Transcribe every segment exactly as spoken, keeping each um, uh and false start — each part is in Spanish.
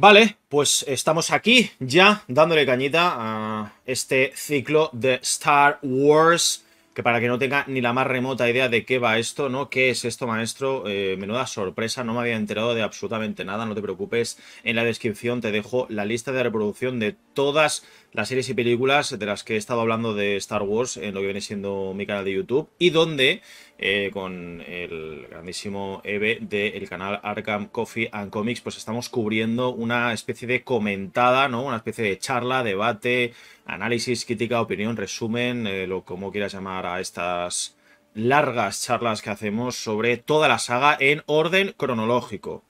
Vale, pues estamos aquí ya dándole cañita a este ciclo de Star Wars, que para que no tenga ni la más remota idea de qué va esto, ¿no? ¿Qué es esto, maestro? Eh, menuda sorpresa, no me había enterado de absolutamente nada, no te preocupes, en la descripción te dejo la lista de reproducción de todas las series y películas de las que he estado hablando de Star Wars en lo que viene siendo mi canal de YouTube, y donde... Eh, con el grandísimo Eve del canal Arkham Coffee and Comics, pues estamos cubriendo una especie de comentada, ¿no? Una especie de charla, debate, análisis, crítica, opinión, resumen, eh, lo como quieras llamar a estas largas charlas que hacemos sobre toda la saga en orden cronológico.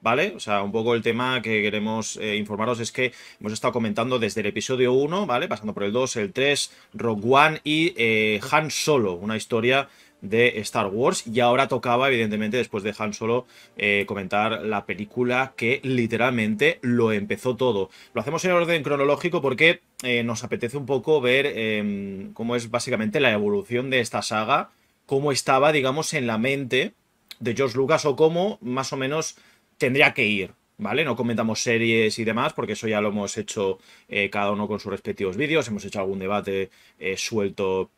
¿Vale? O sea, un poco el tema que queremos eh, informaros es que hemos estado comentando desde el episodio uno, ¿vale? Pasando por el dos, el tres, Rogue One y eh, Han Solo, una historia de Star Wars, y ahora tocaba, evidentemente, después de Han Solo, eh, comentar la película que literalmente lo empezó todo. Lo hacemos en orden cronológico porque eh, nos apetece un poco ver eh, cómo es básicamente la evolución de esta saga, cómo estaba, digamos, en la mente de George Lucas o cómo más o menos tendría que ir, ¿vale? No comentamos series y demás, porque eso ya lo hemos hecho eh, cada uno con sus respectivos vídeos, hemos hecho algún debate eh, suelto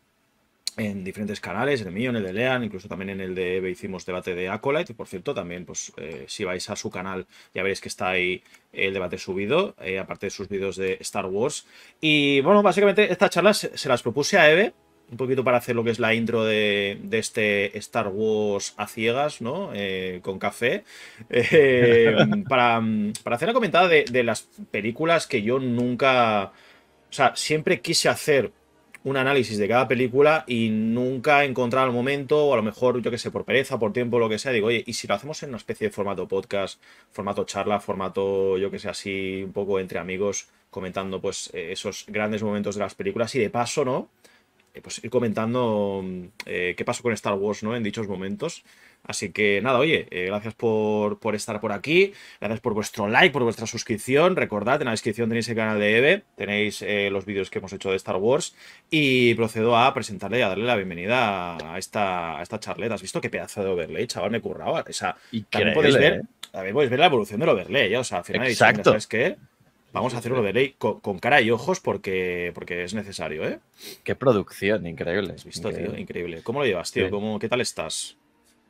en diferentes canales, en el mío, en el de Lean, incluso también en el de Eve hicimos debate de Acolyte, y por cierto también, pues eh, si vais a su canal ya veréis que está ahí el debate subido, eh, aparte de sus vídeos de Star Wars. Y bueno, básicamente estas charlas se las propuse a Eve, un poquito para hacer lo que es la intro de, de este Star Wars a ciegas, ¿no? Eh, con café. Eh, para, para hacer la comentada de, de las películas que yo nunca... O sea, siempre quise hacer un análisis de cada película y nunca encontrar el momento, o a lo mejor, yo que sé, por pereza, por tiempo, lo que sea, digo, oye, ¿y si lo hacemos en una especie de formato podcast, formato charla, formato, yo que sé, así, un poco entre amigos, comentando, pues, esos grandes momentos de las películas y de paso, ¿no? Pues ir comentando eh, qué pasó con Star Wars, ¿no? En dichos momentos. Así que nada, oye, eh, gracias por, por estar por aquí, gracias por vuestro like, por vuestra suscripción. Recordad, en la descripción tenéis el canal de Eve, tenéis eh, los vídeos que hemos hecho de Star Wars, y procedo a presentarle y a darle la bienvenida a esta, a esta charleta. ¿Has visto qué pedazo de overlay, chaval? Me he currado. O sea, también podéis ver, eh. también podéis ver la evolución del overlay, ya, o sea, al final, exacto. ¿Sabes qué? Vamos a hacer un overlay con, con cara y ojos porque, porque es necesario, ¿eh? Qué producción, increíble. ¿Has visto, increíble. tío? Increíble. ¿Cómo lo llevas, tío? ¿Cómo, ¿Qué tal estás?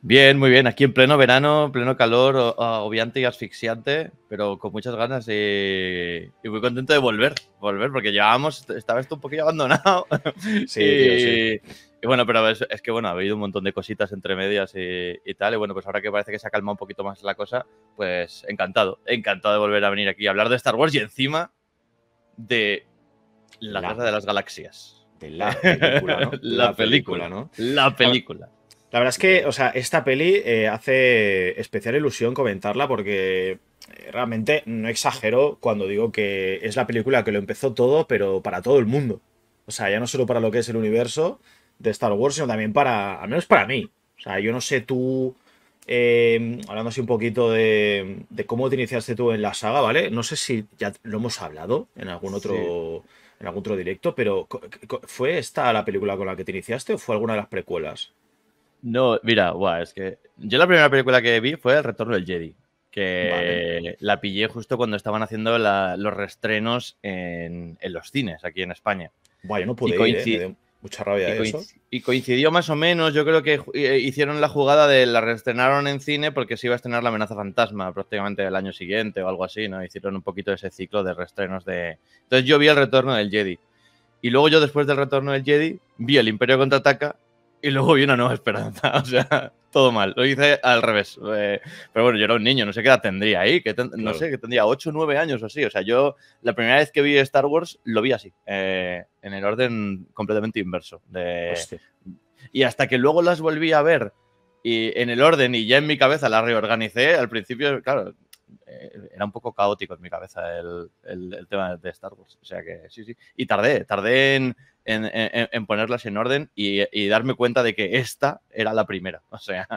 Bien, muy bien. Aquí en pleno verano, pleno calor, agobiante y asfixiante, pero con muchas ganas y, y muy contento de volver, volver, porque llevábamos, estaba esto un poquillo abandonado. Sí, y, tío, sí. Y bueno, pero es, es que bueno, ha habido un montón de cositas entre medias y, y tal, y bueno, pues ahora que parece que se ha calmado un poquito más la cosa, pues encantado, encantado de volver a venir aquí a hablar de Star Wars y encima de la, la Guerra de las Galaxias. De la película, ¿no? La, la película, película, ¿no? La película. La verdad es que, o sea, esta peli eh, hace especial ilusión comentarla porque realmente no exagero cuando digo que es la película que lo empezó todo, pero para todo el mundo. O sea, ya no solo para lo que es el universo de Star Wars, sino también para, al menos para mí. O sea, yo no sé tú, eh, hablando así un poquito de, de cómo te iniciaste tú en la saga, ¿vale? No sé si ya lo hemos hablado en algún otro, sí. en algún otro directo, pero ¿fue esta la película con la que te iniciaste o fue alguna de las precuelas? No, mira, guau, es que yo la primera película que vi fue El Retorno del Jedi, que vale. la pillé justo cuando estaban haciendo la, los reestrenos en, en los cines aquí en España. Guau, yo no pude ir, eh, me dio mucha rabia y eso. Y coincidió más o menos, yo creo que hicieron la jugada de la reestrenaron en cine porque se iba a estrenar La Amenaza Fantasma prácticamente el año siguiente o algo así, ¿no? Hicieron un poquito ese ciclo de reestrenos de... Entonces yo vi El Retorno del Jedi y luego yo después del Retorno del Jedi vi El Imperio Contraataca. Y luego vi Una Nueva Esperanza, o sea, todo mal. Lo hice al revés. Eh, pero bueno, yo era un niño, no sé qué edad tendría ahí, que ten, claro. no sé, que tendría ocho o nueve años o así. O sea, yo la primera vez que vi Star Wars lo vi así, eh, en el orden completamente inverso. De, y hasta que luego las volví a ver y en el orden y ya en mi cabeza las reorganicé, al principio, claro, eh, era un poco caótico en mi cabeza el, el, el tema de Star Wars. O sea que sí, sí. Y tardé, tardé en... En, en, en ponerlas en orden y, y darme cuenta de que esta era la primera. O sea,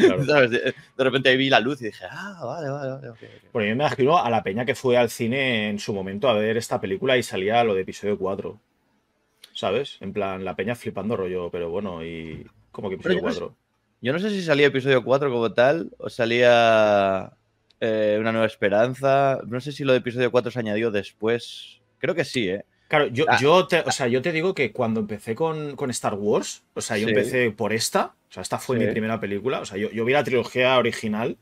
claro. ¿sabes? De, de repente ahí vi la luz y dije, ah, vale, vale, vale. Okay, okay. Bueno, yo me imagino a la peña que fue al cine en su momento a ver esta película y salía lo de episodio cuatro. ¿Sabes? En plan, la peña flipando rollo, pero bueno, y como que episodio yo cuatro. No sé, yo no sé si salía episodio cuatro como tal o salía... eh, Una Nueva Esperanza. No sé si lo de episodio cuatro se añadió después. Creo que sí, ¿eh? Claro, yo, ah, yo, te, o sea, yo te digo que cuando empecé con, con Star Wars, o sea, yo sí. empecé por esta, o sea, esta fue sí. mi primera película, o sea, yo, yo vi la trilogía original,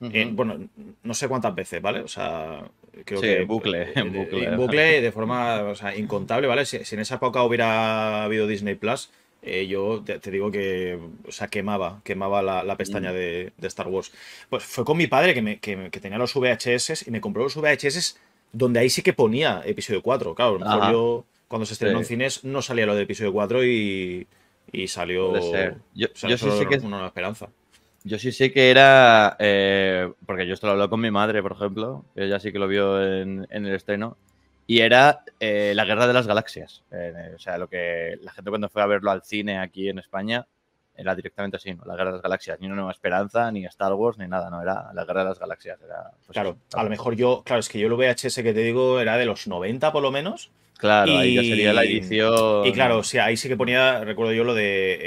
uh-huh. en, bueno, no sé cuántas veces, ¿vale? O sea, creo sí, que... en bucle, en bucle. En bucle de forma, o sea, incontable, ¿vale? Si, si en esa época hubiera habido Disney Plus, eh, yo te, te digo que, o sea, quemaba, quemaba la, la pestaña de, de Star Wars. Pues fue con mi padre que, me, que, que tenía los V H S y me compró los V H S donde ahí sí que ponía episodio cuatro, claro. A lo mejor yo, cuando se estrenó sí. en cines, no salía lo de episodio cuatro y, y salió. Yo, salió yo sí sé que es una nueva esperanza. Yo sí sé que era. Eh, porque yo esto lo hablé con mi madre, por ejemplo. Ella sí que lo vio en, en el estreno. Y era eh, la Guerra de las Galaxias. Eh, o sea, lo que la gente cuando fue a verlo al cine aquí en España era directamente así, ¿no? La Guerra de las Galaxias. Ni Una Nueva Esperanza, ni Star Wars, ni nada, ¿no? Era la Guerra de las Galaxias. Era, pues, claro, eso, a lo mejor yo... Claro, es que yo el V H S que te digo era de los noventa, por lo menos. Claro, y, ahí ya sería la edición... Y claro, o sea, ahí sí que ponía, recuerdo yo, lo de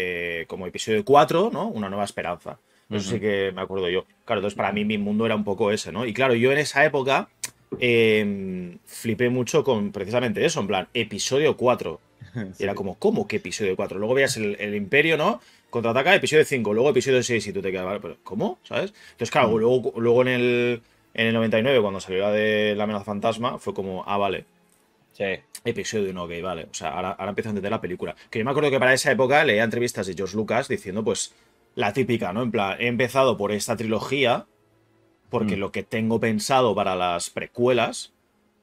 eh, como episodio cuatro, ¿no? Una Nueva Esperanza. Eso uh-huh. sí que me acuerdo yo. Claro, entonces para mí mi mundo era un poco ese, ¿no? Y claro, yo en esa época eh, flipé mucho con precisamente eso, en plan, episodio cuatro. Sí. Era como, ¿cómo que episodio cuatro? Luego veías el, el Imperio, ¿no? Contraataca, episodio cinco, luego episodio seis y tú te quedas, ¿vale? Pero, ¿cómo? ¿Sabes? Entonces, claro, mm. luego, luego en el en el noventa y nueve, cuando salió la de La Amenaza Fantasma, fue como, ah, vale. Sí. Episodio uno, ok, vale. O sea, ahora, ahora empiezo a entender la película. Que yo me acuerdo que para esa época leía entrevistas de George Lucas diciendo, pues, la típica, ¿no? En plan, he empezado por esta trilogía porque mm. lo que tengo pensado para las precuelas...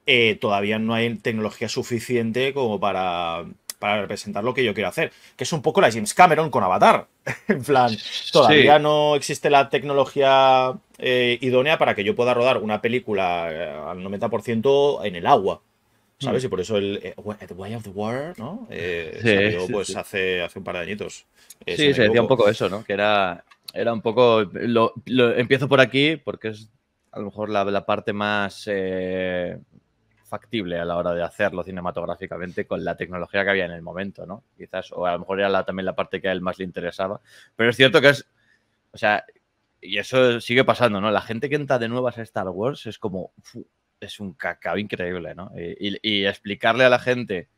Eh, todavía no hay tecnología suficiente como para, para representar lo que yo quiero hacer. Que es un poco la James Cameron con Avatar. En plan, todavía sí. no existe la tecnología eh, idónea para que yo pueda rodar una película al noventa por ciento en el agua. ¿Sabes? Mm. Y por eso el eh, The Way of the Water, ¿no? Eh, sí, salió, sí, pues sí. Hace, hace un par de añitos. Eh, sí, se decía un poco eso, ¿no? Que era, era un poco... Lo, lo, empiezo por aquí porque es a lo mejor la, la parte más... Eh, factible a la hora de hacerlo cinematográficamente con la tecnología que había en el momento, ¿no? Quizás, o a lo mejor era la, también la parte que a él más le interesaba. Pero es cierto que es, o sea, y eso sigue pasando, ¿no? La gente que entra de nuevas a Star Wars es como, es un cacao increíble, ¿no? Y, y, y explicarle a la gente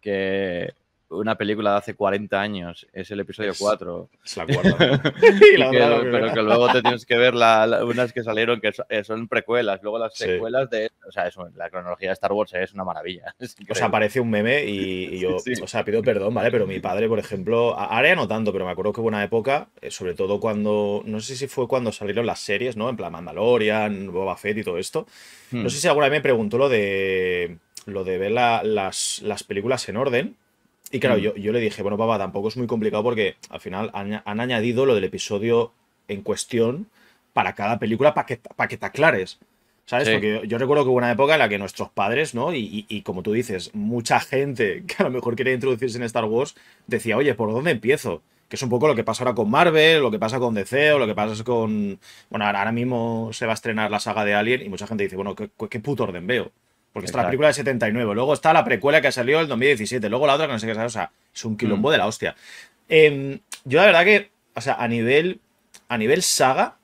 que una película de hace cuarenta años es el episodio cuatro. Es la cuarta. y y la que, la pero que luego te tienes que ver la, la, unas que salieron que son, son precuelas, luego las secuelas sí. de... O sea, es un, la cronología de Star Wars es una maravilla. Es o sea, aparece un meme y, y yo, sí, sí. o sea, pido perdón, ¿vale? Pero mi padre, por ejemplo, ahora ya no tanto, pero me acuerdo que hubo una época, sobre todo cuando, no sé si fue cuando salieron las series, ¿no? En plan Mandalorian, Boba Fett y todo esto. Hmm. No sé si alguna vez me preguntó lo de, lo de ver la, las, las películas en orden. Y claro, yo, yo le dije, bueno, papá, tampoco es muy complicado porque al final han, han añadido lo del episodio en cuestión para cada película para que, para que te aclares, ¿sabes? Sí. Porque yo, yo recuerdo que hubo una época en la que nuestros padres, ¿no? Y, y, y como tú dices, mucha gente que a lo mejor quería introducirse en Star Wars decía, oye, ¿por dónde empiezo? Que es un poco lo que pasa ahora con Marvel, lo que pasa con D C o lo que pasa con... Bueno, ahora mismo se va a estrenar la saga de Alien y mucha gente dice, bueno, ¿qué, qué puto orden veo? Porque está la película de setenta y nueve, luego está la precuela que salió en dos mil diecisiete, luego la otra que no sé qué salió, o sea, es un quilombo mm. de la hostia. Eh, yo la verdad que, o sea, a nivel, a nivel saga,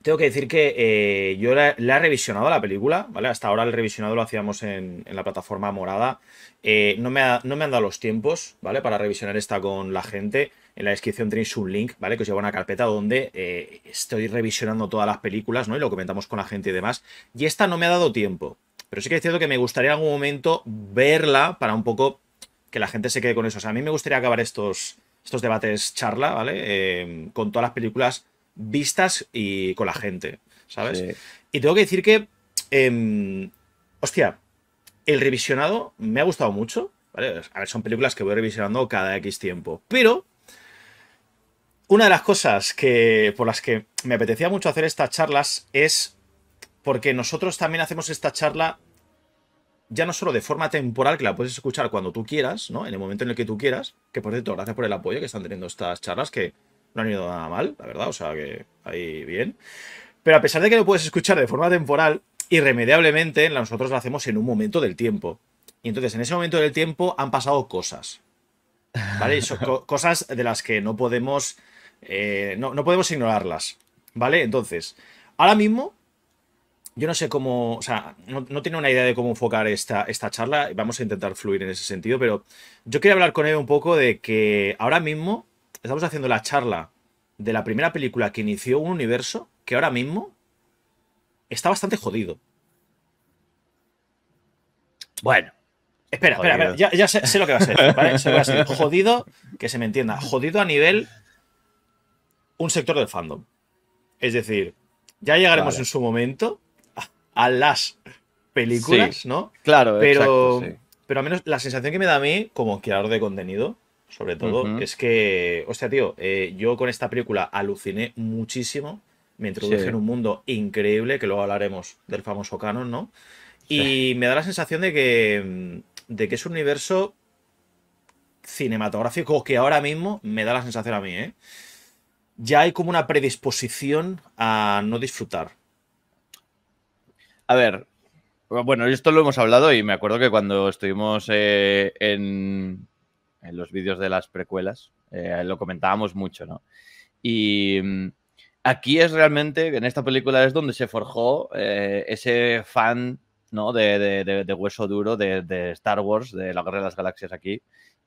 tengo que decir que eh, yo la, la he revisionado a la película, ¿vale? Hasta ahora el revisionado lo hacíamos en, en la plataforma morada. Eh, no, me ha, no me han dado los tiempos, ¿vale? Para revisionar esta con la gente. En la descripción tenéis un link, ¿vale? Que os lleva a una carpeta donde eh, estoy revisionando todas las películas, ¿no? Y lo comentamos con la gente y demás. Y esta no me ha dado tiempo. Pero sí que es cierto que me gustaría en algún momento verla para un poco que la gente se quede con eso. O sea, a mí me gustaría acabar estos, estos debates charla, ¿vale? Eh, con todas las películas vistas y con la gente, ¿sabes? Sí. Y tengo que decir que, eh, hostia, el revisionado me ha gustado mucho, ¿vale? A ver, son películas que voy revisionando cada X tiempo. Pero una de las cosas que por las que me apetecía mucho hacer estas charlas es... Porque nosotros también hacemos esta charla ya no solo de forma temporal, que la puedes escuchar cuando tú quieras, ¿no? En el momento en el que tú quieras. Que, por cierto, gracias por el apoyo que están teniendo estas charlas, que no han ido nada mal, la verdad. O sea, que ahí bien. Pero a pesar de que lo puedes escuchar de forma temporal, irremediablemente nosotros lo hacemos en un momento del tiempo. Y entonces, en ese momento del tiempo han pasado cosas, ¿vale? Y son co- cosas de las que no podemos, eh, no, no podemos ignorarlas, ¿vale? Entonces, ahora mismo... yo no sé cómo, o sea, no, no tengo una idea de cómo enfocar esta, esta charla. Vamos a intentar fluir en ese sentido, pero yo quería hablar con él un poco de que ahora mismo estamos haciendo la charla de la primera película que inició un universo que ahora mismo está bastante jodido. Bueno, espera, jodido. espera, espera. Ya, ya sé, sé lo que va a ser, ¿vale? Sé lo que va a ser. Jodido, que se me entienda, jodido a nivel un sector del fandom. Es decir, ya llegaremos vale. en su momento a las películas, sí, ¿no? Claro, pero, exacto, sí. pero al menos la sensación que me da a mí, como creador de contenido, sobre todo, uh-huh. es que, hostia, tío, eh, yo con esta película aluciné muchísimo, me introduje sí. en un mundo increíble, que luego hablaremos del famoso canon, ¿no? Y sí. me da la sensación de que, de que es un universo cinematográfico que ahora mismo me da la sensación a mí, ¿eh? Ya hay como una predisposición a no disfrutar. A ver, bueno, esto lo hemos hablado y me acuerdo que cuando estuvimos eh, en, en los vídeos de las precuelas eh, lo comentábamos mucho, ¿no? Y aquí es realmente, en esta película es donde se forjó eh, ese fan, ¿no? De, de, de, de hueso duro de, de Star Wars, de la Guerra de las Galaxias aquí.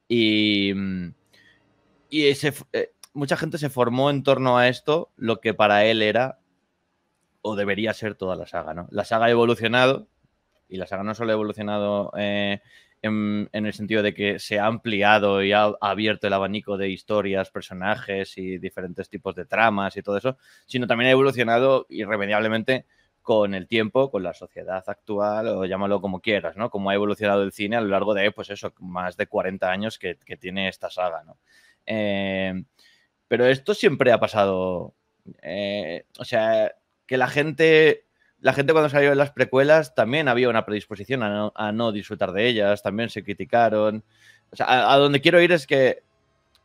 Y, y ese, eh, mucha gente se formó en torno a esto, lo que para él era... o debería ser toda la saga, ¿no? La saga ha evolucionado, y la saga no solo ha evolucionado eh, en, en el sentido de que se ha ampliado y ha, ha abierto el abanico de historias, personajes y diferentes tipos de tramas y todo eso, sino también ha evolucionado irremediablemente con el tiempo, con la sociedad actual, o llámalo como quieras, ¿no? Como ha evolucionado el cine a lo largo de, pues eso, más de cuarenta años que, que tiene esta saga, ¿no? Eh, pero esto siempre ha pasado... Eh, o sea... que la gente, la gente cuando salió de las precuelas también había una predisposición a no, a no disfrutar de ellas, también se criticaron. O sea, a, a donde quiero ir es que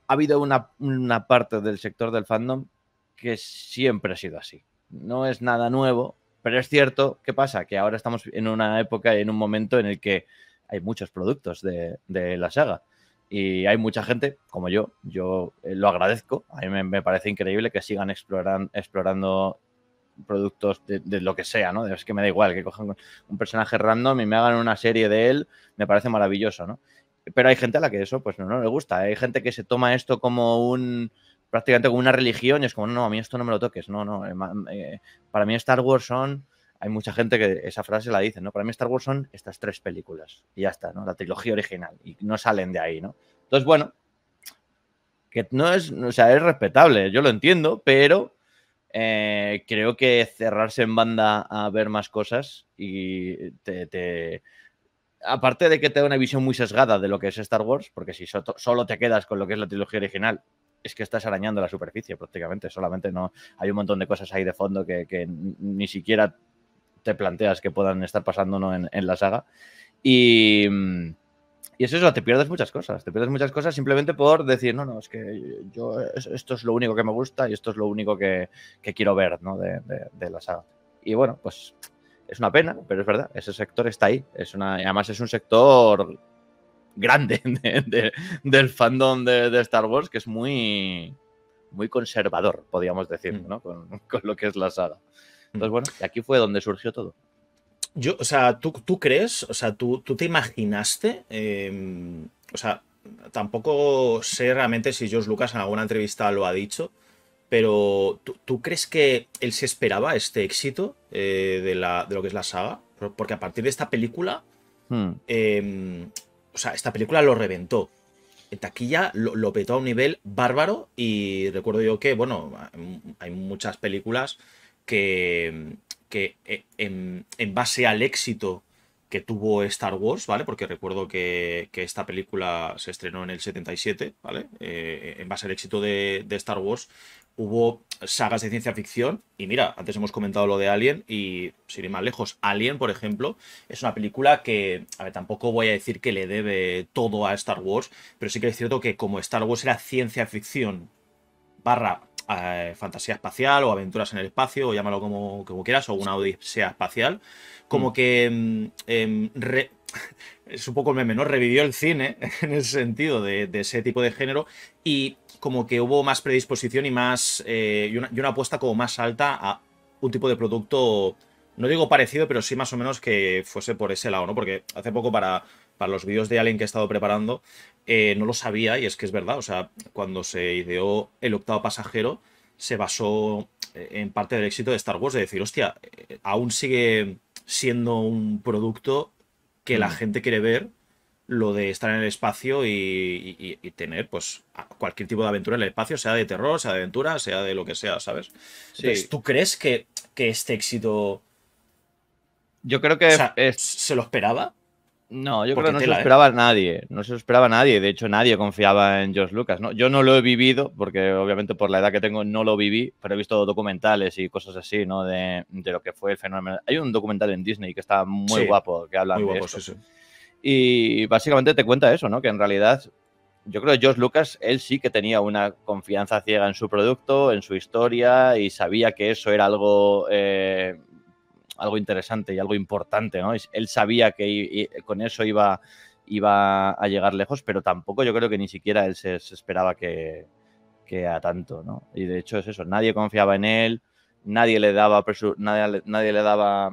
ha habido una, una parte del sector del fandom que siempre ha sido así. No es nada nuevo, pero es cierto, ¿qué pasa? Que ahora estamos en una época y en un momento en el que hay muchos productos de, de la saga. Y hay mucha gente, como yo, yo lo agradezco. A mí me, me parece increíble que sigan exploran, explorando... productos de, de lo que sea, ¿no? Es que me da igual, que cojan un personaje random y me hagan una serie de él, me parece maravilloso, ¿no? Pero hay gente a la que eso, pues, no, no le gusta. Hay gente que se toma esto como un... prácticamente como una religión y es como, no, a mí esto no me lo toques, no, no. Eh, para mí Star Wars son... Hay mucha gente que esa frase la dice, ¿no? Para mí Star Wars son estas tres películas y ya está, ¿no? La trilogía original y no salen de ahí, ¿no? Entonces, bueno, que no es... O sea, es respetable, yo lo entiendo, pero... Eh, creo que cerrarse en banda a ver más cosas y te, te... aparte de que te da una visión muy sesgada de lo que es Star Wars, porque si so solo te quedas con lo que es la trilogía original, es que estás arañando la superficie prácticamente, solamente no hay un montón de cosas ahí de fondo que, que ni siquiera te planteas que puedan estar pasando, ¿no? en, en la saga y... Y es eso, te pierdes muchas cosas, te pierdes muchas cosas simplemente por decir, no, no, es que yo esto es lo único que me gusta y esto es lo único que, que quiero ver, ¿no? de, de, de la saga. Y bueno, pues es una pena, pero es verdad, ese sector está ahí. Es una, además es un sector grande de, de, del fandom de, de Star Wars que es muy, muy conservador, podríamos decir, ¿no? Con, con lo que es la saga. Entonces, bueno, aquí fue donde surgió todo. Yo, o sea, ¿tú, tú crees? O sea, ¿tú, tú te imaginaste? Eh, o sea, tampoco sé realmente si George Lucas en alguna entrevista lo ha dicho, pero ¿tú, tú crees que él se esperaba este éxito eh, de, la, de lo que es la saga? Porque a partir de esta película, hmm. eh, o sea, esta película lo reventó. En taquilla lo, lo petó a un nivel bárbaro y recuerdo yo que, bueno, hay muchas películas que... que en, en base al éxito que tuvo Star Wars, ¿vale? Porque recuerdo que, que esta película se estrenó en el setenta y siete, ¿vale? Eh, en base al éxito de, de Star Wars hubo sagas de ciencia ficción y mira, antes hemos comentado lo de Alien y sin ir más lejos, Alien, por ejemplo, es una película que, a ver, tampoco voy a decir que le debe todo a Star Wars, pero sí que es cierto que como Star Wars era ciencia ficción barra fantasía espacial o aventuras en el espacio o llámalo como, como quieras o una odisea espacial, como que eh, re, es un poco el meme, ¿no? Revivió el cine en el sentido de, de ese tipo de género y como que hubo más predisposición y más eh, y, una, y una apuesta como más alta a un tipo de producto no digo parecido, pero sí más o menos que fuese por ese lado, ¿no? Porque hace poco para, para los vídeos de Alien que he estado preparando, eh, no lo sabía, y es que es verdad. O sea, cuando se ideó El octavo pasajero, se basó en parte del éxito de Star Wars, de decir, hostia, aún sigue siendo un producto que la gente quiere ver, lo de estar en el espacio y, y, y tener pues cualquier tipo de aventura en el espacio, sea de terror, sea de aventura, sea de lo que sea, ¿sabes? Sí. Entonces, ¿tú crees que, que este éxito... Yo creo que... O sea, es... ¿Se lo esperaba? No, yo Porque creo que no tela, se lo esperaba eh. nadie. No se lo esperaba nadie. De hecho, nadie confiaba en George Lucas, ¿no? Yo no lo he vivido, porque obviamente por la edad que tengo no lo viví, pero he visto documentales y cosas así, ¿no? De, de lo que fue el fenómeno. Hay un documental en Disney que está muy sí, guapo, que habla de guapo, esto. Sí, sí. Y básicamente te cuenta eso, ¿no? Que en realidad yo creo que George Lucas, él sí que tenía una confianza ciega en su producto, en su historia, y sabía que eso era algo... Eh, algo interesante y algo importante, ¿no? Él sabía que con eso iba, iba a llegar lejos, pero tampoco yo creo que ni siquiera él se, se esperaba que, que a tanto, ¿no? Y de hecho es eso, nadie confiaba en él, nadie le daba, nadie, nadie le daba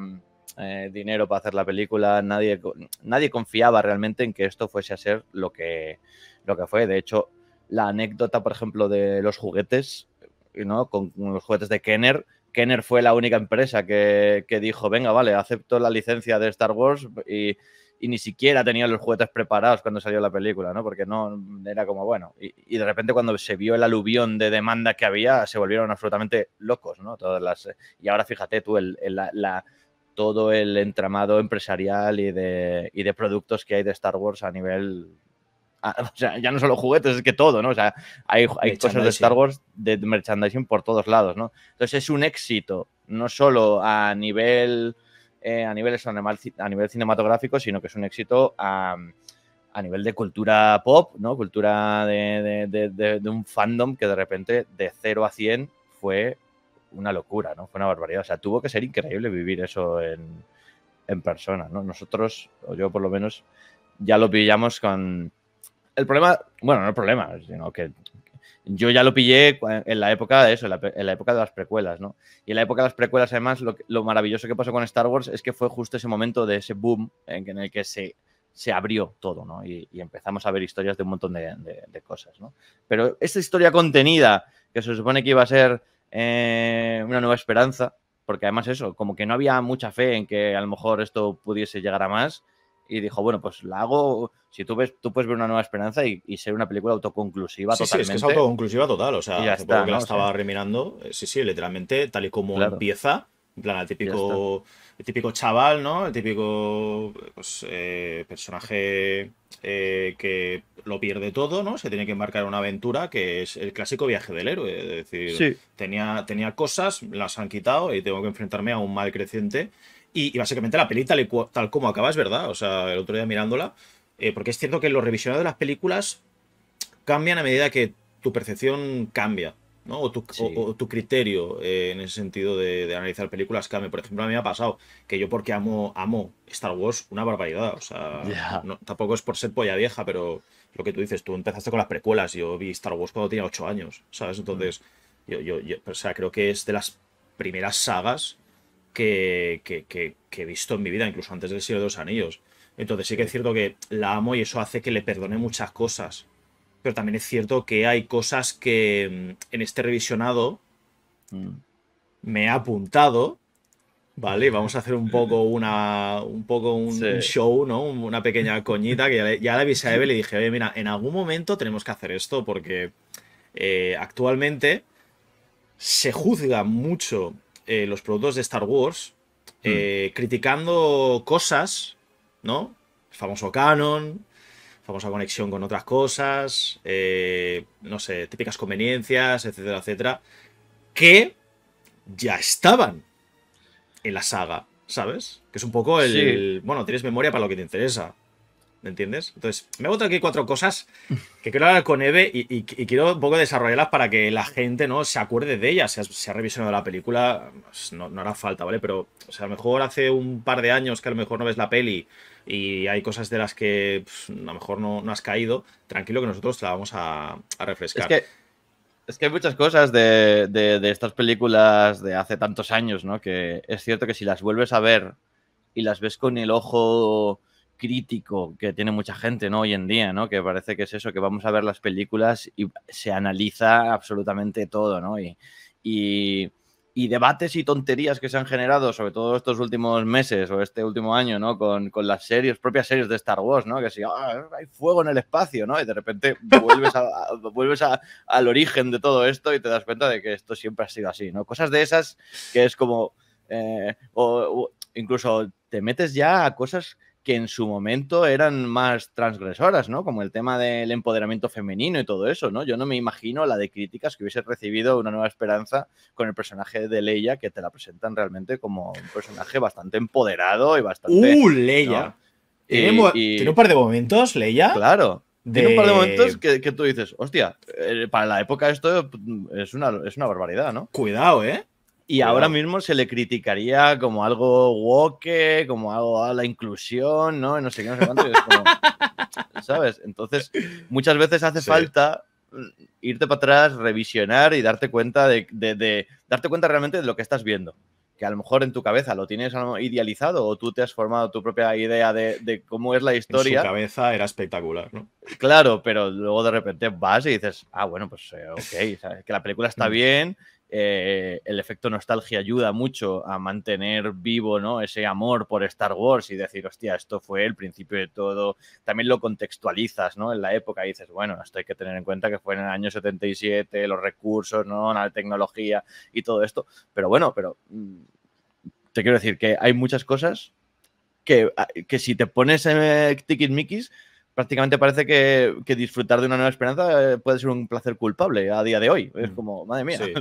eh, dinero para hacer la película, nadie, nadie confiaba realmente en que esto fuese a ser lo que, lo que fue. De hecho, la anécdota, por ejemplo, de los juguetes, ¿no? Con los juguetes de Kenner, Kenner fue la única empresa que, que dijo, venga, vale, acepto la licencia de Star Wars, y, y ni siquiera tenían los juguetes preparados cuando salió la película, ¿no? Porque no era como, bueno, y, y de repente cuando se vio el aluvión de demanda que había, se volvieron absolutamente locos, ¿no? Todas las, y ahora fíjate tú, el, el, la, la, todo el entramado empresarial y de, y de productos que hay de Star Wars a nivel... O sea, ya no solo juguetes, es que todo, ¿no? O sea, hay, hay cosas de Star Wars, de merchandising por todos lados, ¿no? Entonces es un éxito, no solo a nivel, eh, a nivel, a nivel cinematográfico, sino que es un éxito a, a nivel de cultura pop, ¿no? Cultura de, de, de, de, de un fandom que de repente de cero a cien fue una locura, ¿no? Fue una barbaridad. O sea, tuvo que ser increíble vivir eso en, en persona, ¿no? Nosotros, o yo por lo menos, ya lo pillamos con... El problema, bueno, no el problema, sino que yo ya lo pillé en la época de eso, en la, en la época de las precuelas, ¿no? Y en la época de las precuelas, además, lo, lo maravilloso que pasó con Star Wars es que fue justo ese momento de ese boom en, en el que se, se abrió todo, ¿no? Y, y empezamos a ver historias de un montón de, de, de cosas, ¿no? Pero esta historia contenida, que se supone que iba a ser eh, una nueva esperanza, porque además eso, como que no había mucha fe en que a lo mejor esto pudiese llegar a más, y dijo, bueno, pues la hago... Si tú ves, tú puedes ver una nueva esperanza y, y ser una película autoconclusiva sí, totalmente. Sí, es que es autoconclusiva total. O sea, hace poco que la estaba remirando. Sí, sí, literalmente, tal y como claro. empieza. En plan, el típico, el típico chaval, ¿no? El típico pues, eh, personaje eh, que lo pierde todo, ¿no? Se tiene que embarcar en una aventura que es el clásico viaje del héroe. Es decir, sí. tenía, tenía cosas, las han quitado y tengo que enfrentarme a un mal creciente. Y, y básicamente la peli tal, y tal como acaba es verdad. O sea, el otro día mirándola, eh, porque es cierto que los revisionados de las películas cambian a medida que tu percepción cambia, ¿no? O tu, sí. o, o tu criterio eh, en ese sentido de, de analizar películas cambia. Por ejemplo, a mí me ha pasado que yo porque amo, amo Star Wars una barbaridad. O sea, yeah. no, tampoco es por ser polla vieja, pero lo que tú dices, tú empezaste con las precuelas. Yo vi Star Wars cuando tenía ocho años, ¿sabes? Entonces, mm. yo, yo, yo o sea, creo que es de las primeras sagas Que, que, que, que he visto en mi vida, incluso antes del Señor de los Anillos. Entonces sí que es cierto que la amo y eso hace que le perdone muchas cosas. Pero también es cierto que hay cosas que en este revisionado mm. me ha apuntado, ¿vale? Vamos a hacer un poco una un poco un, sí. un show, ¿no? Una pequeña coñita que ya le, ya le avisé a Eve y le dije, oye, mira, en algún momento tenemos que hacer esto porque eh, actualmente se juzga mucho Eh, los productos de Star Wars eh, mm. criticando cosas, ¿no? El famoso canon, famosa conexión con otras cosas, eh, no sé, típicas conveniencias, etcétera, etcétera, que ya estaban en la saga, ¿sabes? Que es un poco el... Sí. el bueno, tienes memoria para lo que te interesa, ¿me entiendes? Entonces, me he botado aquí cuatro cosas que quiero hablar con Eve y, y, y quiero un poco desarrollarlas para que la gente no se acuerde de ellas. Si has, si has revisionado la película, no, no hará falta, ¿vale? Pero, o sea, a lo mejor hace un par de años que a lo mejor no ves la peli y hay cosas de las que pues, a lo mejor no, no has caído, tranquilo que nosotros te la vamos a, a refrescar. Es que Es que hay muchas cosas de, de, de estas películas de hace tantos años, ¿no? Que es cierto que si las vuelves a ver y las ves con el ojo crítico que tiene mucha gente, ¿no? Hoy en día, ¿no? Que parece que es eso, que vamos a ver las películas y se analiza absolutamente todo, ¿no? Y, y, y debates y tonterías que se han generado, sobre todo estos últimos meses o este último año, ¿no? Con, con las series, propias series de Star Wars, ¿no? Que si ah, hay fuego en el espacio, ¿no? Y de repente vuelves, a, a, vuelves a, al origen de todo esto y te das cuenta de que esto siempre ha sido así, ¿no? Cosas de esas que es como... Eh, o, o incluso te metes ya a cosas que en su momento eran más transgresoras, ¿no? Como el tema del empoderamiento femenino y todo eso, ¿no? Yo no me imagino la de críticas que hubiese recibido Una Nueva Esperanza con el personaje de Leia, que te la presentan realmente como un personaje bastante empoderado y bastante... ¡Uh, Leia! ¿No? ¿Tiene, y, y... ¿Tiene un par de momentos, Leia? Claro. De... Tiene un par de momentos que, que tú dices, hostia, eh, para la época esto es una, es una barbaridad, ¿no? Cuidado, ¿eh? Y ahora mismo se le criticaría como algo woke, como algo a la inclusión, ¿no? No sé qué, no sé cuánto. Es como, ¿sabes? Entonces, muchas veces hace sí. falta irte para atrás, revisionar y darte cuenta de, de, de darte cuenta realmente de lo que estás viendo. Que a lo mejor en tu cabeza lo tienes idealizado o tú te has formado tu propia idea de, de cómo es la historia. En su cabeza era espectacular, ¿no? Claro, pero luego de repente vas y dices, ah, bueno, pues eh, ok, ¿sabes? Que la película está bien. Eh, el efecto nostalgia ayuda mucho a mantener vivo, ¿no? Ese amor por Star Wars y decir, hostia, esto fue el principio de todo. También lo contextualizas, ¿no? En la época y dices, bueno, esto hay que tener en cuenta que fue en el año setenta y siete, los recursos, ¿no? La tecnología y todo esto. Pero bueno, pero te quiero decir que hay muchas cosas que, que si te pones eh, tiquismiquis, prácticamente parece que, que disfrutar de Una Nueva Esperanza puede ser un placer culpable a día de hoy. Es como, madre mía. Sí.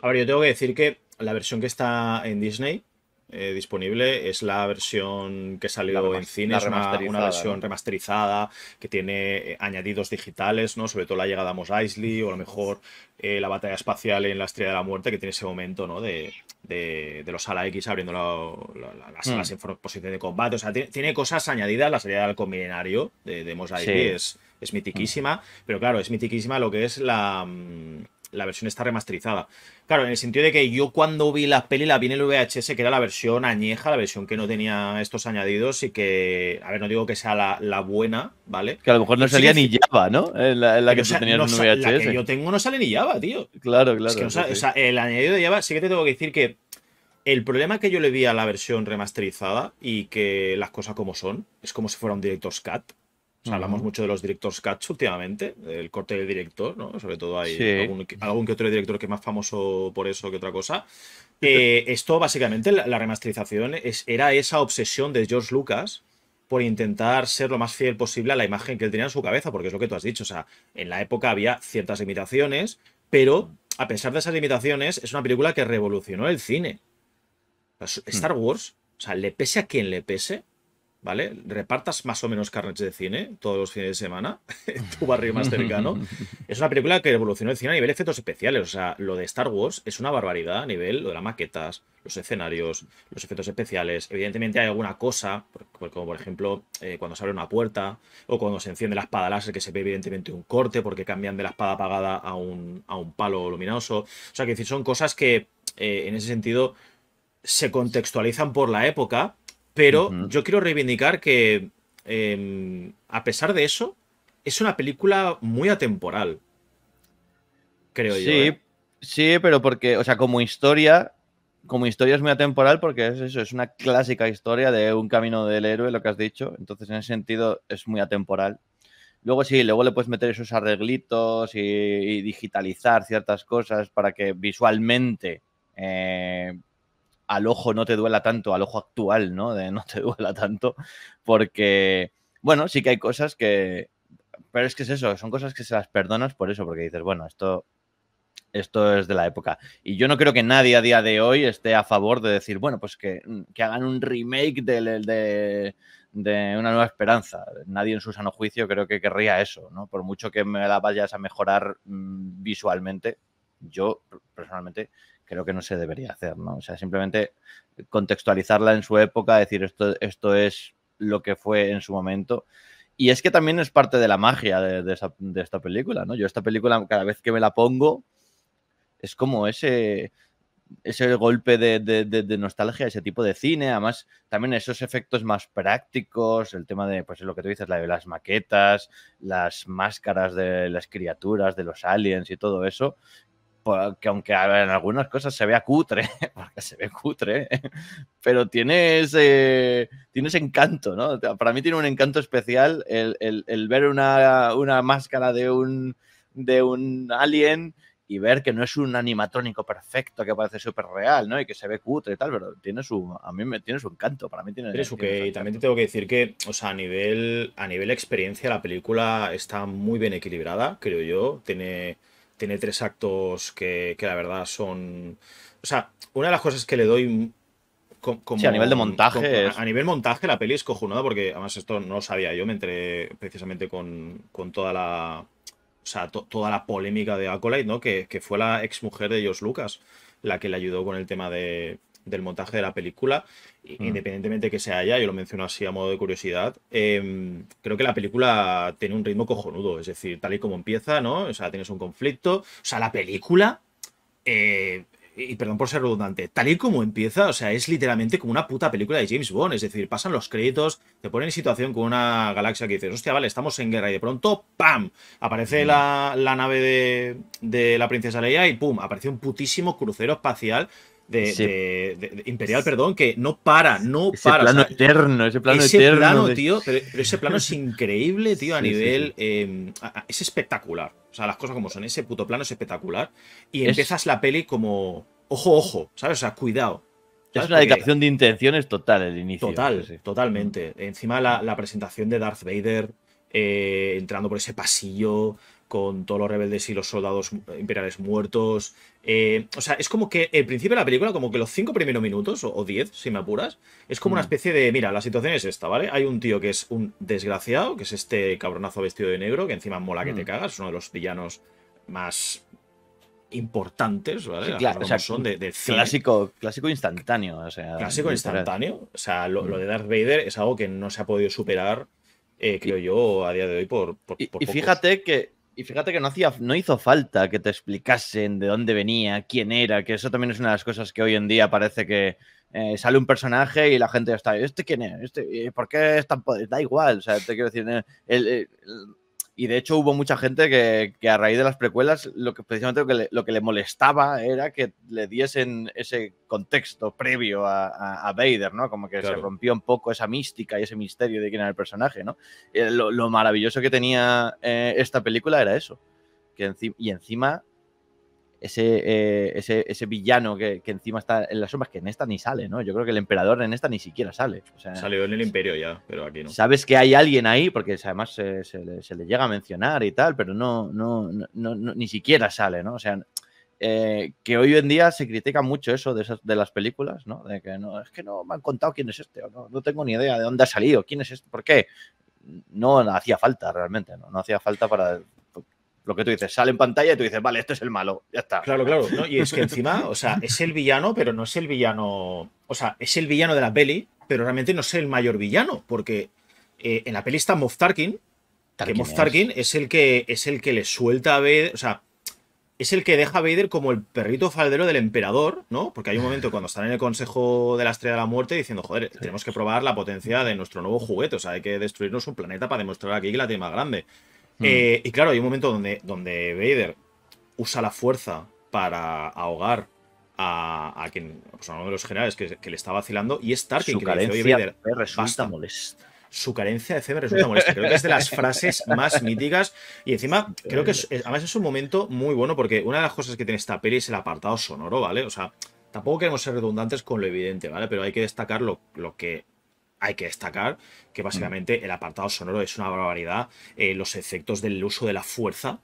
Ahora, yo tengo que decir que la versión que está en Disney eh, disponible es la versión que salió en cine. Es una, una versión, ¿no?, remasterizada, que tiene añadidos digitales, ¿no? Sobre todo la llegada a Mos Eisley o a lo mejor eh, la batalla espacial en la Estrella de la Muerte, que tiene ese momento, ¿no? De... De, de los Ala X abriendo la, la, la, las, mm. las posiciones de combate. O sea, tiene, tiene cosas añadidas. La salida del halcón milenario de, de Mos Eisley sí. es, es mitiquísima. Mm. Pero claro, es mitiquísima lo que es la, la versión está remasterizada. Claro, en el sentido de que yo cuando vi la peli la vi en el V H S, que era la versión añeja, la versión que no tenía estos añadidos y que, a ver, no digo que sea la, la buena, ¿vale? Que a lo mejor no salía sí, ni Java, ¿no? En la, en la que tú tenías no, en un V H S. La que yo tengo no sale ni Java, tío. Claro, claro. Es que no sale, sí. O sea, el añadido de Java sí que te tengo que decir que el problema que yo le vi a la versión remasterizada y que las cosas como son, es como si fuera un Director's Cut. O sea, hablamos mucho de los director's cuts últimamente, del corte del director, ¿no? Sobre todo hay sí. algún, algún que otro director que es más famoso por eso que otra cosa. Eh, esto, básicamente, la, la remasterización es, era esa obsesión de George Lucas por intentar ser lo más fiel posible a la imagen que él tenía en su cabeza, porque es lo que tú has dicho. O sea, en la época había ciertas limitaciones, pero a pesar de esas limitaciones, es una película que revolucionó el cine. Star Wars, o sea, le pese a quien le pese, ¿vale? Repartas más o menos carnets de cine todos los fines de semana en tu barrio más cercano. Es una película que evolucionó el cine a nivel de efectos especiales. O sea, lo de Star Wars es una barbaridad a nivel lo de las maquetas, los escenarios, los efectos especiales. Evidentemente hay alguna cosa, como por ejemplo eh, cuando se abre una puerta o cuando se enciende la espada láser, que se ve evidentemente un corte porque cambian de la espada apagada a un, a un palo luminoso. O sea, que decir, son cosas que eh, en ese sentido se contextualizan por la época. Pero uh-huh. yo quiero reivindicar que, eh, a pesar de eso, es una película muy atemporal, creo sí, yo. ¿eh? Sí, pero porque, o sea, como historia, como historia es muy atemporal porque es eso, es una clásica historia de un camino del héroe, lo que has dicho. Entonces, en ese sentido, es muy atemporal. Luego sí, luego le puedes meter esos arreglitos y, y digitalizar ciertas cosas para que visualmente... Eh, al ojo no te duela tanto, al ojo actual, ¿no? De no te duela tanto, porque, bueno, sí que hay cosas que... Pero es que es eso, son cosas que se las perdonas por eso, porque dices, bueno, esto, esto es de la época. Y yo no creo que nadie a día de hoy esté a favor de decir, bueno, pues que, que hagan un remake de, de, de Una Nueva Esperanza. Nadie en su sano juicio creo que querría eso, ¿no? Por mucho que me la vayas a mejorar mmm, visualmente, yo personalmente... creo que no se debería hacer, ¿no? O sea, simplemente contextualizarla en su época, decir esto, esto es lo que fue en su momento. Y es que también es parte de la magia de, de, esa, de esta película, ¿no? Yo esta película, cada vez que me la pongo, es como ese, ese golpe de, de, de, de nostalgia, ese tipo de cine. Además, también esos efectos más prácticos, el tema de, pues es lo que tú dices, la de las maquetas, las máscaras de las criaturas, de los aliens y todo eso, que aunque en algunas cosas se vea cutre, porque se ve cutre, pero tiene ese, tiene ese encanto, ¿no? Para mí tiene un encanto especial el, el, el ver una, una máscara de un, de un alien y ver que no es un animatrónico perfecto que parece súper real, ¿no? Y que se ve cutre y tal, pero tiene su, a mí me tiene su encanto, para mí tiene, tiene su encanto. Y también te tengo que decir que, o sea, a nivel, a nivel experiencia la película está muy bien equilibrada, creo yo, tiene... Tiene tres actos que, que la verdad son... O sea, una de las cosas que le doy... Como, sí, a nivel de montaje... Como, es... A nivel montaje la peli es cojonada porque, además, esto no lo sabía. Yo me enteré precisamente con, con toda la... O sea, to, toda la polémica de Acolyte, ¿no? Que, que fue la exmujer de George Lucas la que le ayudó con el tema de, del montaje de la película. Mm. Independientemente que sea ella, yo lo menciono así a modo de curiosidad, eh, creo que la película tiene un ritmo cojonudo, es decir, tal y como empieza, ¿no? O sea, tienes un conflicto, o sea, la película, eh, y perdón por ser redundante, tal y como empieza, o sea, es literalmente como una puta película de James Bond, es decir, pasan los créditos, te ponen en situación con una galaxia que dices, hostia, vale, estamos en guerra, y de pronto, ¡pam!, aparece mm. la, la nave de, de la princesa Leia y ¡pum!, aparece un putísimo crucero espacial De, sí. de, de, de Imperial, perdón, que no para, no ese para. Plano o sea, eterno, ese plano ese eterno. Plano, de... tío, pero, pero ese plano es increíble, tío, a sí, nivel... Sí, sí. Eh, a, a, es espectacular. O sea, las cosas como son. Ese puto plano es espectacular. Y es... empiezas la peli como... Ojo, ojo, ¿sabes? O sea, cuidado. ¿Sabes? Es una declaración de intenciones total el inicio. Total, sí. totalmente. Mm. Encima la, la presentación de Darth Vader eh, entrando por ese pasillo... con todos los rebeldes y los soldados imperiales muertos. Eh, o sea, es como que el principio de la película, como que los cinco primeros minutos, o, o diez, si me apuras, es como mm. una especie de, mira, la situación es esta, ¿vale? Hay un tío que es un desgraciado, que es este cabronazo vestido de negro, que encima mola que mm. te cagas, es uno de los villanos más importantes, ¿vale? Sí, claro, o sea, son de, de clásico, clásico instantáneo. O sea, clásico instantáneo. O sea, lo, mm. lo de Darth Vader es algo que no se ha podido superar, eh, creo y, yo, a día de hoy, por, por, y, por y pocos. Fíjate que Y fíjate que no, hacía, no hizo falta que te explicasen de dónde venía, quién era, que eso también es una de las cosas que hoy en día parece que eh, sale un personaje y la gente ya está, ¿este quién es? ¿Este, ¿Por qué es tan poderoso? Da igual, o sea, te quiero decir... El, el, el, y de hecho hubo mucha gente que, que a raíz de las precuelas, lo que, precisamente lo que, le, lo que le molestaba era que le diesen ese contexto previo a, a, a Vader, ¿no? Como que claro. se rompió un poco esa mística y ese misterio de quién era el personaje, ¿no? Eh, lo, lo maravilloso que tenía eh, esta película era eso. Que enci y encima, ese, eh, ese, ese villano que, que encima está en las sombras, que en esta ni sale, ¿no? Yo creo que el emperador en esta ni siquiera sale. O sea, salió en el imperio ya, pero aquí no. Sabes que hay alguien ahí, porque además se, se, le, se le llega a mencionar y tal, pero no, no, no, no, no ni siquiera sale, ¿no? O sea... Eh, que hoy en día se critica mucho eso de, esas, de las películas, ¿no? De que no, es que no me han contado quién es este, o no, no tengo ni idea de dónde ha salido, quién es este, por qué. No hacía falta realmente, no, no hacía falta para... Lo que tú dices, sale en pantalla y tú dices, vale, este es el malo, ya está. Claro, claro, ¿no? Y es que encima, o sea, es el villano, pero no es el villano... O sea, es el villano de la peli, pero realmente no es el mayor villano, porque eh, en la peli está Moff Tarkin, Tarkin que Moff Tarkin es. es el que es el que le suelta a ver, o sea, es el que deja a Vader como el perrito faldero del emperador, ¿no? Porque hay un momento cuando están en el Consejo de la Estrella de la Muerte diciendo, joder, tenemos que probar la potencia de nuestro nuevo juguete, o sea, hay que destruirnos un planeta para demostrar aquí que la tiene más grande. Mm. Eh, y claro, hay un momento donde, donde Vader usa la fuerza para ahogar a, a quien, pues a uno de los generales que, que le está vacilando, y es Tarkin que le dice, oye, Vader, basta. Molesta. Su carencia de C M resulta molesta. Creo que es de las frases más míticas. Y encima, creo que es, además es un momento muy bueno porque una de las cosas que tiene esta peli es el apartado sonoro, ¿vale? O sea, tampoco queremos ser redundantes con lo evidente, ¿vale? Pero hay que destacar lo, lo que hay que destacar, que básicamente el apartado sonoro es una barbaridad. Eh, los efectos del uso de la fuerza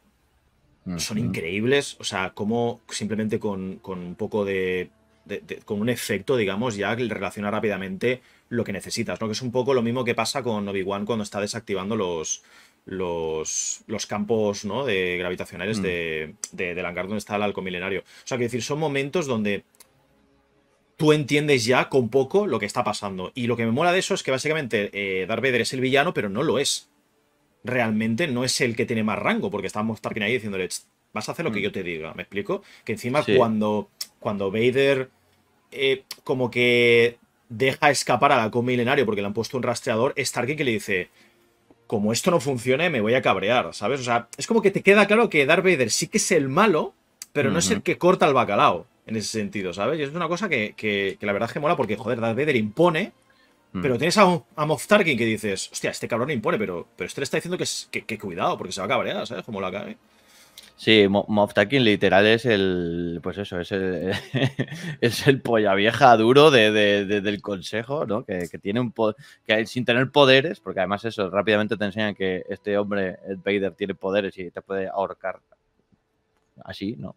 son increíbles. O sea, como simplemente con, con un poco de... De, de, con un efecto, digamos, ya relaciona rápidamente lo que necesitas, ¿no? Que es un poco lo mismo que pasa con Obi-Wan cuando está desactivando los los, los campos, ¿no? de gravitacionales mm. de, de, del hangar donde está el halcón milenario. O sea, que decir, son momentos donde tú entiendes ya con poco lo que está pasando. Y lo que me mola de eso es que básicamente eh, Darth Vader es el villano, pero no lo es. Realmente no es el que tiene más rango, porque está Moff Tarkin ahí diciéndole, Vas a hacer lo que yo te diga, ¿me explico? Que encima sí. cuando, cuando Vader eh, como que deja escapar al halcón milenario porque le han puesto un rastreador, Starkey que le dice, como esto no funcione me voy a cabrear, ¿sabes? O sea, es como que te queda claro que Darth Vader sí que es el malo, pero no uh-huh. es el que corta el bacalao, en ese sentido, ¿sabes? Y es una cosa que, que, que la verdad es que mola porque, joder, Darth Vader impone, uh-huh. pero tienes a, a Moff Tarkin que dices, hostia, este cabrón impone, pero, pero este le está diciendo que, es, que, que cuidado porque se va a cabrear, ¿sabes? Como la cae. Sí, Moff Tarkin literal es el, pues eso, es el, es el polla vieja duro de, de, de, del consejo, ¿no? Que, que tiene un po que sin tener poderes, porque además eso, rápidamente te enseñan que este hombre, el Vader, tiene poderes y te puede ahorcar así, ¿no?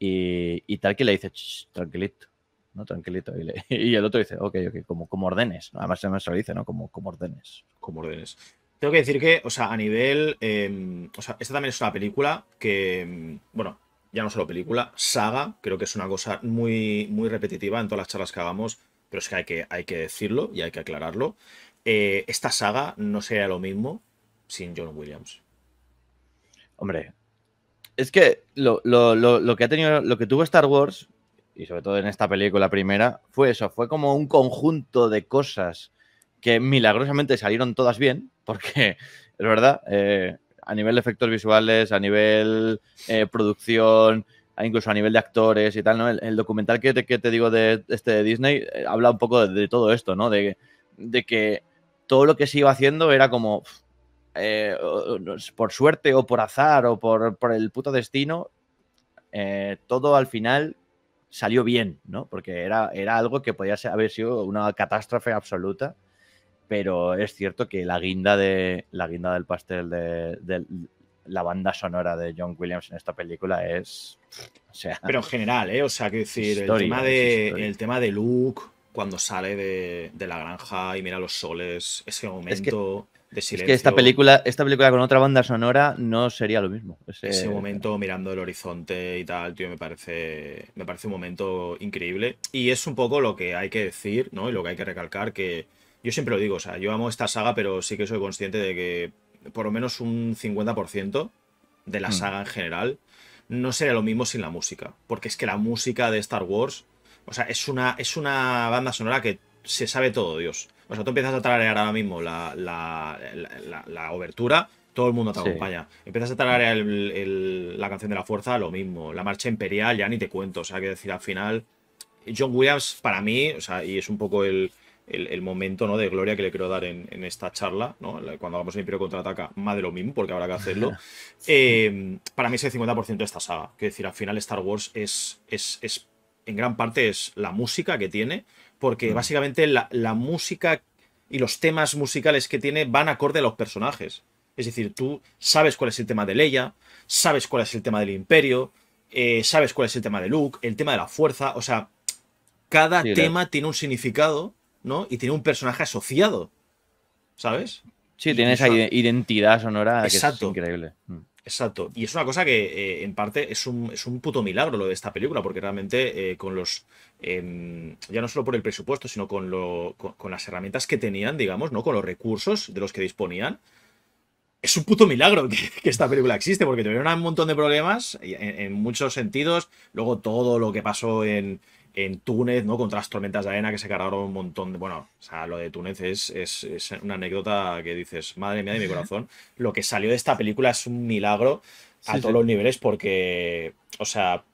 Y, y Tarkin le dice, tranquilito, ¿no? Tranquilito. Y, le, y el otro dice, ok, ok, como, como ordenes, ¿no? Además se me dice, ¿no? Como, como ordenes. Como ordenes. Tengo que decir que, o sea, a nivel... Eh, o sea, esta también es una película que... Bueno, ya no solo película, saga. Creo que es una cosa muy, muy repetitiva en todas las charlas que hagamos, pero es que hay que, hay que decirlo y hay que aclararlo. Eh, esta saga no sería lo mismo sin John Williams. Hombre, es que lo, lo, lo, lo que ha tenido, lo que tuvo Star Wars, y sobre todo en esta película primera, fue eso, fue como un conjunto de cosas que milagrosamente salieron todas bien, porque es verdad, eh, a nivel de efectos visuales, a nivel eh, producción, incluso a nivel de actores y tal, ¿no? El, el documental que te, que te digo de este de Disney eh, habla un poco de, de todo esto, ¿no? De, de que todo lo que se iba haciendo era como, eh, por suerte o por azar o por, por el puto destino, eh, todo al final salió bien, ¿no? Porque era, era algo que podía ser, haber sido una catástrofe absoluta. Pero es cierto que la guinda de la guinda del pastel de, de la banda sonora de John Williams en esta película es... O sea, pero en general, ¿eh? O sea, quiero decir, historia, el, tema de, el tema de Luke, cuando sale de, de la granja y mira los soles, ese momento... Es que... de silencio. Es que esta película, esta película con otra banda sonora no sería lo mismo. Ese, Ese momento eh, mirando el horizonte y tal, tío, me parece, me parece un momento increíble. Y es un poco lo que hay que decir, ¿no? Y lo que hay que recalcar, que yo siempre lo digo, o sea, yo amo esta saga, pero sí que soy consciente de que por lo menos un cincuenta por ciento de la saga mm. en general no sería lo mismo sin la música. Porque es que la música de Star Wars, o sea, es una, es una banda sonora que se sabe todo, Dios. O sea, tú empiezas a tararear ahora mismo la, la, la, la, la obertura, todo el mundo te acompaña. Sí. Empiezas a tararear el, el, la canción de la fuerza, lo mismo. La marcha imperial, ya ni te cuento. O sea, que decir, al final, John Williams, para mí, o sea, y es un poco el, el, el momento, ¿no?, de gloria que le quiero dar en, en esta charla, ¿no? Cuando hagamos el Imperio Contraataca, más de lo mismo, porque habrá que hacerlo. eh, para mí es el cincuenta por ciento de esta saga. Que decir, al final Star Wars es, es, es, en gran parte, es la música que tiene. Porque básicamente la, la música y los temas musicales que tiene van acorde a los personajes. Es decir, tú sabes cuál es el tema de Leia, sabes cuál es el tema del Imperio, eh, sabes cuál es el tema de Luke, el tema de la fuerza. O sea, cada sí, tema la... tiene un significado, ¿no? Y tiene un personaje asociado, ¿sabes? Sí, tiene esa identidad sonora. Exacto. Que es increíble. Exacto. Y es una cosa que, eh, en parte, es un, es un puto milagro lo de esta película, porque realmente eh, con los... Eh, ya no solo por el presupuesto, sino con, lo, con, con las herramientas que tenían, digamos, ¿no? Con los recursos de los que disponían. Es un puto milagro que, que esta película existe, porque tuvieron un montón de problemas en, en muchos sentidos. Luego todo lo que pasó en, en Túnez, ¿no? Con las tormentas de arena que se cargaron un montón de... Bueno, o sea, lo de Túnez es, es, es una anécdota que dices, madre mía de mi corazón. Lo que salió de esta película es un milagro a sí, todos sí. los niveles porque, o sea,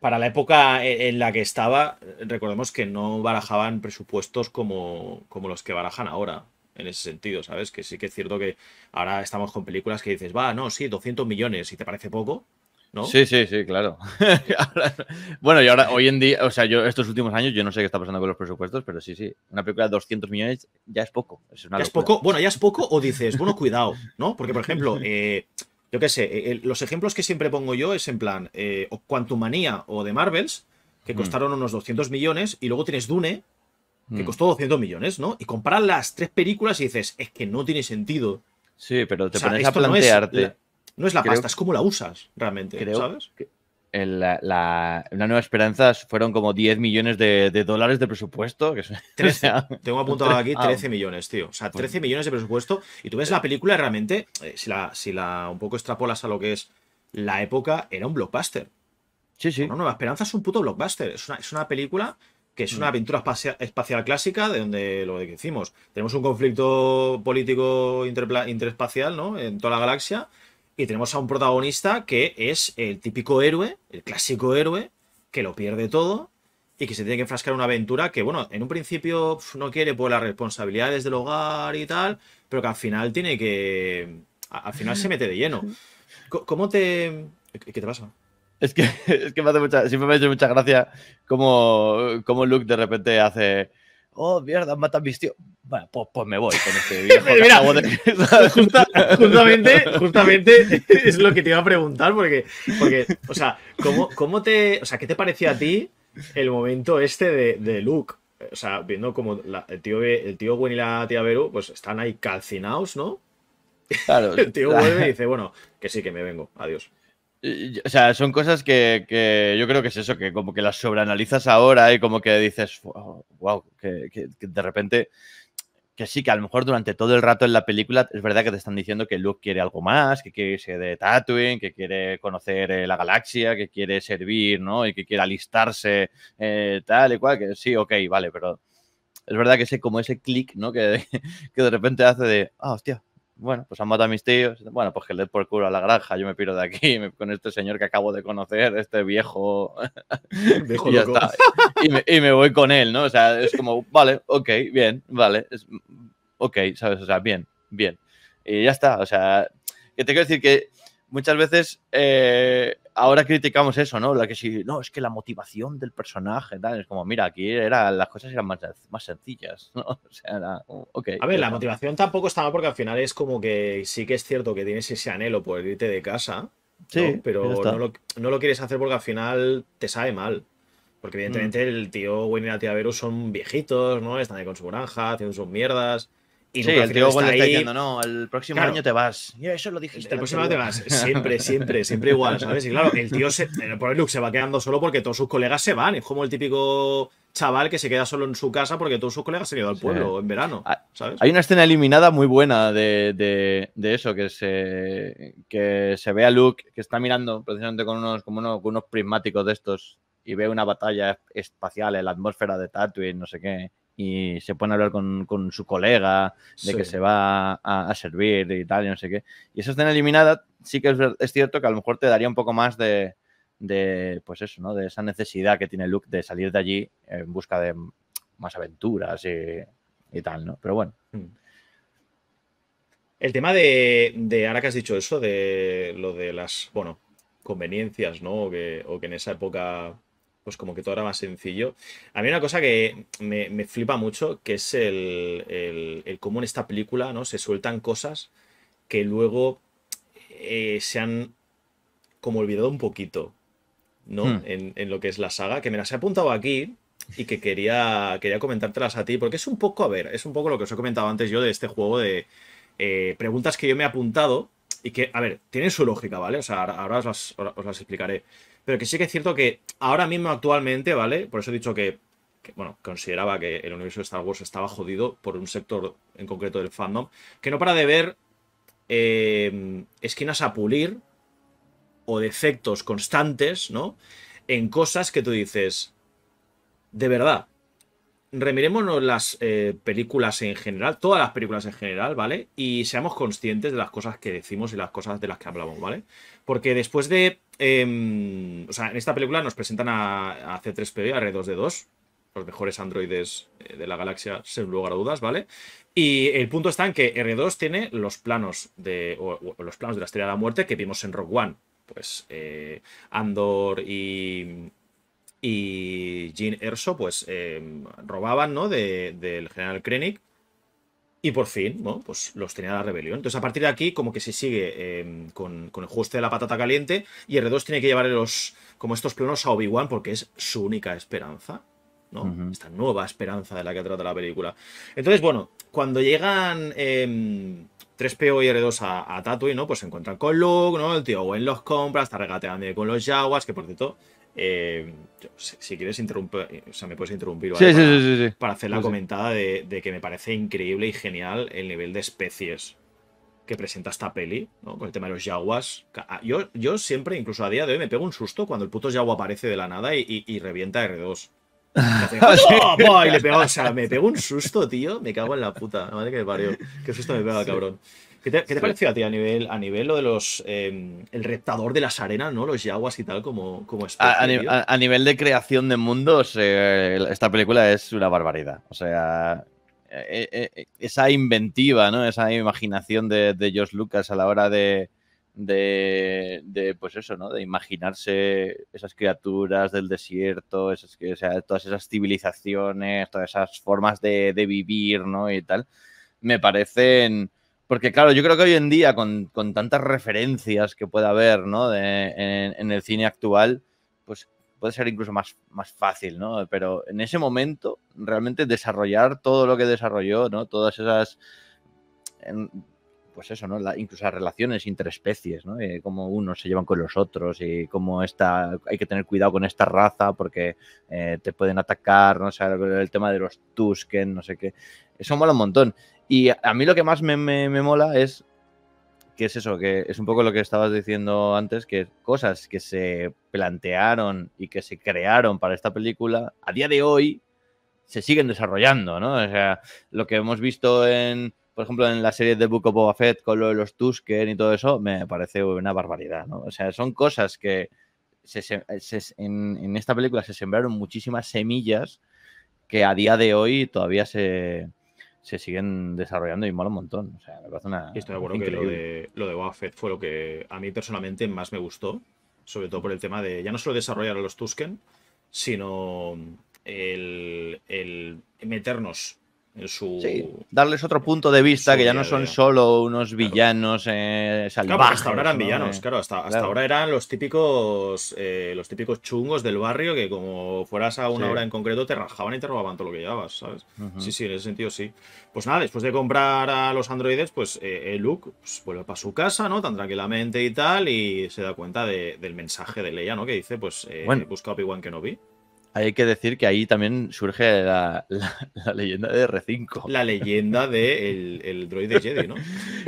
para la época en la que estaba, recordemos que no barajaban presupuestos como, como los que barajan ahora. En ese sentido, ¿sabes? Que sí que es cierto que ahora estamos con películas que dices, va, no, sí, doscientos millones, y te parece poco, ¿no? Sí, sí, sí, claro. ahora, bueno, y ahora, hoy en día, o sea, yo estos últimos años, yo no sé qué está pasando con los presupuestos, pero sí, sí, una película de doscientos millones ya es poco. Es una ya es poco, bueno, ya es poco, o dices, bueno, cuidado, ¿no? Porque, por ejemplo, eh, yo qué sé, eh, los ejemplos que siempre pongo yo es en plan, eh, o Quantumania o de Marvels, que costaron mm. unos doscientos millones, y luego tienes Dune, que costó doscientos millones, ¿no? Y comparas las tres películas y dices, es que no tiene sentido. Sí, pero te o sea, pones a plantearte... No es la, no es la creo, pasta, es cómo la usas realmente, creo, ¿sabes? Que en la, la, en la Nueva Esperanza fueron como diez millones de, de dólares de presupuesto. Que es, trece, o sea, tengo apuntado aquí trece millones, tío. O sea, trece millones de presupuesto. Y tú ves la película realmente, eh, si, la, si la un poco extrapolas a lo que es la época era un blockbuster. Sí, sí. Una Nueva Esperanza es un puto blockbuster. Es una, es una película que es una aventura espacial, espacial clásica, de donde lo que decimos. Tenemos un conflicto político interespacial, ¿no?, en toda la galaxia. Y tenemos a un protagonista que es el típico héroe, el clásico héroe, que lo pierde todo y que se tiene que enfrascar en una aventura que, bueno, en un principio no quiere por las responsabilidades del hogar y tal, pero que al final tiene que... Al final se mete de lleno. ¿Cómo te...? ¿Qué te pasa? Es que, es que me hace mucha, siempre me ha hecho mucha gracia como, como Luke de repente hace... Oh, mierda, han matado a mis tíos. Bueno, pues, pues me voy con este viejo. Mira, de... Justa, justamente, justamente es lo que te iba a preguntar, porque, porque o sea, ¿cómo, cómo te, o sea, ¿qué te pareció a ti el momento este de, de Luke? O sea, viendo como la, el tío el tío Gwen y la tía Beru, pues están ahí calcinados, ¿no? Claro. El tío Gwen me dice, bueno, que sí, que me vengo, adiós. O sea, son cosas que, que yo creo que es eso, que como que las sobreanalizas ahora y como que dices, wow, wow que, que, que de repente, que sí, que a lo mejor durante todo el rato en la película es verdad que te están diciendo que Luke quiere algo más, que quiere irse de Tatooine, que quiere conocer eh, la galaxia, que quiere servir, ¿no? Y que quiere alistarse, eh, tal y cual, que sí, ok, vale, pero es verdad que ese como ese clic, ¿no? Que, que de repente hace de, ah, hostia. Bueno, pues han matado a mis tíos. Bueno, pues que le dé por culo a la granja. Yo me piro de aquí me, con este señor que acabo de conocer, este viejo... viejo y, ya está. Y, me, y me voy con él, ¿no? O sea, es como, vale, ok, bien, vale. Es, ok, ¿sabes? O sea, bien, bien. Y ya está. O sea, que te quiero decir que muchas veces eh, ahora criticamos eso, ¿no? La que si, no, es que la motivación del personaje, tal, es como, mira, aquí era, las cosas eran más, más sencillas, ¿no? O sea, era, okay. A ver, la motivación tampoco está mal porque al final es como que sí que es cierto que tienes ese anhelo por irte de casa, sí, ¿no? Pero no lo, no lo quieres hacer porque al final te sabe mal. Porque evidentemente mm. el tío Wayne y la tía Beru son viejitos, ¿no? Están ahí con su granja, haciendo sus mierdas... Y sí, el tío está, está ahí... diciendo, no, el próximo claro, año te vas. Yo eso lo dijiste. El próximo año te vas. Siempre, siempre, siempre igual, ¿sabes? Y claro, el tío, se, por el Luke, se va quedando solo porque todos sus colegas se van. Es como el típico chaval que se queda solo en su casa porque todos sus colegas se han ido al pueblo sí. en verano, ¿sabes? Hay una escena eliminada muy buena de, de, de eso, que se, que se ve a Luke que está mirando precisamente con unos, como unos, unos prismáticos de estos y ve una batalla espacial en la atmósfera de Tatooine, no sé qué. Y se pone a hablar con, con su colega de sí. que se va a, a servir y tal, y no sé qué. Y esa escena eliminada sí que es, es cierto que a lo mejor te daría un poco más de, de, pues eso, ¿no? De esa necesidad que tiene Luke de salir de allí en busca de más aventuras y, y tal, ¿no? Pero bueno. El tema de, de, ahora que has dicho eso, de lo de las, bueno, conveniencias, ¿no? O que, o que en esa época... pues como que todo era más sencillo. A mí una cosa que me, me flipa mucho, que es el, el, el cómo en esta película, ¿no? Se sueltan cosas que luego eh, se han como olvidado un poquito, ¿no? Hmm. En, en lo que es la saga, que me las he apuntado aquí y que quería, quería comentártelas a ti, porque es un poco, a ver, es un poco lo que os he comentado antes yo de este juego de eh, preguntas que yo me he apuntado y que, a ver, tienen su lógica, ¿vale? O sea, ahora os las, os las explicaré. Pero que sí que es cierto que ahora mismo, actualmente, ¿vale? Por eso he dicho que, que, bueno, consideraba que el universo de Star Wars estaba jodido por un sector en concreto del fandom, que no para de ver eh, esquinas a pulir o defectos constantes, ¿no? En cosas que tú dices, de verdad, remirémonos las eh, películas en general, todas las películas en general, ¿vale? Y seamos conscientes de las cosas que decimos y las cosas de las que hablamos, ¿vale? Porque después de... Eh, o sea, en esta película nos presentan a, a C tres P O y a R dos D dos, los mejores androides de la galaxia, sin lugar a dudas, ¿vale? Y el punto está en que R dos tiene los planos de, o, o los planos de la Estrella de la Muerte que vimos en Rogue One. Pues eh, Andor y, y Jyn Erso, pues eh, robaban, ¿no? De, del general Krennic. Y por fin, ¿no? Pues los tenía la rebelión. Entonces, a partir de aquí, como que se sigue eh, con, con el ajuste de la patata caliente y R dos tiene que llevarle los, como estos planos a Obi-Wan porque es su única esperanza, ¿no? Uh-huh. Esta nueva esperanza de la que trata la película. Entonces, bueno, cuando llegan eh, tres P O y R dos a, a Tatooine, ¿no? Pues se encuentran con Luke, ¿no? El tío Owen los compra, está regateando con los Jawas, que por cierto... Eh, yo, si, si quieres interrumpir, o sea, me puedes interrumpir, ¿vale? Sí, para, sí, sí, sí. para hacer la sí, sí. comentada de, de que me parece increíble y genial el nivel de especies que presenta esta peli, ¿no? Con el tema de los yaguas. Yo, yo siempre, incluso a día de hoy, me pego un susto cuando el puto yagua aparece de la nada y, y, y revienta R dos. Y, hace, ¡oh, boy! Y le pego, o sea, me pego un susto, tío. Me cago en la puta. La madre que me parió. Qué susto me pega, sí. Cabrón. ¿Qué te, qué te pareció a ti a nivel, a nivel lo de los... Eh, el reptador de las arenas, ¿no? Los yaguas y tal como, como especie, a, a, a nivel de creación de mundos, eh, esta película es una barbaridad. O sea... Eh, eh, esa inventiva, ¿no? Esa imaginación de, de George Lucas a la hora de, de, de, pues eso, ¿no? De imaginarse esas criaturas del desierto, esas, o sea, todas esas civilizaciones, todas esas formas de, de vivir, ¿no? Y tal. Me parecen... Porque, claro, yo creo que hoy en día, con, con tantas referencias que pueda haber, ¿no? De, en, en el cine actual, pues... puede ser incluso más, más fácil, ¿no? Pero en ese momento, realmente desarrollar todo lo que desarrolló, ¿no? Todas esas, pues eso, ¿no? La, incluso las relaciones interespecies, ¿no? Eh, cómo unos se llevan con los otros y cómo esta, hay que tener cuidado con esta raza porque eh, te pueden atacar, ¿no? O sea, el tema de los Tusken, no sé qué. Eso mola un montón. Y a mí lo que más me, me, me mola es que es eso, que es un poco lo que estabas diciendo antes, que cosas que se plantearon y que se crearon para esta película, a día de hoy se siguen desarrollando, ¿no? O sea, lo que hemos visto en, por ejemplo, en la serie de Book of Boba Fett con lo de los Tusken y todo eso, me parece una barbaridad, ¿no? O sea, son cosas que se, se, se, en, en esta película se sembraron muchísimas semillas que a día de hoy todavía se... se siguen desarrollando y mola un montón. O sea, me parece una... Estoy de acuerdo que lo de, lo de Boba Fett fue lo que a mí personalmente más me gustó, sobre todo por el tema de, ya no solo desarrollar a los Tusken, sino el, el meternos en su... Sí, darles otro punto de vista, que ya no son solo unos villanos, claro. eh, salvajes. Claro, hasta ahora eran ¿no? villanos, claro, hasta, hasta claro. ahora eran los típicos, eh, los típicos chungos del barrio que como fueras a una sí. hora en concreto te rajaban y te robaban todo lo que llevabas, ¿sabes? Uh-huh. Sí, sí, en ese sentido sí. Pues nada, después de comprar a los androides, pues eh, Luke pues, vuelve para su casa, ¿no? Tan tranquilamente y tal, y se da cuenta de, del mensaje de Leia, ¿no? Que dice, pues, eh, bueno. busca Obi-Wan Kenobi. Hay que decir que ahí también surge la, la, la leyenda de R cinco. La leyenda del el droide Jedi, ¿no?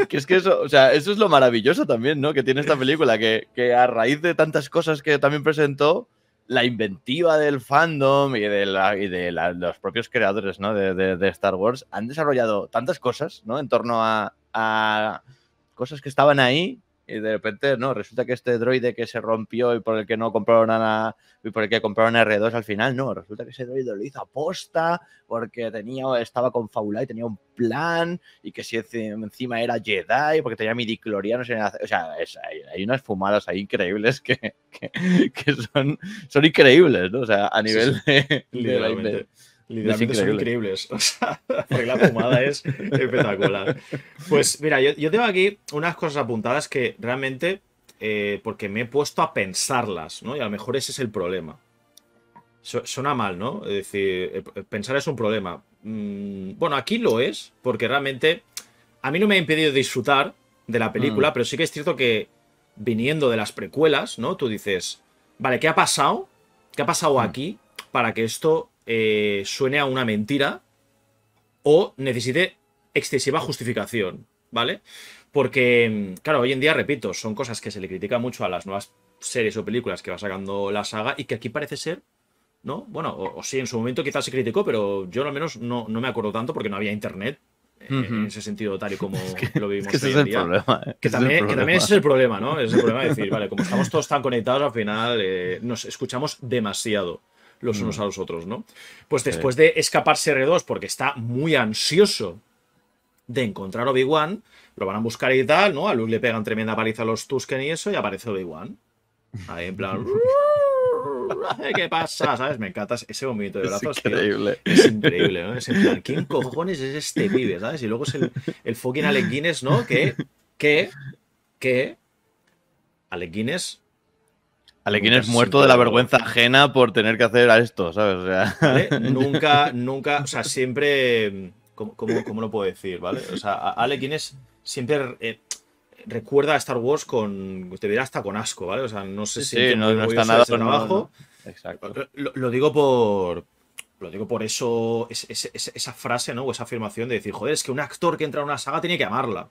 Que es que eso, o sea, eso es lo maravilloso también, ¿no? Que tiene esta película, que, que a raíz de tantas cosas que también presentó, la inventiva del fandom y de, la, y de la, los propios creadores, ¿no? De, de, de Star Wars han desarrollado tantas cosas, ¿no? En torno a, a cosas que estaban ahí. Y de repente, no, resulta que este droide que se rompió y por el que no compraron a y por el que compraron a R dos al final, no, resulta que ese droide lo hizo aposta porque tenía, estaba confabulado y tenía un plan, y que si encima era Jedi, porque tenía midiclorianos, o sea, es, hay, hay unas fumadas ahí increíbles que, que, que son, son increíbles, ¿no? O sea, a nivel sí, de, literalmente. de Literalmente son increíbles. O sea, porque la fumada es espectacular. Pues mira, yo, yo tengo aquí unas cosas apuntadas que realmente, eh, porque me he puesto a pensarlas, ¿no? Y a lo mejor ese es el problema. So, suena mal, ¿no? Es decir, pensar es un problema. Mm, bueno, aquí lo es, porque realmente a mí no me ha impedido disfrutar de la película, mm. pero sí que es cierto que viniendo de las precuelas, ¿no? Tú dices, vale, ¿qué ha pasado? ¿Qué ha pasado mm. aquí para que esto... Eh, suene a una mentira o necesite excesiva justificación, ¿vale? Porque, claro, hoy en día, repito, son cosas que se le critica mucho a las nuevas series o películas que va sacando la saga y que aquí parece ser, ¿no? Bueno, o, o sí, en su momento quizás se criticó, pero yo al menos no, no me acuerdo tanto porque no había internet Uh-huh. en ese sentido tal y como es que, lo vivimos es que hoy en día. Problema, ¿eh? que, también, que también ese es el problema, ¿no? Es el problema de decir, vale, como estamos todos tan conectados, al final eh, nos escuchamos demasiado los unos a los otros, ¿no? Pues después de escaparse R dos, porque está muy ansioso de encontrar Obi-Wan, lo van a buscar y tal, ¿no? A Luke le pegan tremenda paliza a los Tusken y eso, y aparece Obi-Wan. Ahí en plan... ¿Qué pasa? ¿Sabes? Me encanta ese movimiento de brazos. Es increíble. Tío. Es increíble, ¿no? Es en plan, ¿quién cojones es este pibe? ¿Sabes? Y luego es el, el fucking Alec Guinness, ¿no? Que, que, que... Alec Guinness... Alec Guinness muerto de la vergüenza ajena por tener que hacer a esto, ¿sabes? O sea... ¿Vale? Nunca, nunca, o sea, siempre, ¿cómo, cómo, cómo lo puedo decir, ¿vale? O sea, Alec Guinness siempre eh, recuerda a Star Wars con, te dirá hasta con asco, ¿vale? O sea, no sé si... Sí, no, no está nada por abajo. No, no. Exacto. Lo, lo digo por... Lo digo por eso, es, es, es, esa frase, ¿no? O esa afirmación de decir, joder, es que un actor que entra a una saga tiene que amarla.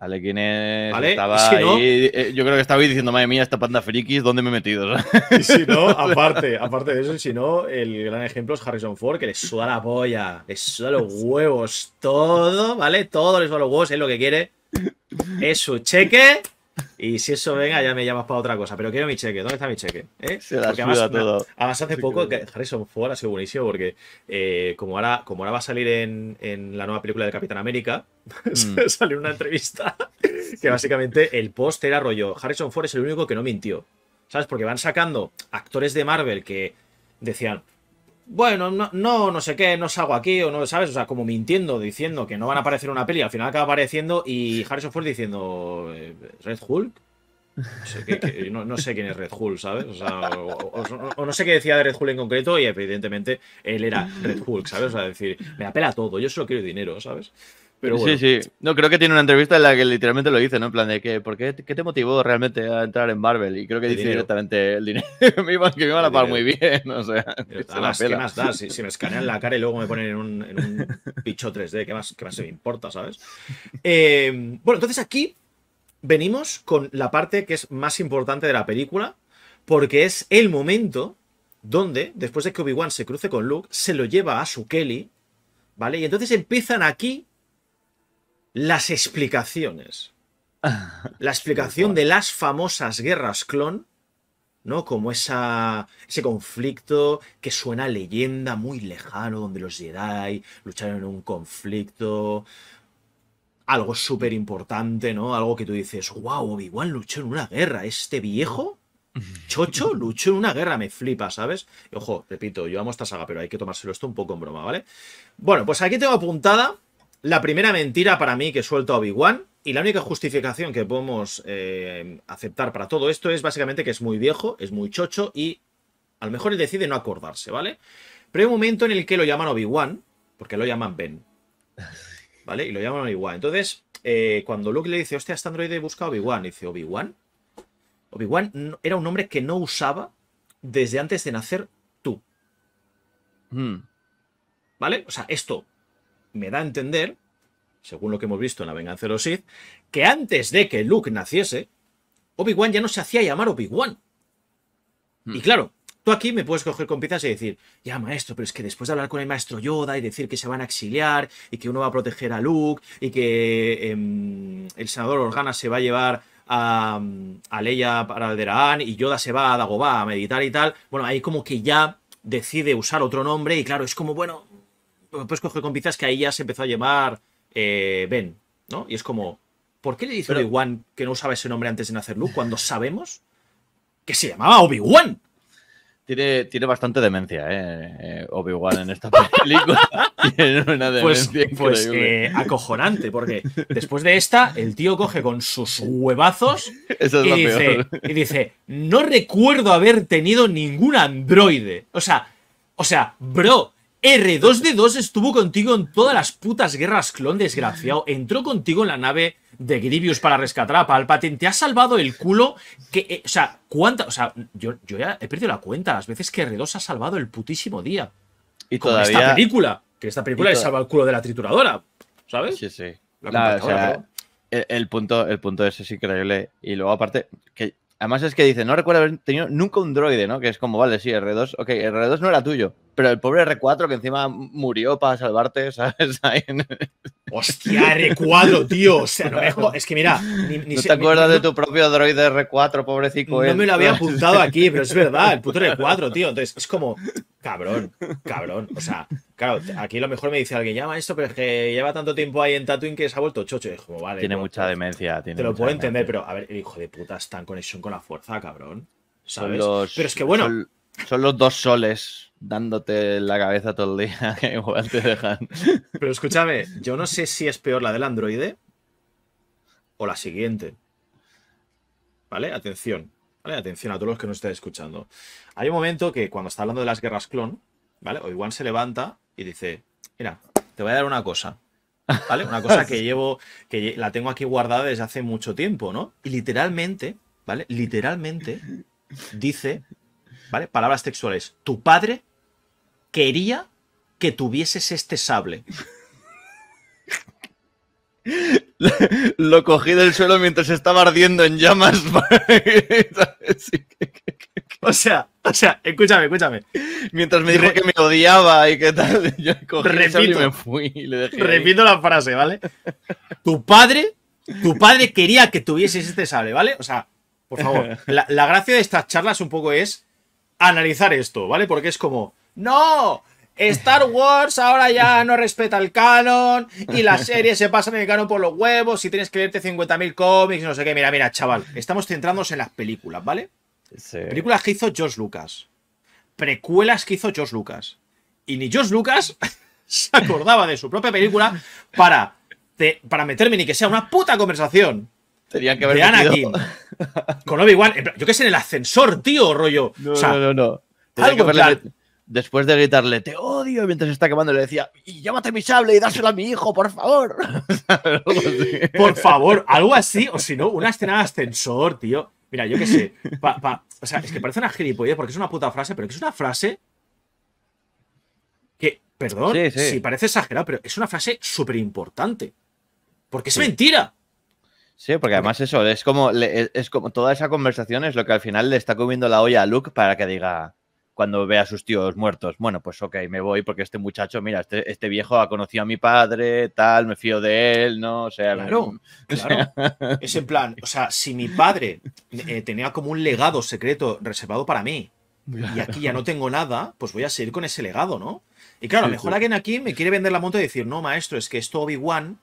Ale Guinness, ¿vale? Estaba si no, ahí, yo creo que estaba ahí diciendo, madre mía, esta panda frikis, ¿dónde me he metido? Y si no, aparte, aparte de eso, y si no, el gran ejemplo es Harrison Ford, que le suda la polla, le suda los huevos, todo, ¿vale? Todo le suda los huevos, es lo que quiere, es su cheque, y si eso venga, ya me llamas para otra cosa, pero quiero mi cheque, ¿dónde está mi cheque? ¿Eh? Se la suda además, todo. Además, hace poco, Harrison Ford ha sido buenísimo, porque eh, como, ahora, como ahora va a salir en, en la nueva película de Capitán América, mm. salió una entrevista que básicamente el post era rollo Harrison Ford es el único que no mintió, ¿sabes? Porque van sacando actores de Marvel que decían bueno, no, no, no sé qué, no salgo aquí o no, ¿sabes? O sea, como mintiendo, diciendo que no van a aparecer en una peli, al final acaba apareciendo y Harrison Ford diciendo ¿Red Hulk? No sé, qué, qué, no, no sé quién es Red Hulk, ¿sabes? O, sea, o, o, o no sé qué decía de Red Hulk en concreto y evidentemente él era Red Hulk, ¿sabes? O sea, decir, me apela todo, yo solo quiero dinero, ¿sabes? Pero bueno. Sí, sí. No, creo que tiene una entrevista en la que literalmente lo dice, ¿no? En plan de que, ¿por qué, qué te motivó realmente a entrar en Marvel? Y creo que el dice dinero. Directamente el dinero. me iba, que me iban a pagar muy bien, o sea. Además, se ¿qué más da? Si, si me escanean la cara y luego me ponen en un, en un bicho tres D, ¿qué más, qué más se me importa, ¿sabes? Eh, bueno, entonces aquí venimos con la parte que es más importante de la película, porque es el momento donde, después de que Obi-Wan se cruce con Luke, se lo lleva a su Kelly, ¿vale? Y entonces empiezan aquí las explicaciones. La explicación de las famosas guerras clon, ¿no? Como esa, ese conflicto que suena a leyenda muy lejano, donde los Jedi lucharon en un conflicto. Algo súper importante, ¿no? Algo que tú dices, wow, Obi-Wan luchó en una guerra. Este viejo, chocho, luchó en una guerra. Me flipa, ¿sabes? Y, ojo, repito, yo amo esta saga, pero hay que tomárselo esto un poco en broma, ¿vale? Bueno, pues aquí tengo apuntada la primera mentira para mí que suelta Obi-Wan, y la única justificación que podemos eh, aceptar para todo esto es básicamente que es muy viejo, es muy chocho y a lo mejor él decide no acordarse, ¿vale? Pero hay un momento en el que lo llaman Obi-Wan, porque lo llaman Ben, ¿vale? Y lo llaman Obi-Wan. Entonces, eh, cuando Luke le dice, hostia, este androide busca a Obi-Wan, dice, ¿Obi-Wan? Obi-Wan no, era un nombre que no usaba desde antes de nacer tú. Hmm. ¿Vale? O sea, esto me da a entender, según lo que hemos visto en La Venganza de los Sith, que antes de que Luke naciese, Obi-Wan ya no se hacía llamar Obi-Wan. Hmm. Y claro, tú aquí me puedes coger con piezas y decir, ya maestro, pero es que después de hablar con el maestro Yoda y decir que se van a exiliar y que uno va a proteger a Luke y que eh, el senador Organa se va a llevar a, a Leia para Alderaan y Yoda se va a Dagobah a meditar y tal, bueno, ahí como que ya decide usar otro nombre y claro, es como, bueno, pues coge con pizzas que ahí ya se empezó a llamar eh, Ben, ¿no? Y es como, ¿por qué le dice Obi-Wan que no usaba ese nombre antes de nacer Luke cuando sabemos que se llamaba Obi-Wan? Tiene, tiene bastante demencia, ¿eh? Obi-Wan en esta película. Tiene una demencia pues, pues eh, acojonante, porque después de esta, el tío coge con sus huevazos Eso es y, dice, y dice, no recuerdo haber tenido ningún androide. O sea, o sea, bro... erre dos de dos estuvo contigo en todas las putas guerras clon, desgraciado. Entró contigo en la nave de Grievous para rescatar a Palpatine. Te ha salvado el culo que... Eh, o sea, ¿cuánta? O sea, yo, yo ya he perdido la cuenta las veces que erre dos ha salvado el putísimo día. Y como todavía... esta película. Que esta película le salva el culo de la trituradora, ¿sabes? Sí, sí. La la, o sea, el, el, punto, el punto ese es increíble. Y luego, aparte... que además es que dice, no recuerdo haber tenido nunca un droide, ¿no? Que es como, vale, sí, erre dos, ok, erre dos no era tuyo, pero el pobre erre cuatro que encima murió para salvarte, ¿sabes? Hostia, erre cuatro, tío, o sea, no me jodas. Es que mira, ni, ni ¿No se... te acuerdas no, de tu propio droide erre cuatro, pobrecito? No me lo había apuntado aquí, pero es verdad, el puto erre cuatro, tío, entonces es como, cabrón, cabrón, o sea, claro, aquí a lo mejor me dice alguien, llama esto, pero es que lleva tanto tiempo ahí en Tatooine que se ha vuelto chocho. Es como, vale, tiene no, mucha demencia. Tiene te lo puedo entender, demencia. Pero a ver, el hijo de puta está en conexión con la fuerza, cabrón, ¿sabes? Los, pero es que bueno... Son, son los dos soles dándote la cabeza todo el día, que igual te dejan. Pero escúchame, yo no sé si es peor la del androide o la siguiente. ¿Vale? Atención. ¿Vale? Atención a todos los que nos estáis escuchando. Hay un momento que cuando está hablando de las guerras clon, ¿vale? Obi-Wan se levanta y dice, mira, te voy a dar una cosa, ¿vale? Una cosa que llevo, que la tengo aquí guardada desde hace mucho tiempo, ¿no? Y literalmente, ¿vale? Literalmente dice, ¿vale? Palabras textuales. Tu padre quería que tuvieses este sable. Lo cogí del suelo mientras estaba ardiendo en llamas. O sea, o sea, escúchame, escúchame. Mientras me dijo que me odiaba y que tal, yo cogí repito, el y me fui. Y le dejé repito ahí la frase, ¿vale? Tu padre, tu padre quería que tuvieses este sable, ¿vale? O sea, por favor, la, la gracia de estas charlas un poco es analizar esto, ¿vale? Porque es como, ¡no! Star Wars ahora ya no respeta el canon y las series se pasan el canon por los huevos y tienes que leerte cincuenta mil cómics, no sé qué. Mira, mira, chaval, estamos centrándonos en las películas, ¿vale? Sí. Películas que hizo George Lucas. Precuelas que hizo George Lucas. Y ni George Lucas se acordaba de su propia película para, te, para meterme ni que sea una puta conversación. Tenían que haber de Anakin con Obi-Wan. Yo qué sé, en el ascensor, tío, rollo. No, o sea, no, no, no. Tenía algo que plan, después de gritarle, te odio, mientras se está quemando, le decía, y llámate mi sable y dáselo a mi hijo, por favor. Por favor, algo así, o si no, una escena de ascensor, tío. Mira, yo qué sé. Pa, pa, o sea, es que parece una gilipollez porque es una puta frase, pero que es una frase que, perdón, sí, sí. Si parece exagerado, pero es una frase súper importante. Porque es sí. mentira. Sí, porque además eso, es como, es como toda esa conversación es lo que al final le está comiendo la olla a Luke para que diga, cuando ve a sus tíos muertos, bueno, pues ok, me voy porque este muchacho, mira, este, este viejo ha conocido a mi padre, tal, me fío de él, ¿no? O sea, claro, me... claro. Es en plan, o sea, si mi padre eh, tenía como un legado secreto reservado para mí claro. y aquí ya no tengo nada, pues voy a seguir con ese legado, ¿no? Y claro, a lo mejor alguien aquí me quiere vender la moto y decir, no, maestro, es que esto Obi-Wan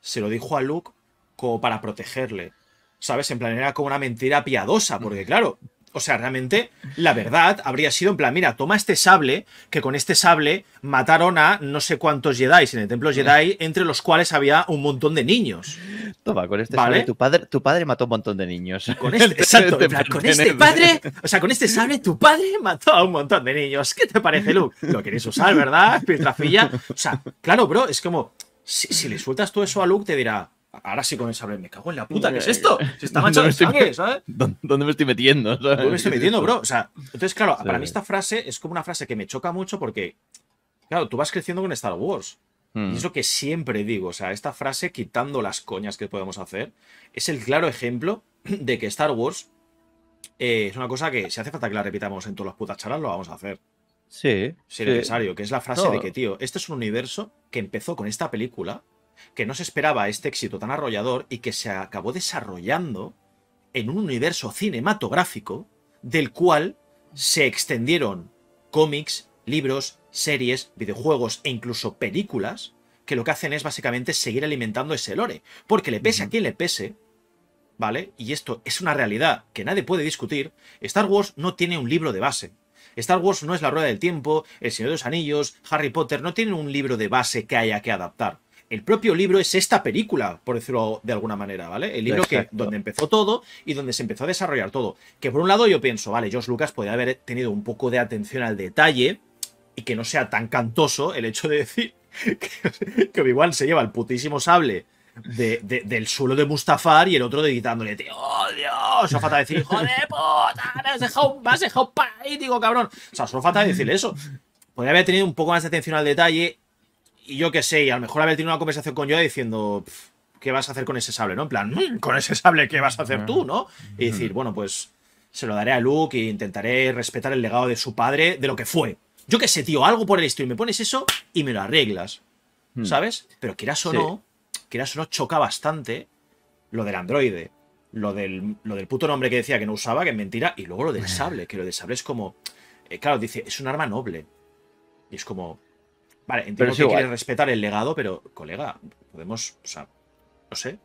se lo dijo a Luke como para protegerle, ¿sabes? En plan, era como una mentira piadosa, porque claro, o sea, realmente, la verdad habría sido en plan, mira, toma este sable, que con este sable mataron a no sé cuántos Jedi en el templo Jedi, entre los cuales había un montón de niños. Toma, con este ¿vale? sable, tu padre, tu padre mató un montón de niños. Con este, exacto, en plan, con este padre, o sea, con este sable, tu padre mató a un montón de niños. ¿Qué te parece, Luke? Lo queréis usar, ¿verdad? Piltrafilla. O sea, claro, bro, es como, si, si le sueltas tú eso a Luke, te dirá, ahora sí con el sable, me cago en la puta, ¿qué es esto? Se está manchando el sangre, ¿sabes? ¿Dónde me estoy metiendo? ¿Sabes? ¿Dónde me estoy metiendo, bro? O sea, entonces, claro, sí. para mí esta frase es como una frase que me choca mucho porque, claro, tú vas creciendo con Star Wars. Hmm. Y es lo que siempre digo, o sea, esta frase, quitando las coñas que podemos hacer, es el claro ejemplo de que Star Wars eh, es una cosa que si hace falta que la repitamos en todas las putas charlas, lo vamos a hacer. Sí. Si es sí. necesario, que es la frase no. de que, tío, este es un universo que empezó con esta película, que no se esperaba este éxito tan arrollador y que se acabó desarrollando en un universo cinematográfico del cual se extendieron cómics, libros, series, videojuegos e incluso películas que lo que hacen es básicamente seguir alimentando ese lore. Porque le pese a quien le pese, ¿vale? Y esto es una realidad que nadie puede discutir. Star Wars no tiene un libro de base. Star Wars no es La Rueda del Tiempo, El Señor de los Anillos, Harry Potter, no tienen un libro de base que haya que adaptar. El propio libro es esta película, por decirlo de alguna manera, ¿vale? El libro que, donde empezó todo y donde se empezó a desarrollar todo. Que por un lado yo pienso, vale, George Lucas podría haber tenido un poco de atención al detalle y que no sea tan cantoso el hecho de decir que, que Obi-Wan se lleva el putísimo sable de, de, del suelo de Mustafar y el otro gritándole, tío, oh, solo falta decir, hijo de puta, me has dejado, me has dejado para ahí, digo, cabrón. O sea, solo falta decir eso. Podría haber tenido un poco más de atención al detalle. Y yo qué sé, y a lo mejor haber tenido una conversación con Yoda diciendo, ¿qué vas a hacer con ese sable? ¿No? En plan, mmm, con ese sable, ¿qué vas a hacer tú? ¿No? Y decir, bueno, pues se lo daré a Luke e intentaré respetar el legado de su padre, de lo que fue. Yo qué sé, tío, algo por el estilo. Me pones eso y me lo arreglas, ¿sabes? Pero quieras o no, sí. quieras o no, choca bastante lo del androide, lo del, lo del puto nombre que decía que no usaba, que es mentira, y luego lo del sable, que lo del sable es como, eh, claro, dice, es un arma noble. Y es como... Vale, entiendo que quieres respetar el legado, pero, colega, podemos, o sea, no sé.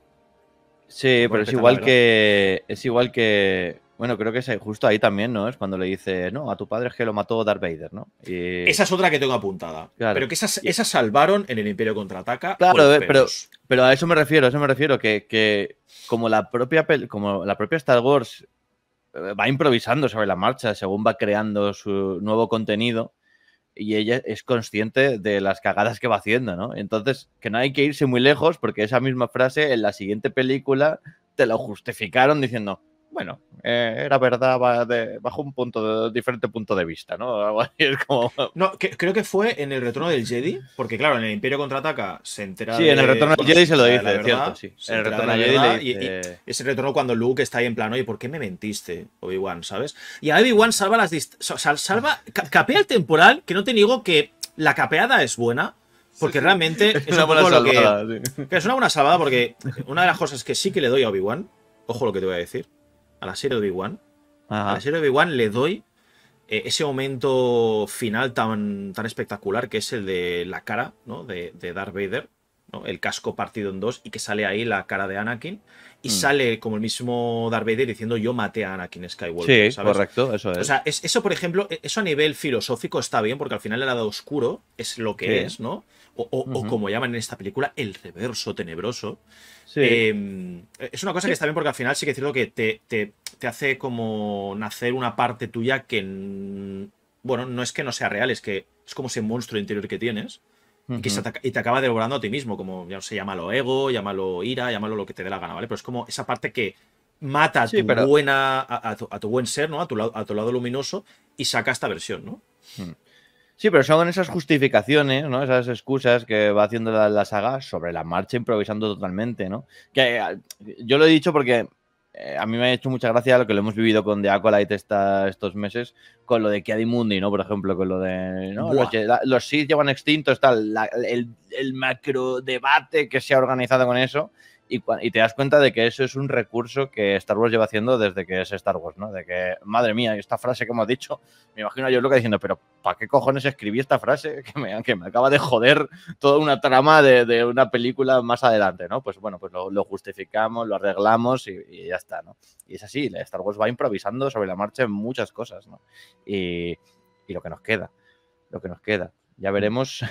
Sí, pero es igual que, es igual que, bueno, creo que es justo ahí también, ¿no? Es cuando le dice, no, a tu padre es que lo mató Darth Vader, ¿no? Y... Esa es otra que tengo apuntada, claro. pero que esas, esas salvaron en el Imperio Contraataca. Claro, pero, pero a eso me refiero, a eso me refiero, que, que como, la propia, como la propia Star Wars va improvisando sobre la marcha según va creando su nuevo contenido, y ella es consciente de las cagadas que va haciendo, ¿no? Entonces, que no hay que irse muy lejos porque esa misma frase en la siguiente película te lo justificaron diciendo bueno, eh, era verdad de, bajo un punto de, diferente punto de vista, ¿no? Es como... No, que, creo que fue en el Retorno del Jedi, porque claro, en el Imperio Contraataca se entera... Sí, en el Retorno del Jedi se lo dice, de cierto, sí. En el Retorno del Jedi dice... Y ese retorno cuando Luke está ahí en plan, oye, ¿por qué me mentiste, Obi-Wan, sabes? Y a Obi-Wan salva las... Sal, salva, capea el temporal, que no te niego que la capeada es buena, porque realmente es una buena salvada. Lo que, que es una buena salvada porque una de las cosas que sí que le doy a Obi-Wan, ojo lo que te voy a decir, a la serie de Obi-Wan, a la serie de Obi-Wan le doy eh, ese momento final tan, tan espectacular que es el de la cara, ¿no? de, de Darth Vader, ¿no? El casco partido en dos y que sale ahí la cara de Anakin y mm. sale como el mismo Darth Vader diciendo yo maté a Anakin Skywalker. Sí, ¿sabes? Correcto, eso es. O sea, es, eso por ejemplo, eso a nivel filosófico está bien porque al final el lado oscuro es lo que sí. es, ¿no? O, o, uh-huh. o como llaman en esta película, el reverso tenebroso. Sí. Eh, es una cosa que está bien porque al final sí que es cierto que te, te, te hace como nacer una parte tuya que, bueno, no es que no sea real, es que es como ese monstruo interior que tienes uh-huh. que se ataca, y te acaba devorando a ti mismo, como ya no sé, llámalo ego, llámalo ira, llámalo lo que te dé la gana, ¿vale? Pero es como esa parte que mata a, sí, tu, pero... buena, a, a, tu, a tu buen ser, ¿no? A tu, a tu lado luminoso y saca esta versión, ¿no? Uh-huh. Sí, pero son esas justificaciones, ¿no? Esas excusas que va haciendo la, la saga sobre la marcha, improvisando totalmente, ¿no? Que eh, yo lo he dicho porque eh, a mí me ha hecho mucha gracia lo que lo hemos vivido con The Acolyte esta, estos meses, con lo de Kiadi Mundi, ¿no? Por ejemplo, con lo de... ¿no? Los, la, los Sith llevan extintos, tal, la, el, el macro debate que se ha organizado con eso, y, y te das cuenta de que eso es un recurso que Star Wars lleva haciendo desde que es Star Wars, ¿no? De que, madre mía, esta frase que hemos dicho, me imagino a George Lucas diciendo, pero ¿para qué cojones escribí esta frase? Que me, que me acaba de joder toda una trama de, de una película más adelante, ¿no? Pues bueno, pues lo, lo justificamos, lo arreglamos y, y ya está, ¿no? Y es así, Star Wars va improvisando sobre la marcha en muchas cosas, ¿no? Y, y lo que nos queda, lo que nos queda. Ya veremos...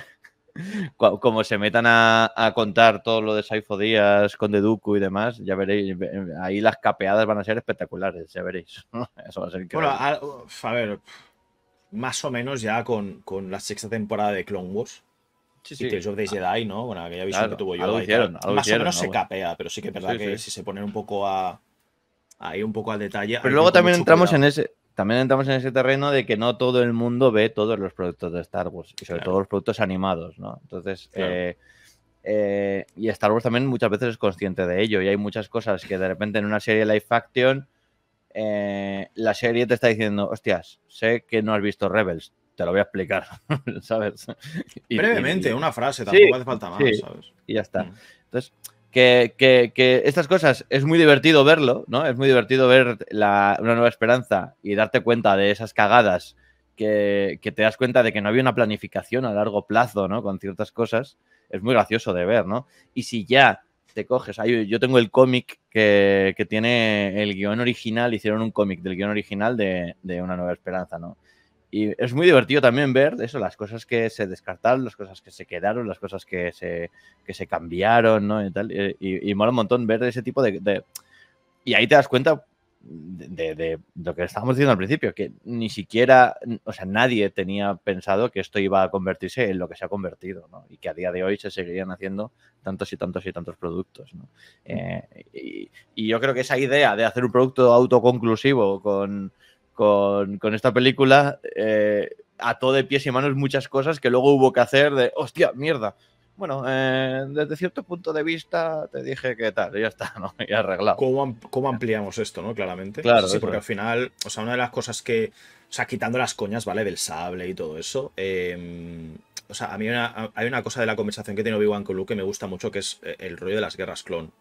Como se metan a, a contar todo lo de Saifo Díaz, Conde Dooku y demás, ya veréis, ahí las capeadas van a ser espectaculares, ya veréis. Eso va a ser increíble. Bueno, a, a ver, más o menos ya con, con la sexta temporada de Clone Wars sí, sí. y Tales of the Jedi, ¿no? Bueno, aquella visión claro, que tuvo yo. Algo hicieron, algo más hicieron, o menos ¿no? se capea, pero sí que es verdad sí, que sí. si se pone un poco a ahí un poco al detalle... Pero luego también entramos cuidado. en ese... También entramos en ese terreno de que no todo el mundo ve todos los productos de Star Wars, y sobre claro. todo los productos animados, ¿no? Entonces, claro. eh, eh, y Star Wars también muchas veces es consciente de ello, y hay muchas cosas que de repente en una serie live action, eh, la serie te está diciendo, hostias, sé que no has visto Rebels, te lo voy a explicar, ¿sabes? Y, brevemente, y, una frase, tampoco sí, hace falta más, sí, ¿sabes? Y ya está. Mm. Entonces... Que, que, que estas cosas es muy divertido verlo, ¿no? Es muy divertido ver la, Una Nueva Esperanza y darte cuenta de esas cagadas que, que te das cuenta de que no había una planificación a largo plazo, ¿no? Con ciertas cosas. Es muy gracioso de ver, ¿no? Y si ya te coges... Ahí, yo tengo el cómic que, que tiene el guión original, hicieron un cómic del guión original de, de Una Nueva Esperanza, ¿no? Y es muy divertido también ver eso, las cosas que se descartaron, las cosas que se quedaron, las cosas que se, que se cambiaron, ¿no? Y, tal, y, y, y mola un montón ver ese tipo de... de y ahí te das cuenta de, de, de lo que estábamos diciendo al principio, que ni siquiera, o sea, nadie tenía pensado que esto iba a convertirse en lo que se ha convertido, ¿no? Y que a día de hoy se seguirían haciendo tantos y tantos y tantos productos, ¿no? Eh, y, y yo creo que esa idea de hacer un producto autoconclusivo con... Con, con esta película eh, ató de pies y manos muchas cosas que luego hubo que hacer de, hostia, mierda. Bueno, eh, desde cierto punto de vista te dije que tal, ya está, ¿no? Ya arreglado. ¿Cómo, am cómo ampliamos esto, no? Claramente. Claro. Sí, porque al final, o sea, una de las cosas que, o sea, quitando las coñas, ¿vale? Del sable y todo eso. Eh, o sea, a mí una, hay una cosa de la conversación que tiene Obi-Wan con Luke que me gusta mucho, que es el rollo de las guerras clon.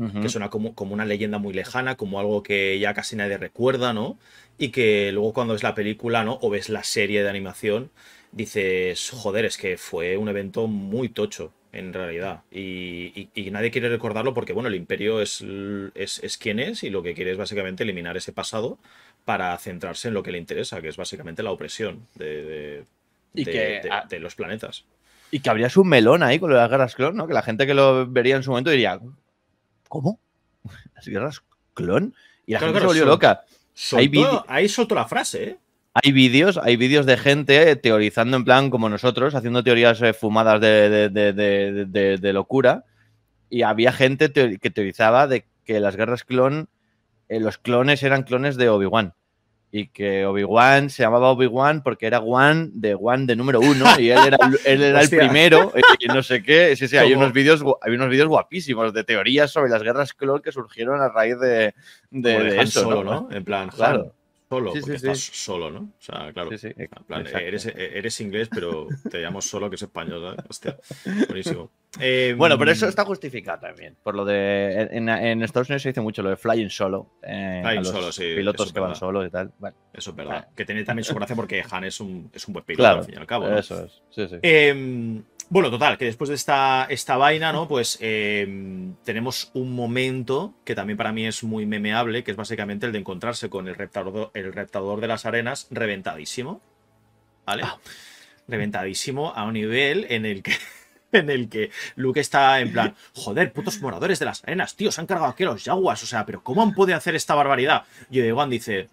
Uh-huh. Que suena como, como una leyenda muy lejana, como algo que ya casi nadie recuerda, ¿no? Y que luego cuando ves la película, ¿no? O ves la serie de animación, dices, joder, es que fue un evento muy tocho, en realidad. Y, y, y nadie quiere recordarlo porque, bueno, el Imperio es, es, es quien es y lo que quiere es básicamente eliminar ese pasado para centrarse en lo que le interesa, que es básicamente la opresión de, de, de, que, de, a... de los planetas. Y que habría un melón ahí con las guerras clon, ¿no? Que la gente que lo vería en su momento diría... ¿Cómo? ¿Las guerras clon? Y la claro, gente claro, se volvió loca. Soltó, ahí soltó la frase, ¿eh? Hay vídeos, hay vídeos de gente teorizando en plan como nosotros, haciendo teorías eh, fumadas de, de, de, de, de, de locura. Y había gente teor- que teorizaba de que las guerras clon eh, los clones eran clones de Obi-Wan. Y que Obi-Wan se llamaba Obi-Wan porque era Wan de Wan de número uno y él era, él era el primero y no sé qué. Sí, sí, hay unos vídeos hay unos vídeos guapísimos de teorías sobre las guerras clon que surgieron a raíz de, de, de, de eso, solo, ¿no? ¿no? En plan, claro. Han. Solo, sí, porque sí, estás sí. solo, ¿no? O sea, claro, sí, sí, en plan, eres, eres inglés, pero te llamo solo, que es español, ¿sabes? Hostia, buenísimo. Eh, bueno, pero eso está justificado también, por lo de... En, en Estados Unidos se dice mucho lo de flying solo, eh, flying a los solo, sí, pilotos que van solos y tal. Bueno, eso es verdad, vale. Que tiene también su gracia porque Han es un, es un buen piloto, claro, al fin y al cabo, ¿no? Eso es, sí, sí. Eh, Bueno, total, que después de esta, esta vaina, ¿no? Pues eh, tenemos un momento que también para mí es muy memeable, que es básicamente el de encontrarse con el reptador, el reptador de las arenas reventadísimo, ¿vale? Ah. Reventadísimo a un nivel en el que... en el que Luke está en plan, joder, putos moradores de las arenas, tío, se han cargado aquí los yaguas, o sea, pero ¿cómo han podido hacer esta barbaridad? Y Obi-Wan dice...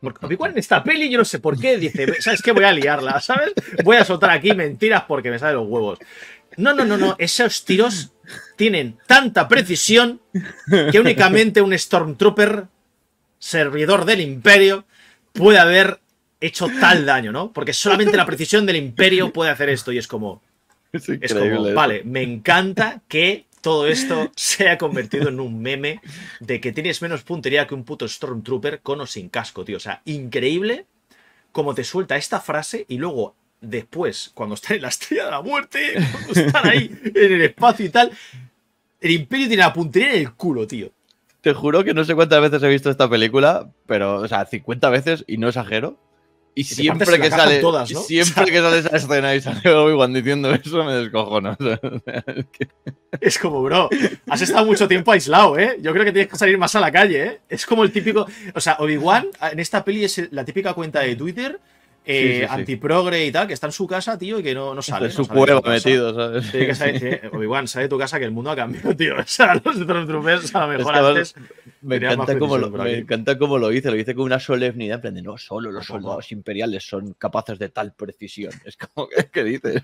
Porque Obi-Wan en esta peli, yo no sé por qué, dice, ¿sabes qué? Voy a liarla, ¿sabes? Voy a soltar aquí mentiras porque me salen los huevos. No, no, no, no, esos tiros tienen tanta precisión que únicamente un Stormtrooper, servidor del Imperio, puede haber hecho tal daño, ¿no? Porque solamente la precisión del Imperio puede hacer esto y es como... Es, es como, vale, me encanta que... todo esto se ha convertido en un meme de que tienes menos puntería que un puto Stormtrooper con o sin casco, tío. O sea, increíble cómo te suelta esta frase y luego, después, cuando está en la Estrella de la Muerte, cuando están ahí en el espacio y tal, el Imperio tiene la puntería en el culo, tío. Te juro que no sé cuántas veces he visto esta película, pero, o sea, cincuenta veces y no exagero. Y que siempre que sale todas, ¿no? Siempre que sale esa escena y sale Obi-Wan diciendo eso, me descojono. Es como, bro, has estado mucho tiempo aislado, ¿eh? Yo creo que tienes que salir más a la calle, ¿eh? Es como el típico... O sea, Obi-Wan en esta peli es la típica cuenta de Twitter, eh, sí, sí, sí. antiprogre y tal, que está en su casa, tío, y que no, no sale. En su no cueva metido, ¿sabes? Sí, que sale, sí. Obi-Wan, sale de tu casa que el mundo ha cambiado, tío. O sea, los Stormtroopers a lo mejor antes... Me encanta, como lo, me encanta cómo lo hice, lo hice con una solemnidad, en plan de no, solo los soldados imperiales son capaces de tal precisión. Es como que, ¿qué dices?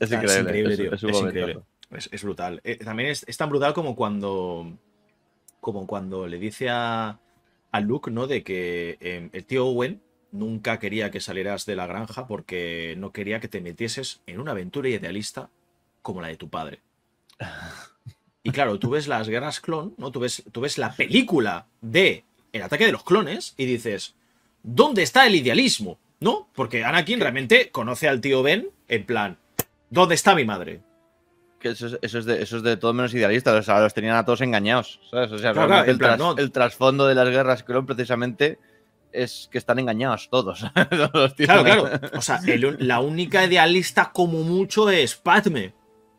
Es increíble, es increíble, tío. Es, es, es, increíble. Es, es brutal. Eh, también es, es tan brutal como cuando, como cuando le dice a, a Luke, ¿no? De que eh, el tío Owen nunca quería que salieras de la granja porque no quería que te metieses en una aventura idealista como la de tu padre. Y claro, tú ves las guerras clon, ¿no? Tú ves, tú ves la película de El ataque de los clones y dices, ¿dónde está el idealismo? ¿No? Porque Anakin realmente conoce al tío Ben en plan, ¿dónde está mi madre? Que eso, es, eso, es de, eso es de todo menos idealista, o sea, los tenían a todos engañados, ¿sabes? O sea, claro, claro, el, plan, tras, no. el trasfondo de las guerras clon precisamente es que están engañados todos. Los claro, claro. O sea, el, la única idealista como mucho es Padme.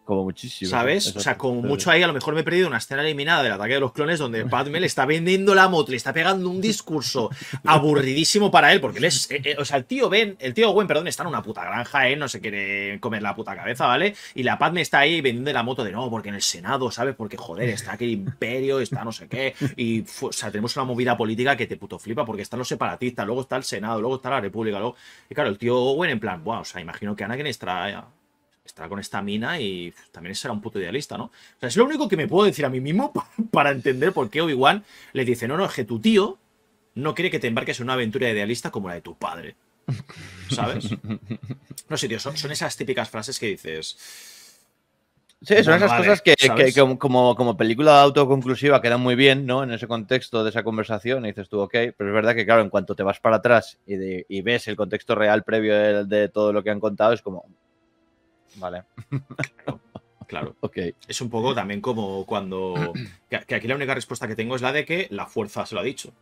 Como muchísimo. ¿Sabes? Exacto. O sea, como mucho ahí a lo mejor me he perdido una escena eliminada del ataque de los clones donde Padme le está vendiendo la moto, le está pegando un discurso aburridísimo para él, porque él es, eh, eh, o sea, el tío Ben, el tío Gwen, perdón, está en una puta granja, eh, no se quiere comer la puta cabeza, ¿vale? Y la Padme está ahí vendiendo la moto de no, porque en el Senado, ¿sabes? Porque, joder, está aquí el Imperio, está no sé qué, y, fue, o sea, tenemos una movida política que te puto flipa, porque están los separatistas, luego está el Senado, luego está la República, luego... Y claro, el tío Gwen en plan, wow, o sea, imagino que Anakin está... estará con esta mina y también será un puto idealista, ¿no? O sea, es lo único que me puedo decir a mí mismo para entender por qué Obi-Wan le dice, no, no, es que tu tío no quiere que te embarques en una aventura idealista como la de tu padre, ¿sabes? No sé, tío, son, son esas típicas frases que dices... Sí, son esas vale, cosas que, que, que como, como película autoconclusiva quedan muy bien, ¿no? En ese contexto de esa conversación y dices tú, ok, pero es verdad que, claro, en cuanto te vas para atrás y, de, y ves el contexto real previo de, de todo lo que han contado, es como... Vale. Claro, claro. Okay. Es un poco también como cuando... Que aquí la única respuesta que tengo es la de que la fuerza se lo ha dicho.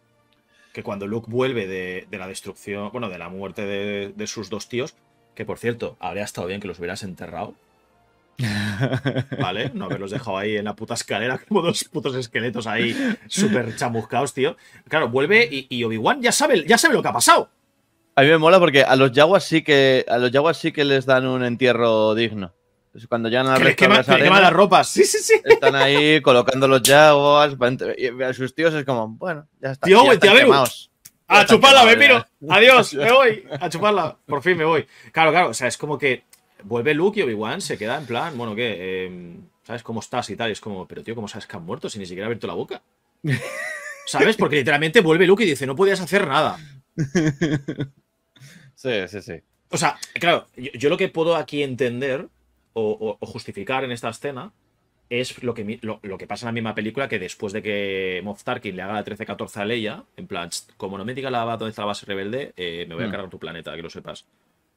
Que cuando Luke vuelve de, de la destrucción... Bueno, de la muerte de, de sus dos tíos, que por cierto, habría estado bien que los hubieras enterrado. Vale, no haberlos dejado ahí en la puta escalera como dos putos esqueletos ahí súper chamuscados, tío. Claro, vuelve y, y Obi-Wan ya sabe, ya sabe lo que ha pasado. A mí me mola porque a los yaguas sí que a los yaguas sí que les dan un entierro digno. Cuando llegan a la les quema, que quema las ropas. Sí, sí, sí. Están ahí colocando los yaguas. Y a sus tíos es como, bueno, ya está. Tío, ya están tío, quemados. A ya chuparla, quemados, me miro. Ya. Adiós, me voy. A chuparla. Por fin me voy. Claro, claro. O sea, es como que vuelve Luke y Obi-Wan se queda en plan, bueno, ¿qué? Eh, ¿Sabes cómo estás y tal? Y es como, pero tío, ¿cómo sabes que han muerto si ni siquiera ha abierto la boca? ¿Sabes? Porque literalmente vuelve Luke y dice, no podías hacer nada. Sí, sí, sí. O sea, claro, yo, yo lo que puedo aquí entender o, o, o justificar en esta escena es lo que, mi, lo, lo que pasa en la misma película, que después de que Moff Tarkin le haga la trece catorce a Leia, en plan, como no me diga la, dónde está la base rebelde, eh, me voy a cargar tu planeta, que lo sepas.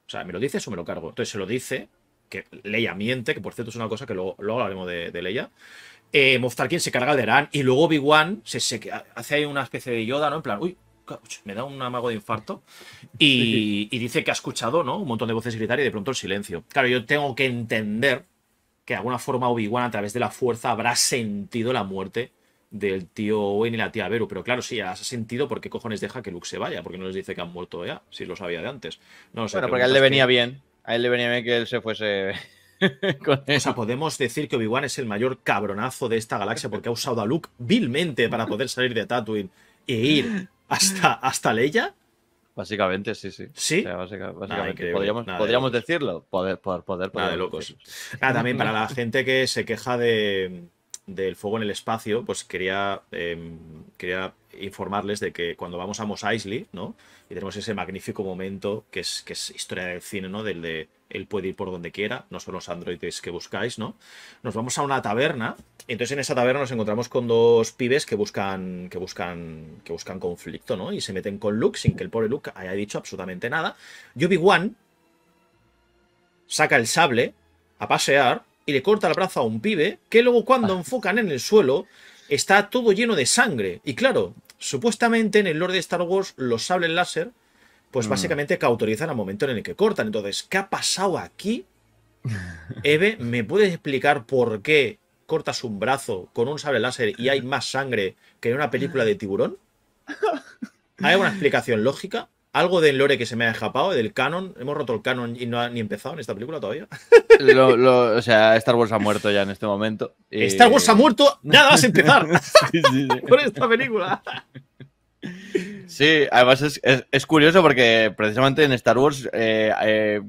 O sea, ¿me lo dices o me lo cargo? Entonces se lo dice, que Leia miente, que por cierto es una cosa que luego, luego hablaremos de, de Leia. Eh, Moff Tarkin se carga de Erán y luego Obi-Wan se, se, hace ahí una especie de Yoda, ¿no? En plan, uy, me da un amago de infarto. Y, y dice que ha escuchado, ¿no?, un montón de voces gritar y de pronto el silencio. Claro, yo tengo que entender que de alguna forma Obi-Wan a través de la fuerza habrá sentido la muerte del tío Owen y la tía Beru. Pero claro, sí, has sentido por qué cojones deja que Luke se vaya, porque no les dice que han muerto ya, si lo sabía de antes. No, o sea, bueno, porque a él le venía que... bien, a él le venía bien que él se fuese con él. O sea, podemos decir que Obi-Wan es el mayor cabronazo de esta galaxia porque ha usado a Luke vilmente para poder salir de Tatooine e ir hasta, hasta Leia. Básicamente, sí, sí. Sí. O sea, básicamente, básicamente. Nada, podríamos nada podríamos de decirlo. Poder, poder, poder, nada de locos. Ah, también para la gente que se queja de, del fuego en el espacio, pues quería, eh, quería informarles de que cuando vamos a Mos Eisley, ¿no?, y tenemos ese magnífico momento que es, que es historia del cine, ¿no?, del de él puede ir por donde quiera, no son los androides que buscáis, ¿no? Nos vamos a una taberna. Entonces en esa taberna nos encontramos con dos pibes que buscan, que buscan, que buscan conflicto, ¿no? Y se meten con Luke sin que el pobre Luke haya dicho absolutamente nada. Y Obi-Wan saca el sable a pasear y le corta el brazo a un pibe que luego cuando enfocan en el suelo está todo lleno de sangre. Y claro, supuestamente en el lore de Star Wars los sables láser pues básicamente cauterizan al momento en el que cortan. Entonces, ¿qué ha pasado aquí? Eve, ¿me puedes explicar por qué cortas un brazo con un sable láser y hay más sangre que en una película de tiburón? ¿Hay alguna explicación lógica? ¿Algo del lore que se me ha escapado? ¿Del canon? ¿Hemos roto el canon y no ha ni empezado en esta película todavía? Lo, lo, o sea, Star Wars ha muerto ya en este momento. Y... Star Wars ha muerto, nada más empezar sí, sí, sí. con esta película. Sí, además es, es, es curioso porque precisamente en Star Wars eh, eh,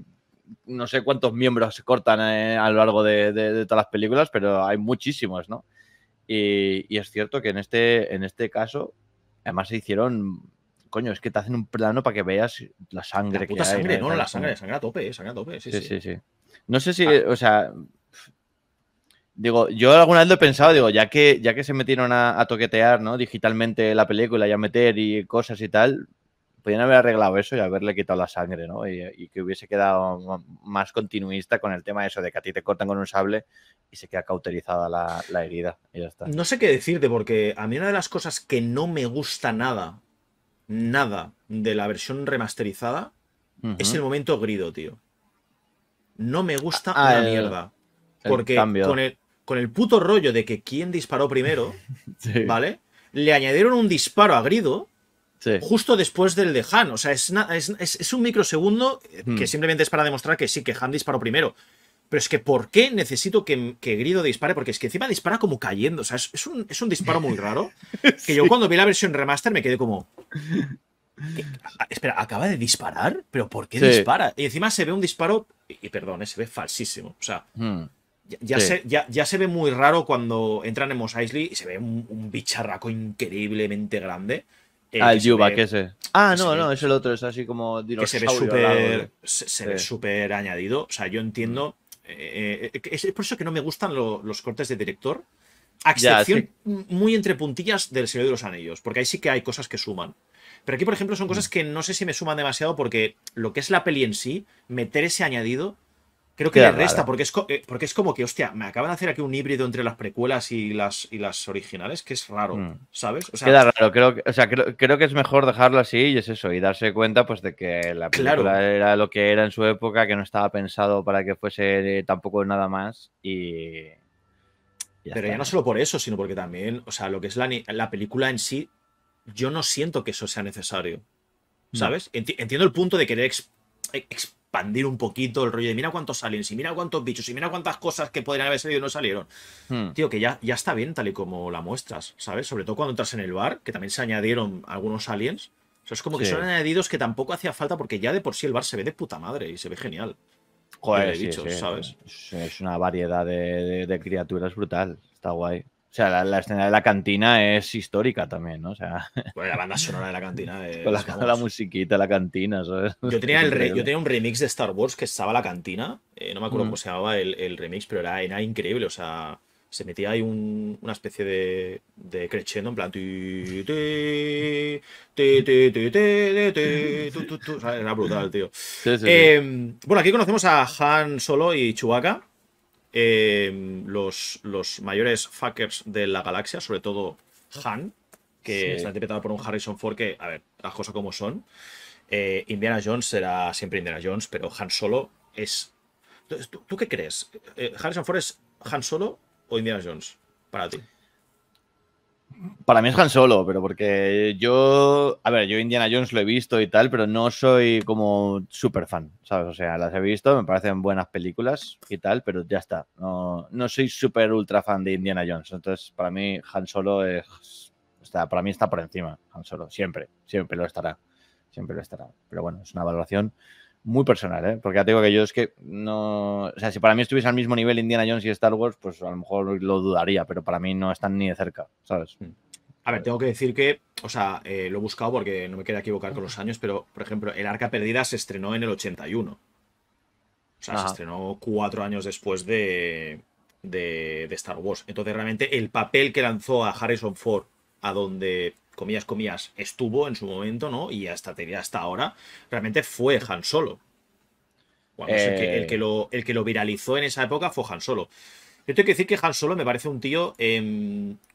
no sé cuántos miembros se cortan eh, a lo largo de, de, de todas las películas, pero hay muchísimos, ¿no? Y, y es cierto que en este, en este caso, además se hicieron... Coño, es que te hacen un plano para que veas la sangre. La puta que sangre, hay, no, la, la sangre, sangre, sangre a tope, eh, sangre a tope, sí, sí. sí. sí, sí. No sé si, ah. o sea... Digo, yo alguna vez lo he pensado, digo, ya que, ya que se metieron a, a toquetear, ¿no?, digitalmente la película y a meter y cosas y tal, podían haber arreglado eso y haberle quitado la sangre, ¿no? Y, y que hubiese quedado más continuista con el tema eso de que a ti te cortan con un sable y se queda cauterizada la, la herida y ya está. No sé qué decirte, porque a mí una de las cosas que no me gusta nada, nada de la versión remasterizada, uh-huh, es el momento grido, tío. No me gusta ah, una el, mierda. Porque el con el... con el puto rollo de que quién disparó primero, sí, ¿vale? Le añadieron un disparo a Grido, sí, justo después del de Han. O sea, es, una, es, es un microsegundo hmm. que simplemente es para demostrar que sí, que Han disparó primero. Pero es que ¿por qué necesito que, que Grido dispare? Porque es que encima dispara como cayendo. O sea, es, es, un, es un disparo muy raro. Que sí, yo cuando vi la versión remaster me quedé como... ¿Qué? Espera, ¿acaba de disparar? ¿Pero por qué sí. dispara? Y encima se ve un disparo... Y perdón, eh, se ve falsísimo. O sea... Hmm. Ya, ya, sí. se, ya, ya se ve muy raro cuando entran en Mos Eisley y se ve un, un bicharraco increíblemente grande. Eh, ah, el Yubak ese. Ah, no, no, es el otro, es así como dinosaurio. Que se ve súper se, se sí. ve súper añadido. O sea, yo entiendo... Eh, eh, es por eso que no me gustan lo, los cortes de director, a excepción ya, sí. muy entre puntillas del Señor de los Anillos, porque ahí sí que hay cosas que suman. Pero aquí, por ejemplo, son cosas que no sé si me suman demasiado porque lo que es la peli en sí, meter ese añadido... Creo que Queda le resta, porque es, porque es como que, hostia, me acaban de hacer aquí un híbrido entre las precuelas y las, y las originales, que es raro, mm. ¿sabes? O sea, Queda raro, creo, o sea, creo, creo que es mejor dejarlo así y es eso, y darse cuenta pues de que la película claro. era lo que era en su época, que no estaba pensado para que fuese tampoco nada más, y... y ya Pero está. Ya no solo por eso, sino porque también, o sea, lo que es la, la película en sí, yo no siento que eso sea necesario, ¿sabes? Mm. Enti entiendo el punto de querer exp exp expandir un poquito el rollo de mira cuántos aliens y mira cuántos bichos y mira cuántas cosas que podrían haber salido y no salieron. Hmm. Tío, que ya, ya está bien tal y como la muestras, ¿sabes? Sobre todo cuando entras en el bar, que también se añadieron algunos aliens. O sea, es como sí. que son añadidos que tampoco hacía falta porque ya de por sí el bar se ve de puta madre y se ve genial. Joder, sí, bichos, sí, ¿sabes? Es una variedad de, de, de criaturas brutal. Está guay. O sea, la, la escena de la cantina es histórica también, ¿no? O sea... Bueno, la banda sonora de la cantina es... Con la, la musiquita, la cantina, ¿sabes? Yo tenía, el re, yo tenía un remix de Star Wars que estaba la cantina. Eh, no me acuerdo mm. cómo se llamaba el, el remix, pero era, era increíble. O sea, se metía ahí un, una especie de, de crescendo, en plan... Era brutal, tío. Sí, sí, eh, sí. Bueno, aquí conocemos a Han Solo y Chewbacca. Eh, los, los mayores fuckers de la galaxia, sobre todo Han, que sí. está interpretado por un Harrison Ford que, a ver, las cosas como son. Eh, Indiana Jones será siempre Indiana Jones, pero Han Solo es... ¿Tú, tú qué crees? Eh, ¿Harrison Ford es Han Solo o Indiana Jones para ti? Para mí es Han Solo, pero porque yo... A ver, yo Indiana Jones lo he visto y tal, pero no soy como súper fan, ¿sabes? O sea, las he visto, me parecen buenas películas y tal, pero ya está. No, no soy súper ultra fan de Indiana Jones. Entonces, para mí Han Solo es... Está, para mí está por encima, Han Solo. Siempre, siempre lo estará. Siempre lo estará. Pero bueno, es una valoración muy personal, ¿eh? Porque ya te digo que yo es que no... O sea, si para mí estuviese al mismo nivel Indiana Jones y Star Wars, pues a lo mejor lo dudaría, pero para mí no están ni de cerca, ¿sabes? A ver, tengo que decir que, o sea, eh, lo he buscado porque no me quería equivocar con los años, pero, por ejemplo, El Arca Perdida se estrenó en el ochenta y uno. O sea, Ajá. se estrenó cuatro años después de, de, de Star Wars. Entonces, realmente, el papel que lanzó a Harrison Ford a donde... comillas, comillas, estuvo en su momento, ¿no? Y hasta, hasta ahora, realmente fue Han Solo. Bueno, eh... el, que, el, que lo, el que lo viralizó en esa época fue Han Solo. Yo tengo que decir que Han Solo me parece un tío eh,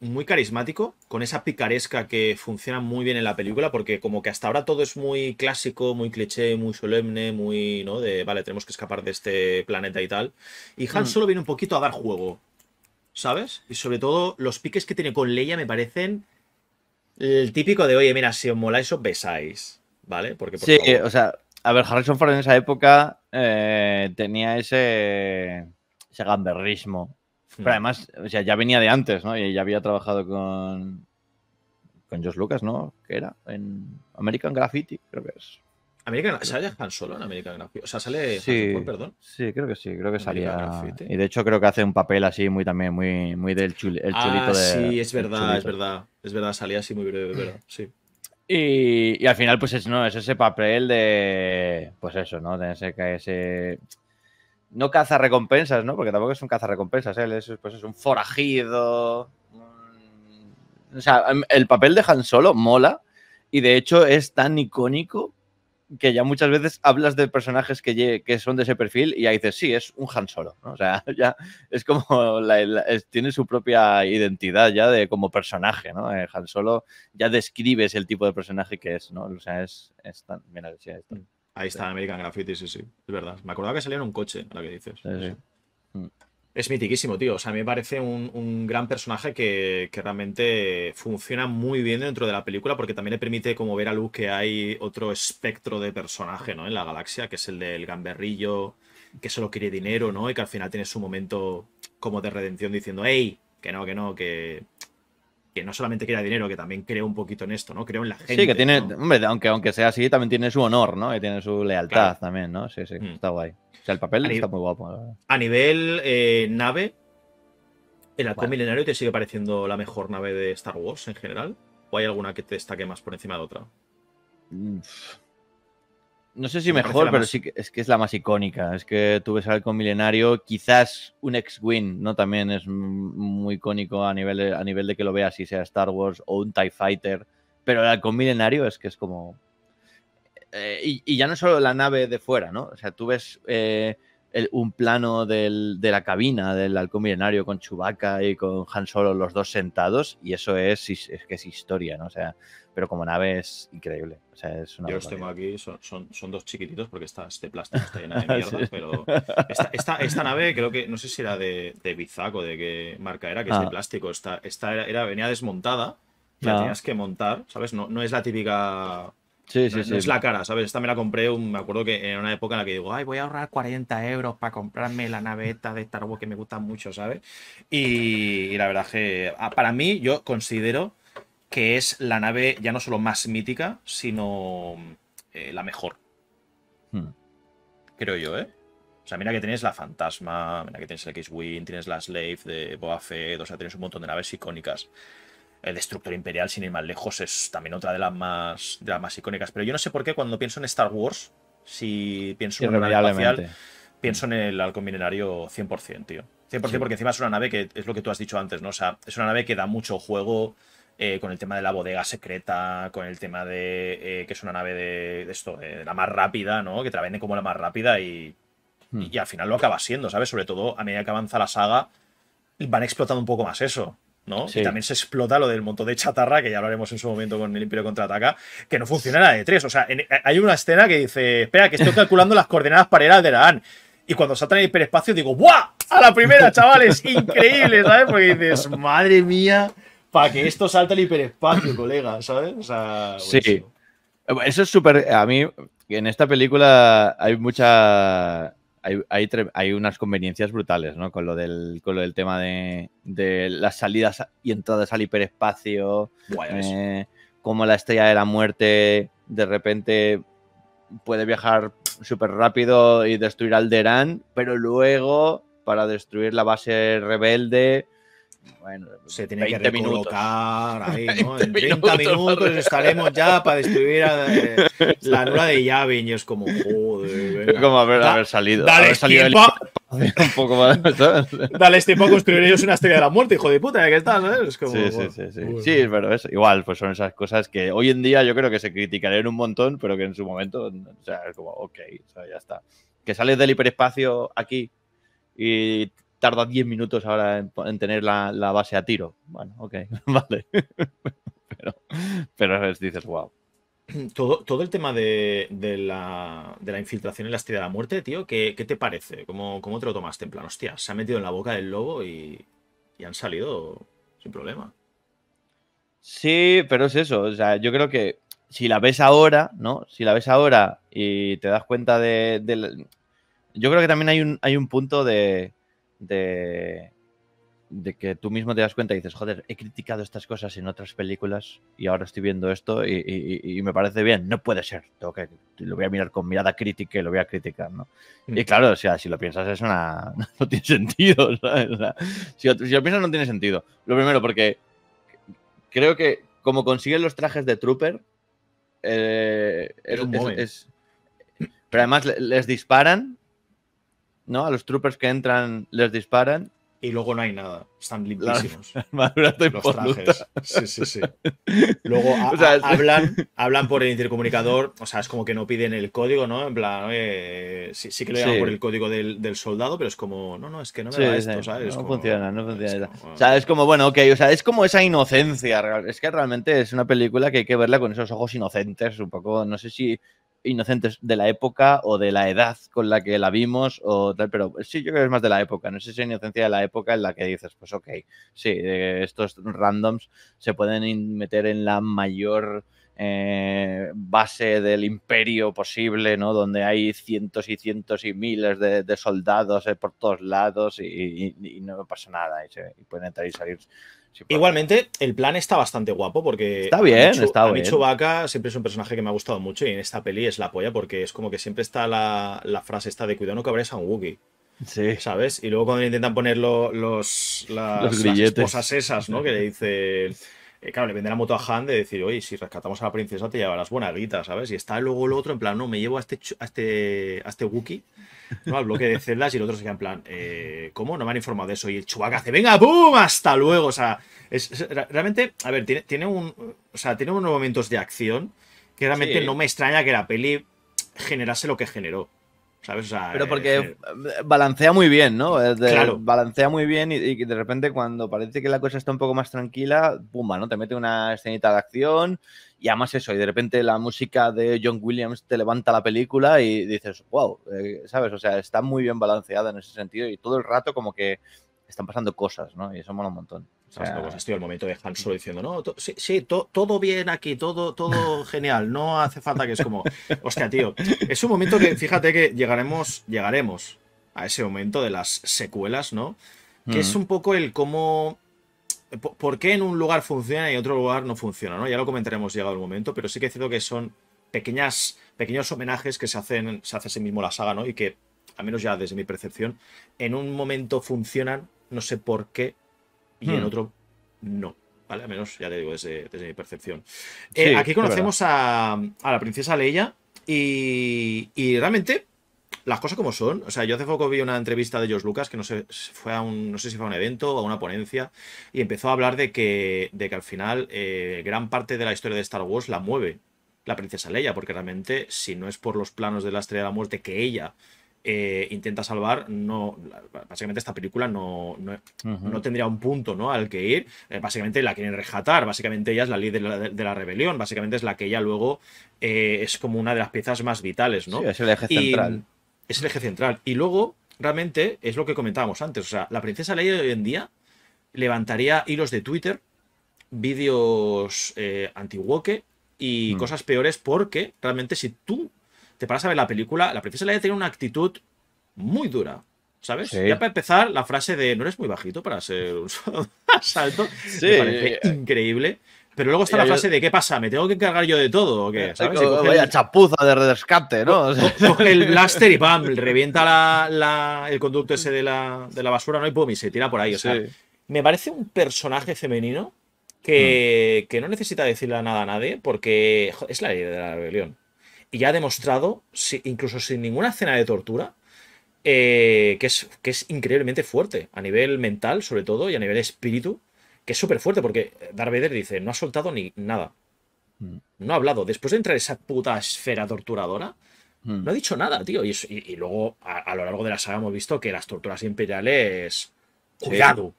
muy carismático, con esa picaresca que funciona muy bien en la película, porque como que hasta ahora todo es muy clásico, muy cliché, muy solemne, muy, ¿no? De, vale, tenemos que escapar de este planeta y tal. Y Han mm. Solo viene un poquito a dar juego, ¿sabes? Y sobre todo, los piques que tiene con Leia me parecen... El típico de, oye, mira, si os moláis os besáis, ¿vale? Porque, por sí, favor. O sea, a ver, Harrison Ford en esa época eh, tenía ese, ese gamberrismo. Mm. Pero además, o sea, ya venía de antes, ¿no? Y ya había trabajado con, con George Lucas, ¿no? Que era en American Graffiti, creo que es. American, ¿sale Han Solo en American Graffiti? O sea, sale sí, Han Ford, perdón. Sí, creo que sí, creo que salía. Graffiti. Y de hecho creo que hace un papel así muy también, muy, muy del chul, el chulito ah, de... sí, es verdad, es verdad. Es verdad, salía así muy breve, pero sí. Y, y al final pues es, no, es ese papel de... Pues eso, ¿no? De ese... ese no caza recompensas, ¿no? Porque tampoco es un caza recompensas, él ¿eh? es, pues es un forajido. Un, o sea, el papel de Han Solo mola y de hecho es tan icónico que ya muchas veces hablas de personajes que, que son de ese perfil y ahí dices, sí, es un Han Solo, ¿no? O sea, ya es como, la, la, es, tiene su propia identidad ya de como personaje, ¿no? Eh, Han Solo ya describes el tipo de personaje que es, ¿no? O sea, es, es tan... Mira, sí, es tan, ahí está sí. American Graffiti, sí, sí, es verdad. Me acordaba que salía en un coche, ahora que dices. Sí, sí. Mm. Es mitiquísimo, tío. O sea, a mí me parece un, un gran personaje que, que realmente funciona muy bien dentro de la película porque también le permite como ver a Luke que hay otro espectro de personaje, ¿no? En la galaxia, que es el del gamberrillo, que solo quiere dinero, ¿no? Y que al final tiene su momento como de redención diciendo, ¡ey! Que no, que no, que... Que no solamente crea dinero, que también creo un poquito en esto, ¿no? Creo en la gente. Sí, que tiene, ¿no? Hombre, aunque, aunque sea así, también tiene su honor, ¿no? Y tiene su lealtad claro. también, ¿no? Sí, sí, mm. está guay. O sea, el papel a está muy guapo. A nivel eh, nave, ¿el Halcón bueno. Milenario te sigue pareciendo la mejor nave de Star Wars en general? ¿O hay alguna que te destaque más por encima de otra? No sé si Me mejor, pero más... sí que es que es la más icónica. Es que tú ves al Halcón Milenario, quizás un X-Wing, ¿no? También es muy icónico a nivel, de, a nivel de que lo veas, si sea Star Wars o un TIE Fighter. Pero el Halcón Milenario es que es como... Eh, y, y ya no solo la nave de fuera, ¿no? O sea, tú ves eh, el, un plano del, de la cabina del Halcón Milenario con Chewbacca y con Han Solo, los dos sentados, y eso es, es, es que es historia, ¿no? O sea, pero como nave es increíble. O sea, es una Yo los tengo aquí, son, son, son dos chiquititos porque esta, este plástico está llena de mierda, sí. pero esta, esta, esta nave creo que, no sé si era de, de Bizac o de qué marca era, que ah. es de plástico, esta, esta era, era, venía desmontada, la no. tenías que montar, ¿sabes? No, no es la típica... Sí, sí, no, sí. No es la cara, ¿sabes? Esta me la compré, un, me acuerdo que en una época en la que digo, ay, voy a ahorrar cuarenta euros para comprarme la naveta de Star Wars que me gusta mucho, ¿sabes? Y, y la verdad es que para mí yo considero que es la nave ya no solo más mítica, sino eh, la mejor. Hmm. Creo yo, ¿eh? O sea, mira que tienes la Fantasma, mira que tienes el X-Wing, tienes la Slave de Boba Fett, o sea, tienes un montón de naves icónicas. El Destructor Imperial, sin ir más lejos, es también otra de las más, de las más icónicas. Pero yo no sé por qué cuando pienso en Star Wars, si pienso en una nave espacial, pienso en el Halcón Milenario cien por cien, tío. cien por cien sí. Porque encima es una nave que, es lo que tú has dicho antes, ¿no? O sea, es una nave que da mucho juego eh, con el tema de la bodega secreta, con el tema de eh, que es una nave de, de esto, de la más rápida, ¿no? Que te la venden como la más rápida y, mm. y, y al final lo acaba siendo, ¿sabes? Sobre todo a medida que avanza la saga, van explotando un poco más eso, ¿no? Sí. Y también se explota lo del montón de chatarra, que ya hablaremos en su momento con el Imperio Contraataca, que no funciona la de tres. O sea, en, hay una escena que dice, espera, que estoy calculando las coordenadas paralelas de la A N. Y cuando saltan en el hiperespacio digo, ¡buah! ¡A la primera, chavales! Increíble, ¿sabes? Porque dices, madre mía, para que esto salte el hiperespacio, colega, ¿sabes? O sea, pues sí. Eso, eso es súper... A mí, en esta película hay mucha... Hay, hay, hay unas conveniencias brutales, ¿no? Con lo del, con lo del tema de, de las salidas y entradas al hiperespacio, bueno, eh, como la Estrella de la Muerte de repente puede viajar súper rápido y destruir Alderaan, pero luego para destruir la base rebelde, bueno, se tiene que recolocar ahí, ¿no? En treinta minutos estaremos ya para destruir a, eh, la nula de Yavin. Y es como, joder, venga, como haber, da, haber salido. Dale haber salido tiempo. El... un poco más, ¿sabes? Dales tiempo a construir ellos una Estrella de la Muerte, hijo de puta, ¿qué estás? ¿Eh? Es como, sí, bueno, sí, sí, sí. Bueno. Sí, es verdad. Es, igual, pues son esas cosas que hoy en día yo creo que se criticarían un montón, pero que en su momento, o sea, es como, ok, o sea, ya está. Que sales del hiperespacio aquí y... tarda diez minutos ahora en, en tener la, la base a tiro. Bueno, ok, vale. Pero, pero dices, wow. Todo, todo el tema de, de, la, de la infiltración en la Estrella de la Muerte, tío, ¿qué, qué te parece? ¿Cómo, ¿Cómo te lo tomaste? En plan, hostia, se ha metido en la boca del lobo y, y han salido sin problema. Sí, pero es eso. O sea, yo creo que si la ves ahora, ¿no? Si la ves ahora y te das cuenta de... de la... Yo creo que también hay un, hay un punto de... De, de que tú mismo te das cuenta y dices, joder, he criticado estas cosas en otras películas y ahora estoy viendo esto y, y, y me parece bien, no puede ser, tengo que, lo voy a mirar con mirada crítica y lo voy a criticar, ¿no? Mm. Y claro, o sea, si lo piensas es una... no tiene sentido, ¿sabes? O sea, si, lo, si lo piensas no tiene sentido. Lo primero, porque creo que como consiguen los trajes de Trooper, eh, es, es, es, es... pero además les disparan, ¿no? A los troopers que entran les disparan. Y luego no hay nada. Están limpísimos. Los trajes. Sí, sí, sí. Luego a, o sea, a, hablan, hablan por el intercomunicador. O sea, es como que no piden el código, ¿no? En plan, eh, sí, sí que lo llaman sí. por el código del, del soldado, pero es como, no, no, es que no me sí, da esto, sí. ¿sabes? No, como, funciona, no funciona. Es como, o sea, es como, bueno, ok, o sea, es como esa inocencia. Es que realmente es una película que hay que verla con esos ojos inocentes, un poco, no sé si... inocentes de la época o de la edad con la que la vimos o tal, pero sí, yo creo que es más de la época, no sé si es inocencia de la época en la que dices, pues ok, sí, estos randoms se pueden meter en la mayor eh, base del imperio posible, ¿no? Donde hay cientos y cientos y miles de, de soldados eh, por todos lados y, y, y no pasa nada, y, se, y pueden entrar y salir. Sí, igualmente, el plan está bastante guapo porque está bien, Michu, está bien. Chewbacca siempre es un personaje que me ha gustado mucho y en esta peli es la polla porque es como que siempre está la, la frase esta de cuidado no cabres a un Wookiee. Sí. ¿Sabes? Y luego cuando le intentan poner lo, los, las, los las esposas esas, ¿no? Que le dice... Eh, claro, le vende la moto a Han de decir, oye, si rescatamos a la princesa te llevarás buena guita, ¿sabes? Y está luego el otro en plan, no, me llevo a este, a este, a este Wookiee, ¿no? Al bloque de celdas y el otro se queda en plan, eh, ¿cómo? No me han informado de eso. Y el Chewbacca hace, venga, boom, hasta luego. O sea, es, es, realmente, a ver, tiene, tiene un, o sea, tiene unos momentos de acción que realmente sí. No me extraña que la peli generase lo que generó. ¿Sabes? O sea, pero porque eh, balancea muy bien, ¿no? De, claro. Balancea muy bien y, y de repente cuando parece que la cosa está un poco más tranquila, ¡pumba!, ¿no? Te mete una escenita de acción y además eso, y de repente la música de John Williams te levanta la película y dices, wow, eh, ¿sabes? O sea, está muy bien balanceada en ese sentido y todo el rato como que están pasando cosas, ¿no? Y eso mola un montón. O sea, o sea, estoy al momento de Han Solo diciendo, no, to, sí, sí to, todo bien aquí, todo, todo genial, no hace falta que es como, hostia, tío, es un momento que, fíjate que llegaremos, llegaremos a ese momento de las secuelas, ¿no? Que mm. es un poco el cómo, por, por qué en un lugar funciona y en otro lugar no funciona, ¿no? Ya lo comentaremos llegado el momento, pero sí que es cierto que son pequeñas, pequeños homenajes que se hacen, se hace a sí mismo la saga, ¿no? Y que al menos ya desde mi percepción, en un momento funcionan, no sé por qué, y hmm. en otro no. ¿Vale? Al menos, ya te digo, desde, desde mi percepción. Sí, eh, aquí conocemos a, a la princesa Leia y, y realmente las cosas como son. O sea, yo hace poco vi una entrevista de George Lucas que no sé, fue a un, no sé si fue a un evento o a una ponencia y empezó a hablar de que, de que al final eh, gran parte de la historia de Star Wars la mueve la princesa Leia, porque realmente si no es por los planos de la Estrella de la Muerte que ella eh, intenta salvar, no, básicamente esta película no, no, uh-huh. no tendría un punto, ¿no?, al que ir. Eh, básicamente la quieren rescatar, básicamente ella es la líder de la, de la rebelión, básicamente es la que ella luego eh, es como una de las piezas más vitales, ¿no? Sí, es el eje central. Y, Es el eje central. Y luego, realmente, es lo que comentábamos antes. O sea, la princesa Leia de hoy en día levantaría hilos de Twitter, vídeos eh, anti-woke y mm. cosas peores, porque realmente si tú te paras a ver la película, la princesa Leia tiene una actitud muy dura, ¿sabes? Sí. Ya para empezar, la frase de no eres muy bajito para ser un asalto, sí, me parece increíble. Pero luego está la frase de, ¿qué pasa? ¿Me tengo que encargar yo de todo o qué? ¿Sabes? Coge vaya el... chapuza de rescate, ¿no? O sea, coge el blaster y ¡pam! Revienta la, la, el conducto ese de la, de la basura, ¿no? Y ¡pum! Y se tira por ahí. O sea, sí. me parece un personaje femenino que, mm. que no necesita decirle nada a nadie porque es la ley de la rebelión. Y ya ha demostrado, incluso sin ninguna escena de tortura, eh, que, es, que es increíblemente fuerte a nivel mental, sobre todo, y a nivel espíritu. Que es súper fuerte porque Darth Vader dice, no ha soltado ni nada. Mm. No ha hablado. Después de entrar en esa puta esfera torturadora, mm. no ha dicho nada, tío. Y, y, y luego, a, a lo largo de la saga hemos visto que las torturas imperiales... Sí. Cuidado.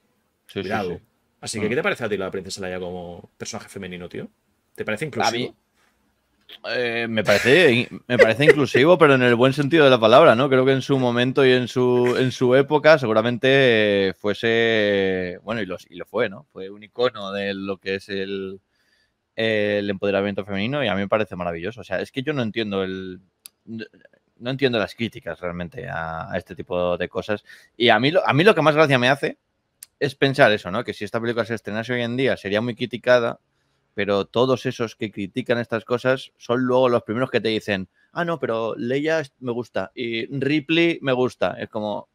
Sí, Cuidado. Sí, sí, sí. Así ah. que, ¿qué te parece a ti la princesa Leia como personaje femenino, tío? ¿Te parece inclusivo? Eh, me parece, me parece inclusivo, pero en el buen sentido de la palabra, ¿no? Creo que en su momento y en su, en su época seguramente fuese, bueno, y lo, y lo fue, ¿no? Fue un icono de lo que es el, el empoderamiento femenino y a mí me parece maravilloso. O sea, es que yo no entiendo el... No entiendo las críticas realmente a, a este tipo de cosas. Y a mí, lo, a mí lo que más gracia me hace es pensar eso, ¿no? Que si esta película se estrenase hoy en día sería muy criticada, pero todos esos que critican estas cosas son luego los primeros que te dicen, ah, no, pero Leia me gusta y Ripley me gusta. Es como,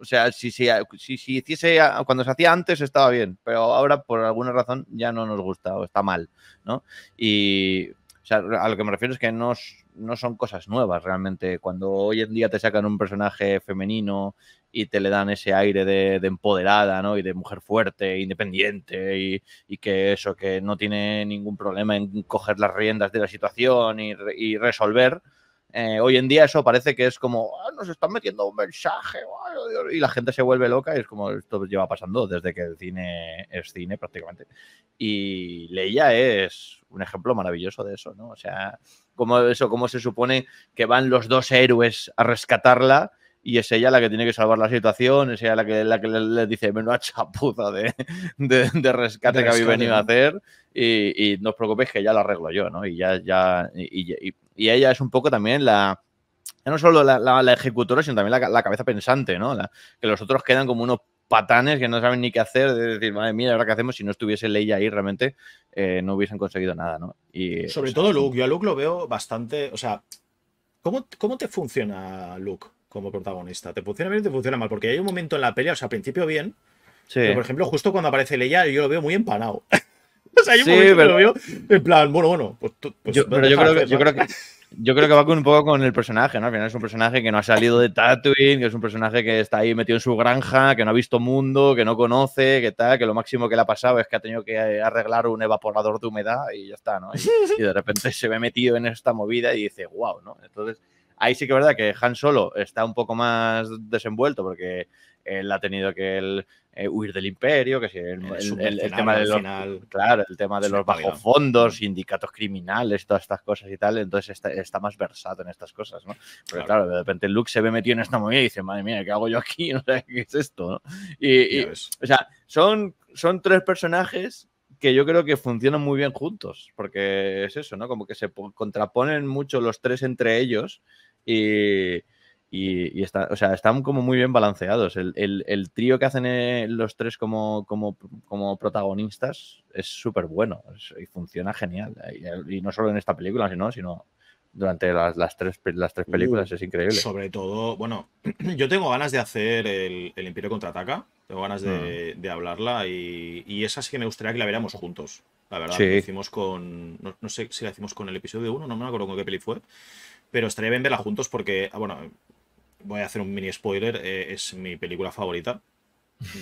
o sea, si se si, si hiciese, cuando se hacía antes estaba bien, pero ahora por alguna razón ya no nos gusta o está mal, ¿no? Y, o sea, a lo que me refiero es que no, no son cosas nuevas realmente. Cuando hoy en día te sacan un personaje femenino y te le dan ese aire de, de empoderada, ¿no? Y de mujer fuerte, independiente y, y que eso, que no tiene ningún problema en coger las riendas de la situación y, y resolver. Eh, hoy en día eso parece que es como, ah, nos están metiendo un mensaje, oh, y la gente se vuelve loca y es como, esto lleva pasando desde que el cine es cine prácticamente. Y Leia es un ejemplo maravilloso de eso, ¿no? O sea, como eso, cómo se supone que van los dos héroes a rescatarla, y es ella la que tiene que salvar la situación, es ella la que, la que le, le dice menuda chapuza de, de, de rescate de que habéis venido a hacer y, y no os preocupéis que ya lo arreglo yo, ¿no? Y ya, ya y, y, y ella es un poco también la, no solo la, la, la ejecutora, sino también la, la cabeza pensante, ¿no? La, que los otros quedan como unos patanes que no saben ni qué hacer, de decir, madre mía, ahora qué hacemos, si no estuviese Leia ahí realmente eh, no hubiesen conseguido nada, ¿no? Y, sobre o sea, todo Luke, yo a Luke lo veo bastante, o sea, ¿cómo, cómo te funciona Luke como protagonista? ¿Te funciona bien o te funciona mal? Porque hay un momento en la pelea, o sea, al principio bien, sí. pero por ejemplo, justo cuando aparece Leia, yo lo veo muy empanado. O sea, hay un sí, momento pero... que lo veo en plan, bueno, bueno, pues, pues yo, pero yo creo, que, yo, creo que, yo creo que va con un poco con el personaje, ¿no? Al final es un personaje que no ha salido de Tatooine, que es un personaje que está ahí metido en su granja, que no ha visto mundo, que no conoce, que tal, que lo máximo que le ha pasado es que ha tenido que arreglar un evaporador de humedad y ya está, ¿no? Y, y de repente se ve metido en esta movida y dice, wow, ¿no? Entonces... Ahí sí que es verdad que Han Solo está un poco más desenvuelto porque él ha tenido que el, eh, huir del imperio, que si el, el, el, el tema de los, claro, el tema de los bajofondos, sindicatos criminales, todas estas cosas y tal, entonces está, está más versado en estas cosas, ¿no? Pero claro. claro, de repente Luke se ve metido en esta movida y dice, madre mía, ¿qué hago yo aquí? O sea, ¿qué es esto? ¿No? Y, y, o sea, son, son tres personajes que yo creo que funcionan muy bien juntos, porque es eso, ¿no? Como que se contraponen mucho los tres entre ellos. Y, y, y está, o sea, están como muy bien balanceados. El, el, el trío que hacen los tres como, como, como protagonistas es súper bueno y funciona genial. Y, y no solo en esta película, sino, sino durante las, las, tres, las tres películas. Uh, es increíble. Sobre todo, bueno, yo tengo ganas de hacer el, el Imperio Contraataca. Tengo ganas de, mm. de hablarla y, y esa sí que me gustaría que la viéramos juntos. La verdad, sí. Lo hicimos con... No, no sé si la hicimos con el episodio uno, no me acuerdo con qué peli fue. Pero estaría bien verla juntos porque, bueno, voy a hacer un mini spoiler. Eh, es mi película favorita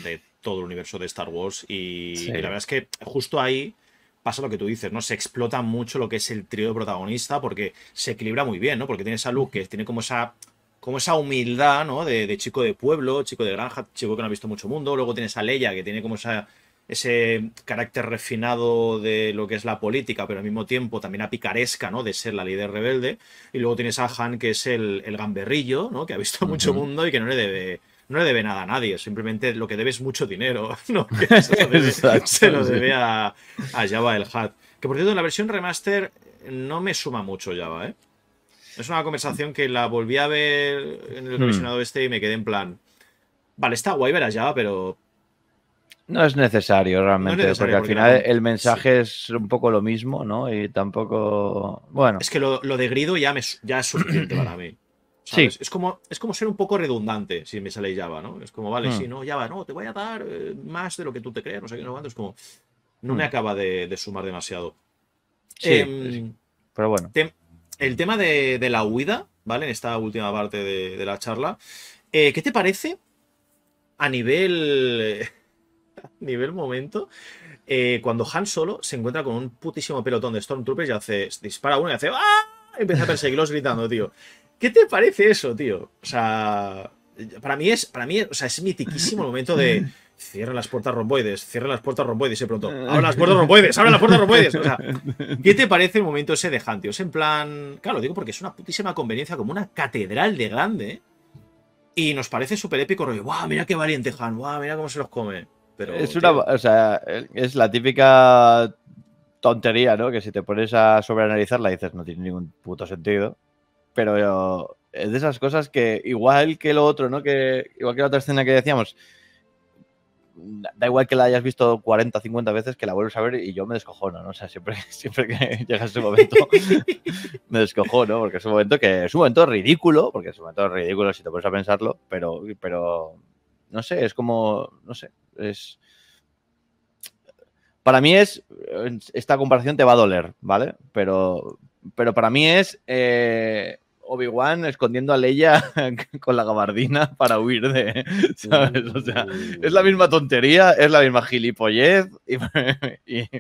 de todo el universo de Star Wars. Y, sí. y la verdad es que justo ahí pasa lo que tú dices, ¿no? Se explota mucho lo que es el trío de protagonista porque se equilibra muy bien, ¿no? Porque tiene esa Luke que tiene como esa... como esa humildad, ¿no? De, de chico de pueblo, chico de granja, chico que no ha visto mucho mundo. Luego tienes a Leia, que tiene como esa, ese carácter refinado de lo que es la política, pero al mismo tiempo también a picaresca, ¿no? De ser la líder rebelde. Y luego tienes a Han, que es el, el gamberrillo, ¿no? Que ha visto mucho uh-huh. mundo y que no le debe... No le debe nada a nadie, simplemente lo que debe es mucho dinero, ¿no? Eso se, debe, se lo debe a, a Jabba el Hutt. Que por cierto, en la versión remaster no me suma mucho Jabba, ¿eh? Es una conversación que la volví a ver en el comisionado hmm. este y me quedé en plan... Vale, está guay ver a Jabba, pero... No es necesario realmente, no es necesario, porque, porque al final no... el mensaje sí. es un poco lo mismo, ¿no? Y tampoco... Bueno... Es que lo, lo de Grido ya, me, ya es suficiente para mí. ¿Sabes? Sí. Es como, es como ser un poco redundante si me sale Jabba, ¿no? Es como, vale, mm. si no, Jabba, no, te voy a dar eh, más de lo que tú te creas, no sé qué, no cuánto. Es como, no mm. me acaba de, de sumar demasiado. Sí, eh, sí. Pero bueno. Te, el tema de, de la huida, ¿vale? En esta última parte de, de la charla. Eh, ¿Qué te parece a nivel, a nivel momento eh, cuando Han Solo se encuentra con un putísimo pelotón de Stormtroopers y hace, dispara uno y hace ¡ah! Y empieza a perseguirlos gritando, tío. ¿Qué te parece eso, tío? O sea, para mí es, para mí, o sea, es mitiquísimo el momento de cierra las puertas romboides, cierra las puertas romboides y pronto, abre las puertas romboides, abre las puertas romboides. O sea, ¿qué te parece el momento ese de Han, tío? Es en plan, claro, lo digo porque es una putísima conveniencia, como una catedral de grande y nos parece súper épico, rollo, guau, mira qué valiente Han, guau, mira cómo se los come. Pero, es una, tío, o sea, es la típica tontería, ¿no? Que si te pones a sobreanalizarla dices, no tiene ningún puto sentido. Pero es de esas cosas que, igual que lo otro, ¿no? Que, igual que la otra escena que decíamos, da igual que la hayas visto cuarenta, cincuenta veces, que la vuelves a ver y yo me descojono, ¿no? O sea, siempre, siempre que llega ese momento me descojono, porque es un momento que es un momento ridículo, porque es un momento ridículo si te pones a pensarlo, pero, pero no sé, es como, no sé, es... Para mí es, esta comparación te va a doler, ¿vale? Pero... Pero para mí es eh, Obi-Wan escondiendo a Leia con la gabardina para huir de... ¿Sabes? O sea, es la misma tontería, es la misma gilipollez, y, y,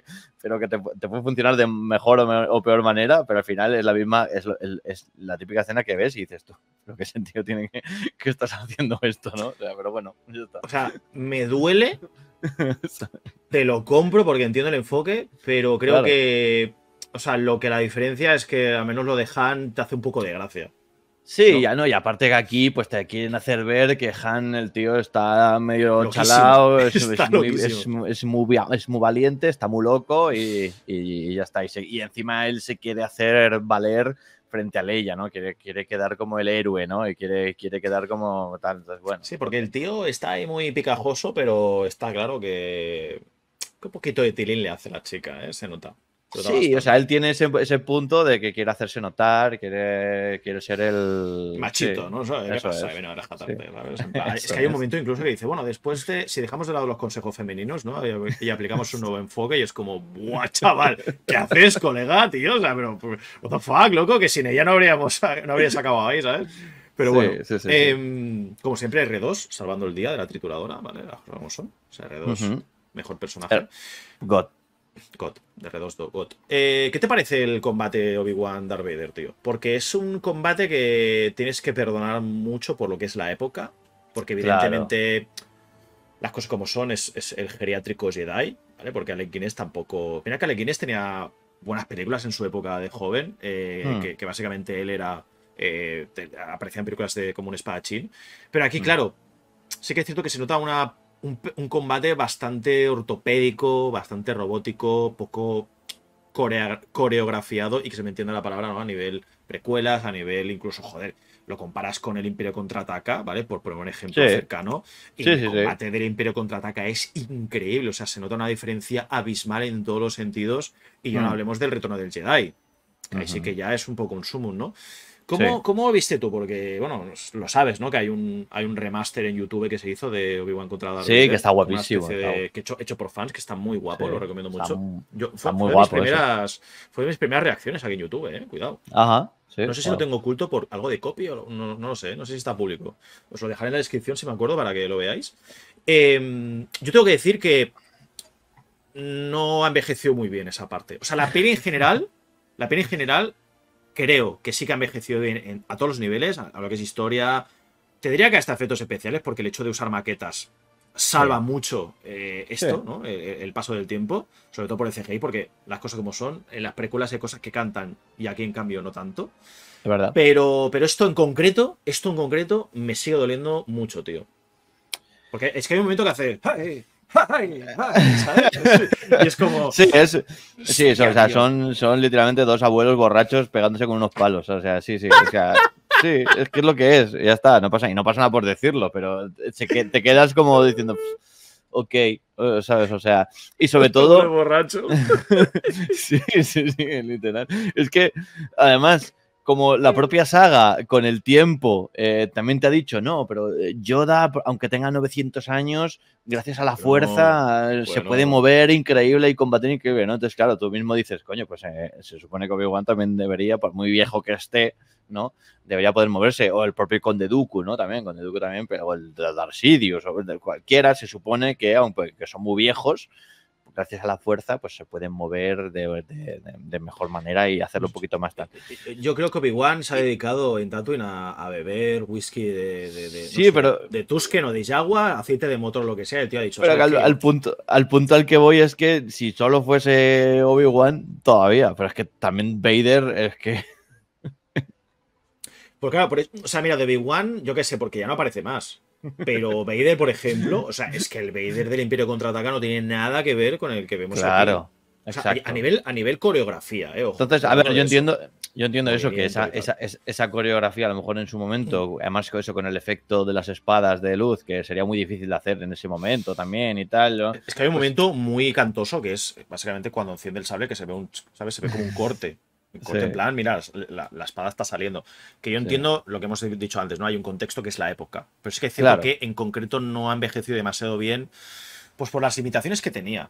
pero que te, te puede funcionar de mejor o, o peor manera, pero al final es la misma, es, es la típica escena que ves y dices tú, ¿pero qué sentido tiene que, que estás haciendo esto, no? O sea, pero bueno, ya está. O sea, me duele, te lo compro porque entiendo el enfoque, pero creo claro. que... O sea, lo que la diferencia es que al menos lo de Han te hace un poco de gracia. Sí, ¿no? Ya no, y aparte que aquí pues te quieren hacer ver que Han, el tío, está medio loquísimo. Chalao, es, está es, muy, es, es, muy, es muy valiente, está muy loco y, y ya está. Y, se, y encima él se quiere hacer valer frente a Leia, ¿no? Quiere, quiere quedar como el héroe, ¿no? Y quiere, quiere quedar como tal. Entonces, bueno. Sí, porque el tío está ahí muy picajoso, pero está claro que... que un poquito de tilín le hace a la chica, ¿eh? Se nota. Sí, bastante. O sea, él tiene ese, ese punto de que quiere hacerse notar, quiere, quiere ser el... Machito, sí, ¿no? O sea, ¿qué pasa? Es. Bueno, rejátate, sí. ¿Sabes? En plan, es que hay un momento incluso que dice, bueno, después de... Si dejamos de lado los consejos femeninos, ¿no? Y, y aplicamos un nuevo enfoque y es como, ¡buah, chaval! ¿Qué haces, colega, tío? O sea, pero... What the fuck, loco, que sin ella no habríamos no habrías acabado ahí, ¿sabes? Pero bueno, sí, sí, sí, eh, sí. Como siempre, R dos, salvando el día de la trituradora, ¿vale? Vamos, o sea, R dos, uh-huh. mejor personaje. God. God, de R dos, God. Eh, ¿Qué te parece el combate Obi-Wan-Darth Vader, tío? Porque es un combate que tienes que perdonar mucho por lo que es la época. Porque evidentemente claro. las cosas como son es, es el geriátrico Jedi, ¿vale? Porque Alec Guinness tampoco... Mira que Alec Guinness tenía buenas películas en su época de joven, eh, hmm. que, que básicamente él era... Eh, te, aparecían películas de, como un espadachín. Pero aquí, hmm. claro, sí que es cierto que se nota una... Un, un combate bastante ortopédico, bastante robótico, poco corea, coreografiado y que se me entienda la palabra, ¿no? A nivel precuelas, a nivel incluso, joder, lo comparas con el Imperio Contraataca, ¿vale? Por poner un ejemplo sí. cercano. Y sí, el sí, combate sí. del Imperio Contraataca es increíble, o sea, se nota una diferencia abismal en todos los sentidos y ya mm. no hablemos del Retorno del Jedi. Ahí uh-huh. sí que ya es un poco un sumum, ¿no? ¿Cómo, sí. ¿Cómo viste tú? Porque, bueno, lo sabes, ¿no? Que hay un, hay un remaster en YouTube que se hizo de Obi-Wan contra Darth Vader. Sí, que está guapísimo. De, está guap. Que hecho, hecho por fans, que está muy guapo, sí, lo recomiendo mucho. Está, Yo, fue, está muy fue guapo. De mis primeras, fue de mis primeras reacciones aquí en YouTube, ¿eh? Cuidado. Ajá. Sí, no sé claro. si lo tengo oculto por algo de copy o no, no lo sé, no sé si está público. Os lo dejaré en la descripción si me acuerdo para que lo veáis. Eh, yo tengo que decir que no ha envejecido muy bien esa parte. O sea, la peli en general, la peli en general creo que sí que ha envejecido bien en, a todos los niveles, a, a lo que es historia. Te diría que hasta efectos especiales, porque el hecho de usar maquetas salva sí. mucho eh, esto, sí. ¿no? El, el paso del tiempo, sobre todo por el C G I, porque las cosas como son, en las precuelas hay cosas que cantan y aquí en cambio no tanto. Es verdad. Pero, pero esto en concreto, esto en concreto me sigue doliendo mucho, tío. Porque es que hay un momento que hace... ¡Ay! ¡Ay! ¡Ay! ¿Sabes? Y es como... Sí, es, sí eso, o sea, son, son literalmente dos abuelos borrachos pegándose con unos palos. O sea, sí, sí. O sea, sí, es que es lo que es. Ya está, no pasa, y no pasa nada por decirlo, pero te quedas como diciendo... Ok, ¿sabes? O sea, y sobre todo... borracho. Sí, sí, sí, literal. Es que, además... Como la propia saga, con el tiempo, eh, también te ha dicho, no, pero Yoda, aunque tenga novecientos años, gracias a la fuerza, bueno, se bueno. puede mover increíble y combatir increíble, ¿no? Entonces, claro, tú mismo dices, coño, pues eh, se supone que Obi-Wan también debería, por muy viejo que esté, ¿no? Debería poder moverse. O el propio Conde Dooku, ¿no? También, Conde Dooku también, pero o el de Darth Sidious, o el de cualquiera, se supone que, aunque son muy viejos, gracias a la fuerza, pues se pueden mover de, de, de mejor manera y hacerlo un poquito más tarde. Yo creo que Obi-Wan se ha dedicado en Tatooine a, a beber whisky de, de, de, sí, no sé, pero, de Tusken o de Jaguar, aceite de motor, lo que sea. El tío ha dicho... Pero al, al, punto, al punto al que voy es que si solo fuese Obi-Wan, todavía. Pero es que también Vader es que... Porque claro, por, o sea, mira, de Obi-Wan, yo qué sé, porque ya no aparece más. Pero Vader, por ejemplo, o sea, es que el Vader del Imperio Contraataca no tiene nada que ver con el que vemos claro, aquí. O sea, a, a, nivel, a nivel coreografía, ¿eh? Ojo, entonces, a ver, yo eso. entiendo, yo entiendo eso, que esa, esa, esa coreografía, a lo mejor en su momento, además con eso, con el efecto de las espadas de luz, que sería muy difícil de hacer en ese momento también y tal, ¿no? Es que hay un momento muy cantoso que es básicamente cuando enciende el sable, que se ve un, ¿sabes? Se ve como un corte. Corte, sí. En plan, mira, la, la espada está saliendo. Que yo entiendo sí. lo que hemos dicho antes, ¿no? Hay un contexto que es la época. Pero es que es cierto que en concreto no ha envejecido demasiado bien, pues por las limitaciones que tenía.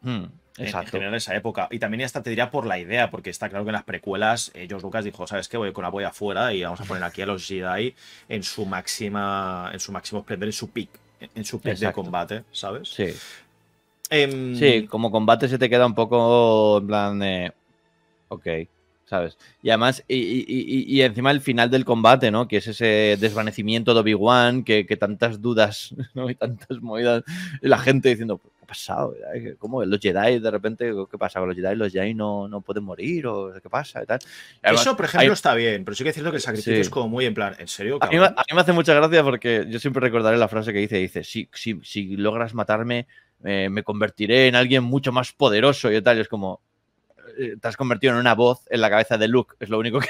Hmm, exacto. En, en general, esa época. Y también hasta te diría por la idea, porque está claro que en las precuelas, eh, George Lucas dijo, ¿sabes qué? Voy con la boya afuera y vamos a poner aquí a los Jedi en su máxima, en su máximo esplendor, en su pick, en su pick de combate, ¿sabes? Sí. Eh, sí, como combate se te queda un poco en plan de... Ok, ¿sabes? Y además, y, y, y, y encima el final del combate, ¿no? Que es ese desvanecimiento de Obi-Wan, que, que tantas dudas, ¿no? Y tantas movidas, y la gente diciendo, ¿qué ha pasado? ¿Cómo? Los Jedi, de repente, ¿qué pasa? ¿Los Jedi, los Jedi no, no pueden morir? ¿O qué pasa? Y tal. Y además, eso, por ejemplo, hay... está bien, pero sí que es cierto que el sacrificio sí. es como muy en plan, ¿en serio? A mí, a mí me hace mucha gracia porque yo siempre recordaré la frase que dice, dice, si, si, si logras matarme, eh, me convertiré en alguien mucho más poderoso y tal, y es como... Te has convertido en una voz en la cabeza de Luke. Es lo único que...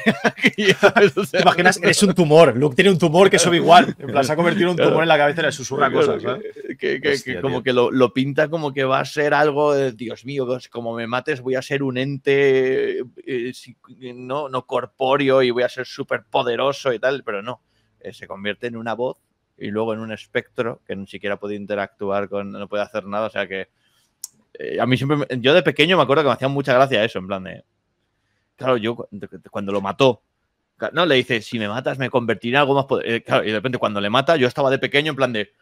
que o sea, ¿te imaginas? Eres un tumor. Luke tiene un tumor que es Obi-Wan. En plan, se ha convertido en un tumor claro. en la cabeza y le susurra claro, cosas. ¿Sabes? Que, que, Hostia, que como que lo, lo pinta como que va a ser algo de, Dios mío, como me mates voy a ser un ente eh, no, no corpóreo y voy a ser súper poderoso y tal, pero no. Eh, se convierte en una voz y luego en un espectro que ni siquiera puede interactuar con... No puede hacer nada, o sea que... A mí siempre, yo de pequeño me acuerdo que me hacía mucha gracia eso, en plan de... Claro, yo cuando lo mató, no le dice, si me matas me convertiré en algo más poderoso. Claro, y de repente cuando le mata, yo estaba de pequeño en plan de...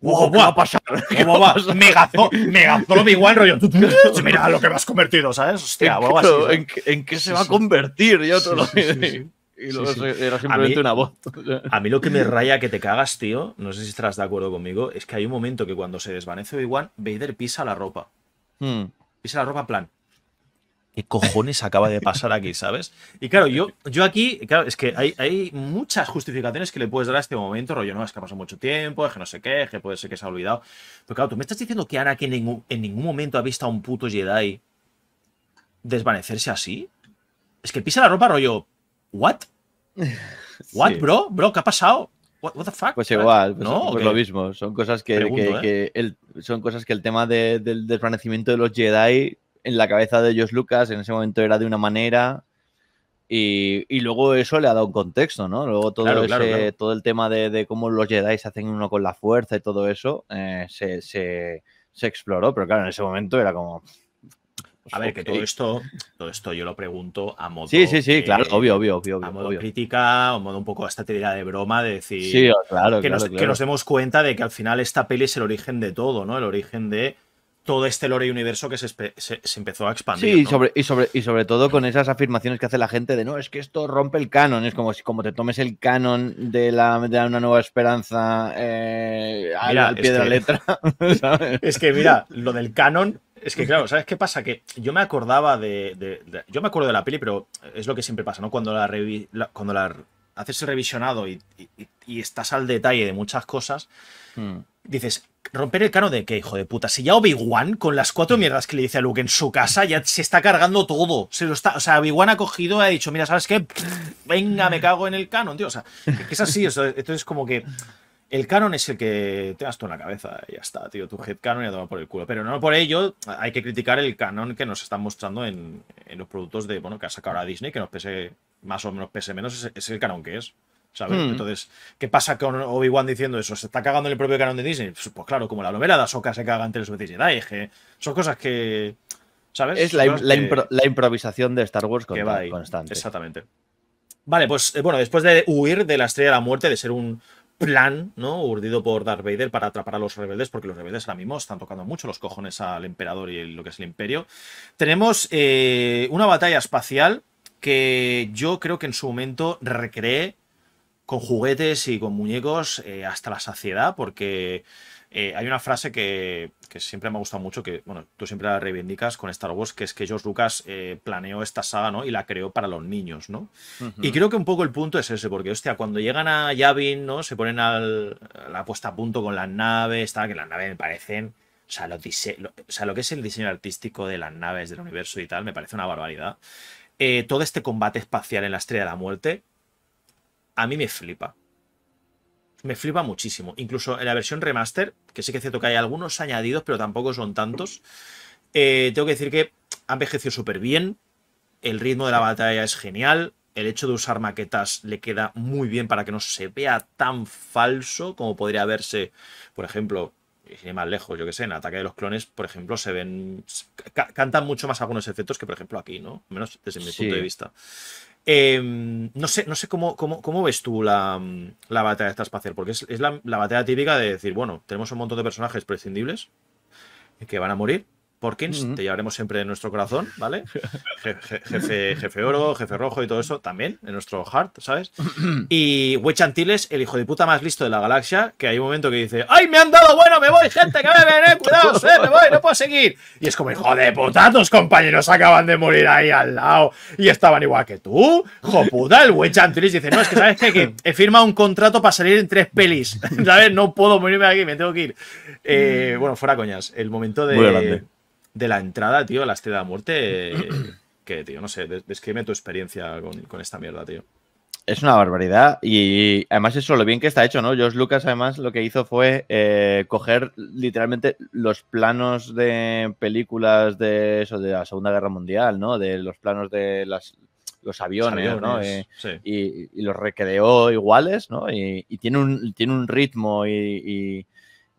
¡Wow! ¿Qué va a pasar? ¿Cómo vas? Megazolo, megazolo Obi-Wan, rollo. Mira lo que me has convertido, ¿sabes? Hostia, ¿En, así, ¿sabes? ¿En, ¿en qué se va a convertir? Yo te lo digo. Y luego sí, sí. era simplemente mí, una voz. A mí lo que me raya que te cagas, tío, no sé si estarás de acuerdo conmigo, es que hay un momento que cuando se desvanece Obi-Wan, Vader pisa la ropa. Hmm. Pisa la ropa en plan, ¿qué cojones acaba de pasar aquí, sabes? Y claro, yo, yo aquí, claro, es que hay, hay muchas justificaciones que le puedes dar a este momento, rollo, no, es que ha pasado mucho tiempo, es que no sé qué, es que puede ser que se ha olvidado. Pero claro, tú me estás diciendo que Anakin en ningún, en ningún momento ha visto a un puto Jedi desvanecerse así. Es que pisa la ropa, rollo... ¿What? ¿What, sí. bro? ¿Bro? ¿Qué ha pasado? What, what the fuck? Pues igual, pues, no, pues lo mismo. Son cosas que, Pregunto, que, eh. que el, son cosas que el tema de, del desvanecimiento de los Jedi en la cabeza de George Lucas en ese momento era de una manera y, y luego eso le ha dado un contexto, ¿no? Luego todo, claro, ese, claro, claro. todo el tema de, de cómo los Jedi se hacen uno con la fuerza y todo eso eh, se, se, se exploró, pero claro, en ese momento era como... A ver, okay. que todo esto, todo esto yo lo pregunto a modo... Sí, sí, sí, que, claro, obvio, obvio, obvio. A modo obvio. crítica, a modo un poco hasta te dirá de broma, de decir... Sí, claro, que, claro, nos, claro. que nos demos cuenta de que al final esta peli es el origen de todo, ¿no? El origen de todo este lore y universo que se, se, se empezó a expandir. Sí, ¿no? sobre, y, sobre, y sobre todo con esas afirmaciones que hace la gente de no, es que esto rompe el canon. Es como si como te tomes el canon de, la, de Una Nueva Esperanza eh, mira, al pie de la que, letra. ¿Sabes? Es que mira, lo del canon... Es que claro, ¿sabes qué pasa? Que yo me acordaba de, de, de... Yo me acuerdo de la peli, pero es lo que siempre pasa, ¿no? Cuando la, revi la, cuando la haces el revisionado y, y, y estás al detalle de muchas cosas, hmm. dices, ¿romper el canon de qué, hijo de puta? Si ya Obi-Wan, con las cuatro mierdas que le dice a Luke en su casa, ya se está cargando todo. Se lo está, o sea, Obi-Wan ha cogido y ha dicho, mira, ¿sabes qué? Venga, me cago en el canon, tío. O sea, es así. O sea, entonces como que... El canon es el que te das tú en la cabeza, ya está, tío, tu headcanon ya te va por el culo. Pero no por ello hay que criticar el canon que nos están mostrando en, en los productos de, bueno, que ha sacado ahora Disney, que nos pese más o menos, pese menos, es, es el canon que es, ¿sabes? Hmm. Entonces, ¿qué pasa con Obi-Wan diciendo eso? ¿Se está cagando en el propio canon de Disney? Pues, pues claro, como la novela de Ahsoka se caga entre los veces Jedi, es que son cosas que, ¿sabes? Es la, la, que, impro, la improvisación de Star Wars con, va constante. Exactamente. Vale, pues, bueno, después de huir de la Estrella de la Muerte, de ser un... plan, ¿no? Urdido por Darth Vader para atrapar a los rebeldes, porque los rebeldes ahora mismo están tocando mucho los cojones al emperador y el, lo que es el imperio. Tenemos eh, una batalla espacial que yo creo que en su momento recreé con juguetes y con muñecos eh, hasta la saciedad, porque eh, hay una frase que, que siempre me ha gustado mucho, que bueno, tú siempre la reivindicas con Star Wars, que es que George Lucas eh, planeó esta saga, ¿no? Y la creó para los niños, ¿no? Uh-huh. Y creo que un poco el punto es ese, porque, hostia, cuando llegan a Yavin, ¿no? Se ponen al, a la puesta a punto con las naves, tal, que las naves me parecen... O sea, lo, dise lo, o sea, lo que es el diseño artístico de las naves del universo y tal, me parece una barbaridad. Eh, todo este combate espacial en la Estrella de la Muerte... A mí me flipa. Me flipa muchísimo. Incluso en la versión remaster, que sí que es cierto que hay algunos añadidos, pero tampoco son tantos. Eh, tengo que decir que ha envejecido súper bien. El ritmo de la batalla es genial. El hecho de usar maquetas le queda muy bien para que no se vea tan falso como podría verse, por ejemplo, y más lejos, yo que sé, en Ataque de los Clones, por ejemplo, se ven... Ca cantan mucho más algunos efectos que, por ejemplo, aquí, ¿no? Menos desde mi sí. punto de vista. Eh, no sé, no sé cómo, cómo, cómo ves tú la, la batalla extraespacial, porque es, es la, la batalla típica de decir, bueno, tenemos un montón de personajes prescindibles que van a morir. Porkins, uh-huh. te llevaremos siempre en nuestro corazón, ¿vale? Je, je, jefe, jefe Oro, Jefe Rojo y todo eso también, en nuestro heart, ¿sabes? Y Wedge Antilles, el hijo de puta más listo de la galaxia, que hay un momento que dice, ¡ay, me han dado! Bueno, me voy, gente, que me ven, eh, cuidado, eh, me voy, no puedo seguir. Y es como, hijo de puta, tus compañeros acaban de morir ahí al lado y estaban igual que tú. Hijo puta, el Wedge Antilles dice, no, es que sabes qué, que he firmado un contrato para salir en tres pelis, ¿sabes? No puedo morirme aquí, me tengo que ir. Eh, bueno, fuera coñas, el momento de... Muy grande. De la entrada, tío, a la Estrella de la Muerte, eh, que, tío, no sé, descríbeme tu experiencia con, con esta mierda, tío. Es una barbaridad y, y además eso, lo bien que está hecho, ¿no? George Lucas, además, lo que hizo fue eh, coger literalmente los planos de películas de eso, de la Segunda Guerra Mundial, ¿no? De los planos de las, los aviones, aviones ¿no? Eh, sí. y, y los recreó iguales, ¿no? Y, y tiene, un, tiene un ritmo y...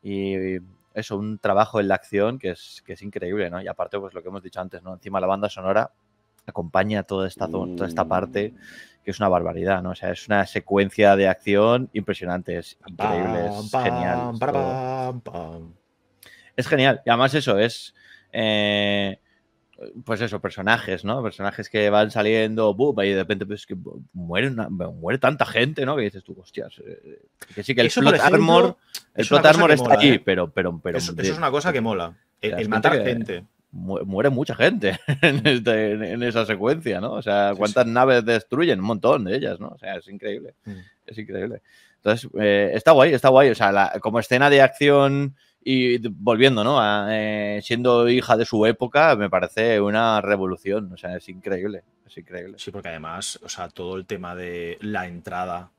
y, y eso, un trabajo en la acción que es, que es increíble, ¿no? Y aparte, pues lo que hemos dicho antes, ¿no? Encima la banda sonora acompaña toda esta, toda esta parte, que es una barbaridad, ¿no? O sea, es una secuencia de acción impresionante, es increíble, es genial. Es, todo. Es genial. Y además eso, es... Eh, pues eso, personajes, ¿no? Personajes que van saliendo, boom, y de repente pues, que muere, una, muere tanta gente, ¿no? Que dices tú, hostias, eh, que sí que el eso, plot ejemplo, armor, el plot armor está mola, allí, eh. pero, pero, pero eso, de, eso es una cosa que mola, el, el matar gente. Muere mucha gente en, este, en, en esa secuencia, ¿no? O sea, cuántas sí, sí. naves destruyen, un montón de ellas, ¿no? O sea, es increíble, mm. es increíble. Entonces, eh, está guay, está guay, o sea, la, como escena de acción... Y volviendo, ¿no? A, eh, siendo hija de su época, me parece una revolución. O sea, es increíble, es increíble. Sí, porque además, o sea, todo el tema de la entrada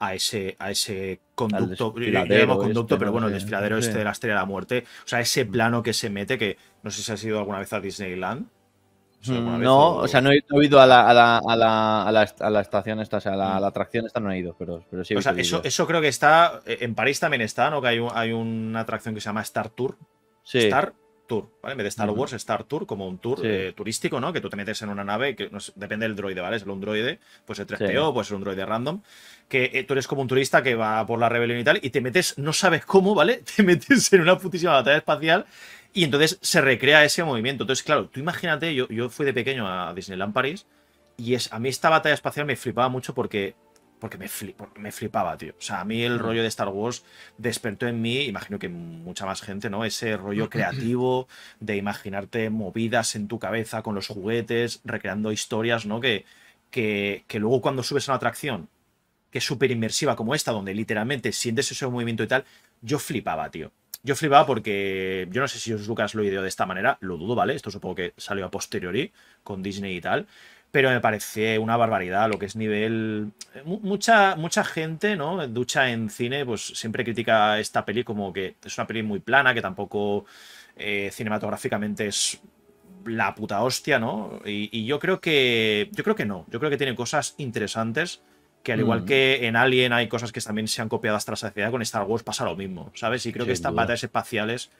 a ese, a ese conducto, yo llamo conducto, este, pero bueno, el desfiladero sí. este de la Estrella de la Muerte. O sea, ese plano que se mete, que no sé si has ido alguna vez a Disneyland. O sea, no, o... o sea, no he ido a la, a la, a la, a la, a la estación esta, o sea, a la, a la atracción esta no he ido, pero, pero sí. O sea, eso, eso creo que está, en París también está, ¿no? Que hay, un, hay una atracción que se llama Star Tour. Sí. Star Tour, ¿vale? En vez de Star Wars, Star Tour, como un tour sí. eh, turístico, ¿no? Que tú te metes en una nave, que no sé, depende del droide, ¿vale? Es un droide, pues el tres P O, sí. puede ser un droide random. Que eh, tú eres como un turista que va por la rebelión y tal, y te metes, no sabes cómo, ¿vale? Te metes en una putísima batalla espacial. Y entonces se recrea ese movimiento. Entonces, claro, tú imagínate, yo, yo fui de pequeño a Disneyland París y es, a mí esta batalla espacial me flipaba mucho porque, porque, me flip, porque me flipaba, tío. O sea, a mí el rollo de Star Wars despertó en mí, imagino que mucha más gente, ¿no? Ese rollo creativo de imaginarte movidas en tu cabeza con los juguetes, recreando historias, ¿no? Que, que, que luego cuando subes a una atracción que es súper inmersiva como esta, donde literalmente sientes ese movimiento y tal, yo flipaba, tío. Yo flipaba porque yo no sé si Lucas lo ideó de esta manera, lo dudo, ¿vale? Esto supongo que salió a posteriori con Disney y tal, pero me parece una barbaridad lo que es nivel... Mucha, mucha gente, ¿no? Ducha en cine, pues siempre critica esta peli como que es una peli muy plana, que tampoco eh, cinematográficamente es la puta hostia, ¿no? Y, y yo creo que... Yo creo que no. Yo creo que tiene cosas interesantes. Que al igual mm. que en Alien hay cosas que también se han copiado hasta la saciedad, con Star Wars pasa lo mismo, ¿sabes? Y creo Sin que estas duda. batallas espaciales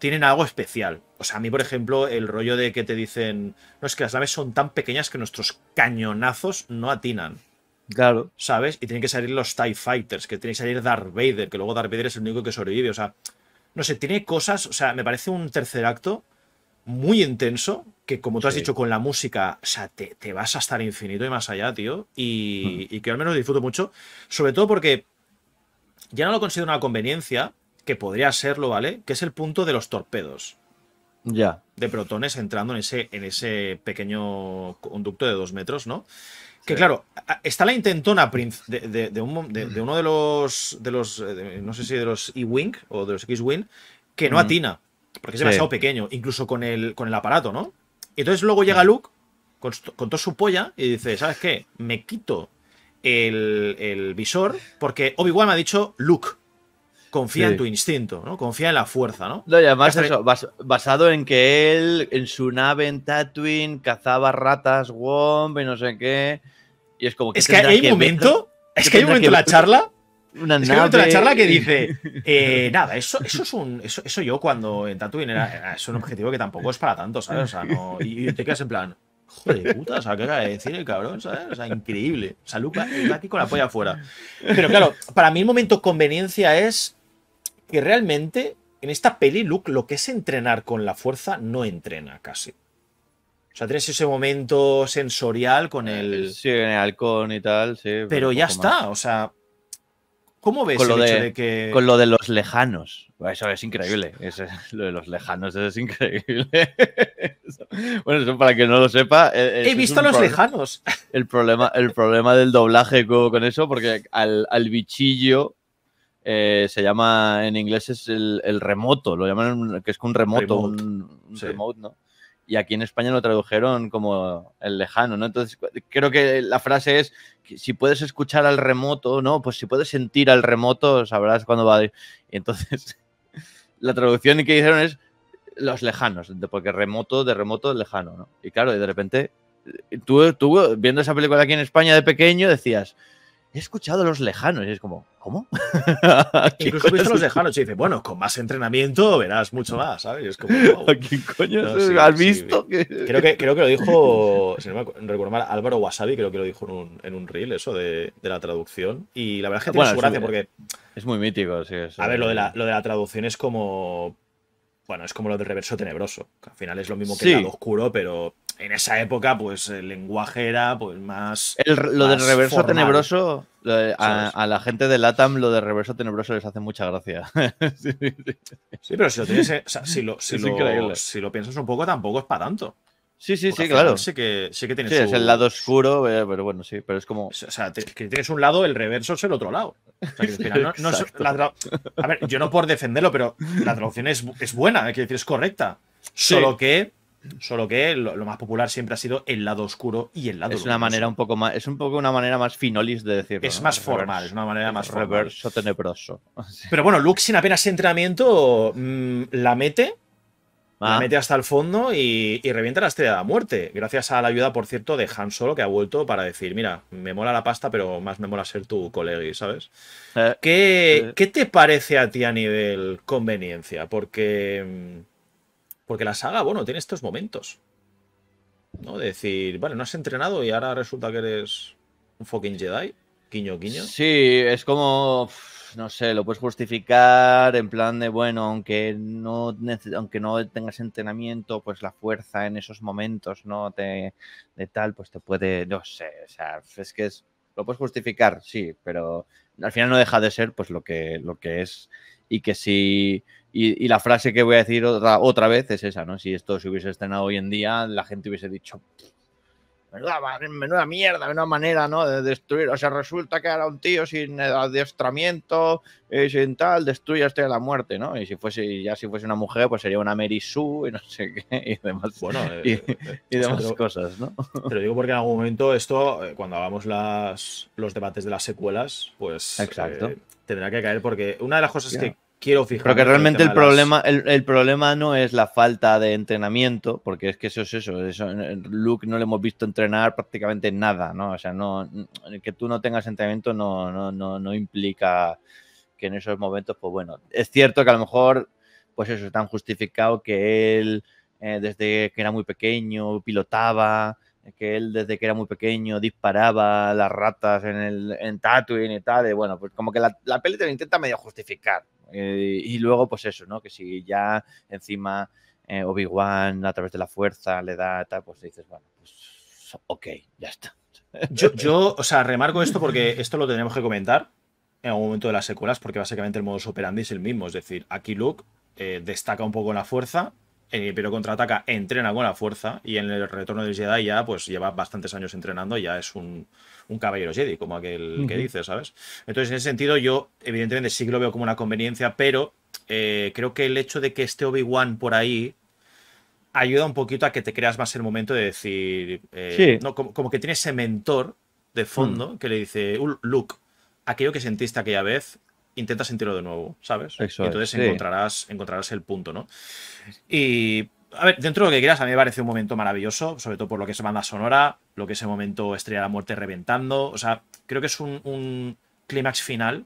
tienen algo especial. O sea, a mí, por ejemplo, el rollo de que te dicen, no, es que las naves son tan pequeñas que nuestros cañonazos no atinan. Claro. ¿Sabes? Y tienen que salir los TIE Fighters, que tiene que salir Darth Vader, que luego Darth Vader es el único que sobrevive. O sea, no sé, tiene cosas, o sea, me parece un tercer acto muy intenso, que como tú sí. has dicho con la música, o sea, te, te vas hasta el infinito y más allá, tío, y, mm. y que al menos disfruto mucho, sobre todo porque ya no lo considero una conveniencia, que podría serlo, ¿vale? Que es el punto de los torpedos. Ya. Yeah. De protones entrando en ese, en ese pequeño conducto de dos metros, ¿no? Que claro, está la intentona de, de, de, un, de, de uno de los, de los de, no sé si de los E-Wing o de los X-Wing, que no mm. atina. Porque es demasiado sí. pequeño, incluso con el, con el aparato, ¿no? Y entonces luego llega Luke con, con toda su polla y dice, ¿sabes qué? Me quito el, el visor porque Obi-Wan me ha dicho, Luke, confía sí. en tu instinto, ¿no? Confía en la fuerza, ¿no? No, y además eso, bien. Bas, basado en que él, en su nave en Tatooine, cazaba ratas, Womb y no sé qué. Y es como que... Es que hay un momento, es que hay un momento en la charla... Una es que nave... otra charla que dice eh, nada, eso, eso es un eso, eso yo cuando en Tatooine era, era es un objetivo que tampoco es para tanto, ¿sabes? O sea, no, y, y te quedas en plan, joder puta, o sea, ¿qué acaba de decir el cabrón? ¿Sabes? O sea, increíble. O sea, Luke va aquí con la polla afuera. Pero claro, para mí el momento conveniencia es que realmente en esta peli Luke lo que es entrenar con la fuerza no entrena casi. O sea, tienes ese momento sensorial con el... Sí, en el halcón y tal, sí. Pero, pero ya está, más. o sea... ¿Cómo ves con lo, el hecho de, de que... con lo de los lejanos? Eso es increíble. Eso es, lo de los lejanos, eso es increíble. Eso. Bueno, eso para que no lo sepa... He visto a los lejanos. El problema, el problema del doblaje con eso, porque al, al bichillo eh, se llama, en inglés es el, el remoto, lo llaman, que es un remoto, remote. un, un sí. remote, ¿no? Y aquí en España lo tradujeron como el lejano, ¿no? Entonces, creo que la frase es, si puedes escuchar al remoto, ¿no? Pues si puedes sentir al remoto, sabrás cuándo va a ir. Y entonces, la traducción que hicieron es los lejanos, porque remoto, de remoto, lejano, ¿no? Y claro, de repente, tú, tú viendo esa película aquí en España de pequeño, decías... He escuchado a los lejanos y es como, ¿cómo? Incluso he visto a los lejanos y dice, bueno, con más entrenamiento verás mucho más, ¿sabes? Y es como, wow. ¿A quién coño no, sí, has sí, visto? Sí. Creo, que, creo que lo dijo, si no me recuerdo mal, Álvaro Wasabi, creo que lo dijo en un, en un reel, eso de, de la traducción. Y la verdad es que tiene bueno, su gracia es, porque... Es muy mítico, sí. Es, a ver, lo de, la, lo de la traducción es como... Bueno, es como lo del reverso tenebroso, que al final es lo mismo que sí. el lado oscuro, pero... En esa época, pues, el lenguaje era pues más... El, lo más del reverso formal. tenebroso, lo de, a, a la gente de LATAM lo de reverso tenebroso les hace mucha gracia. sí, sí, sí. sí, pero si lo tienes, o sea, si, lo, si, lo, si lo piensas un poco, tampoco es para tanto. Sí, sí, Porque sí, claro. Sí que, sí que tienes sí, su... es el lado oscuro, pero bueno, sí, pero es como... O sea, te, que tienes un lado, el reverso es el otro lado. O sea, que sí, no, no es la tra... A ver, yo no por defenderlo, pero la traducción es, es buena, es decir, es correcta. Sí. Solo que... Solo que lo, lo más popular siempre ha sido el lado oscuro y el lado es luminoso. Una manera un poco más, es un poco una manera más finolis de decirlo. Es, ¿no?, más formal, es una manera es más reverso formal. Tenebroso. Pero bueno, Luke sin apenas entrenamiento mmm, la mete, ah. la mete hasta el fondo y, y revienta la Estrella de la Muerte. Gracias a la ayuda, por cierto, de Han Solo, que ha vuelto para decir, mira, me mola la pasta, pero más me mola ser tu colegui, ¿sabes? Eh, ¿Qué, eh. ¿Qué te parece a ti a nivel conveniencia? Porque... Porque la saga, bueno, tiene estos momentos, ¿no? De decir, vale, no has entrenado y ahora resulta que eres un fucking Jedi. Guiño, guiño. Sí, es como, no sé, lo puedes justificar en plan de, bueno, aunque no, aunque no tengas entrenamiento, pues la fuerza en esos momentos, ¿no? Te, de tal, pues te puede, no sé, o sea, es que es, lo puedes justificar, sí, pero al final no deja de ser pues lo que, lo que es. Y que si... Y, y la frase que voy a decir otra, otra vez es esa, ¿no? Si esto se hubiese estrenado hoy en día, la gente hubiese dicho... Menuda, menuda mierda, menuda manera, ¿no?, de destruir. O sea, resulta que era un tío sin adiestramiento y sin tal, destruye hasta la muerte, ¿no? Y si fuese, ya si fuese una mujer, pues sería una Mary Sue y no sé qué, y demás, bueno, y, eh, eh, y demás sea, pero, cosas, ¿no? Te lo digo porque en algún momento esto, cuando hagamos las, los debates de las secuelas, pues... Exacto. Eh, tendrá que caer, porque una de las cosas, claro, que... Quiero fijarme. Porque realmente el, el, problema, el, el problema no es la falta de entrenamiento, porque es que eso es eso. eso Luke no le hemos visto entrenar prácticamente nada, ¿no? O sea, no, que tú no tengas entrenamiento no, no, no, no implica que en esos momentos, pues bueno, es cierto que a lo mejor, pues eso, tan justificado que él eh, desde que era muy pequeño pilotaba, que él desde que era muy pequeño disparaba las ratas en, el, en Tatooine y tal, y bueno, pues como que la, la peli te lo intenta medio justificar. Eh, y luego, pues eso, ¿no? Que si ya encima eh, Obi-Wan a través de la fuerza le da tal, pues dices, bueno, pues ok, ya está. Yo, yo, o sea, remarco esto porque esto lo tendremos que comentar en algún momento de las secuelas, porque básicamente el modus operandi es el mismo. Es decir, aquí Luke eh, destaca un poco en la fuerza, en el Imperio Contraataca entrena con la fuerza, y en el Retorno del Jedi ya pues lleva bastantes años entrenando, ya es un, un caballero Jedi, como aquel que dice, ¿sabes? Entonces, en ese sentido, yo evidentemente sí que lo veo como una conveniencia, pero eh, creo que el hecho de que esté Obi-Wan por ahí ayuda un poquito a que te creas más el momento de decir... Eh, sí. No, como, como que tiene ese mentor de fondo mm. que le dice, Luke, aquello que sentiste aquella vez... intenta sentirlo de nuevo, ¿sabes? Eso Entonces es, sí. encontrarás, encontrarás el punto, ¿no? Y, a ver, dentro de lo que quieras, a mí me parece un momento maravilloso, sobre todo por lo que es banda sonora, lo que es el momento Estrella de la Muerte reventando, o sea, creo que es un, un clímax final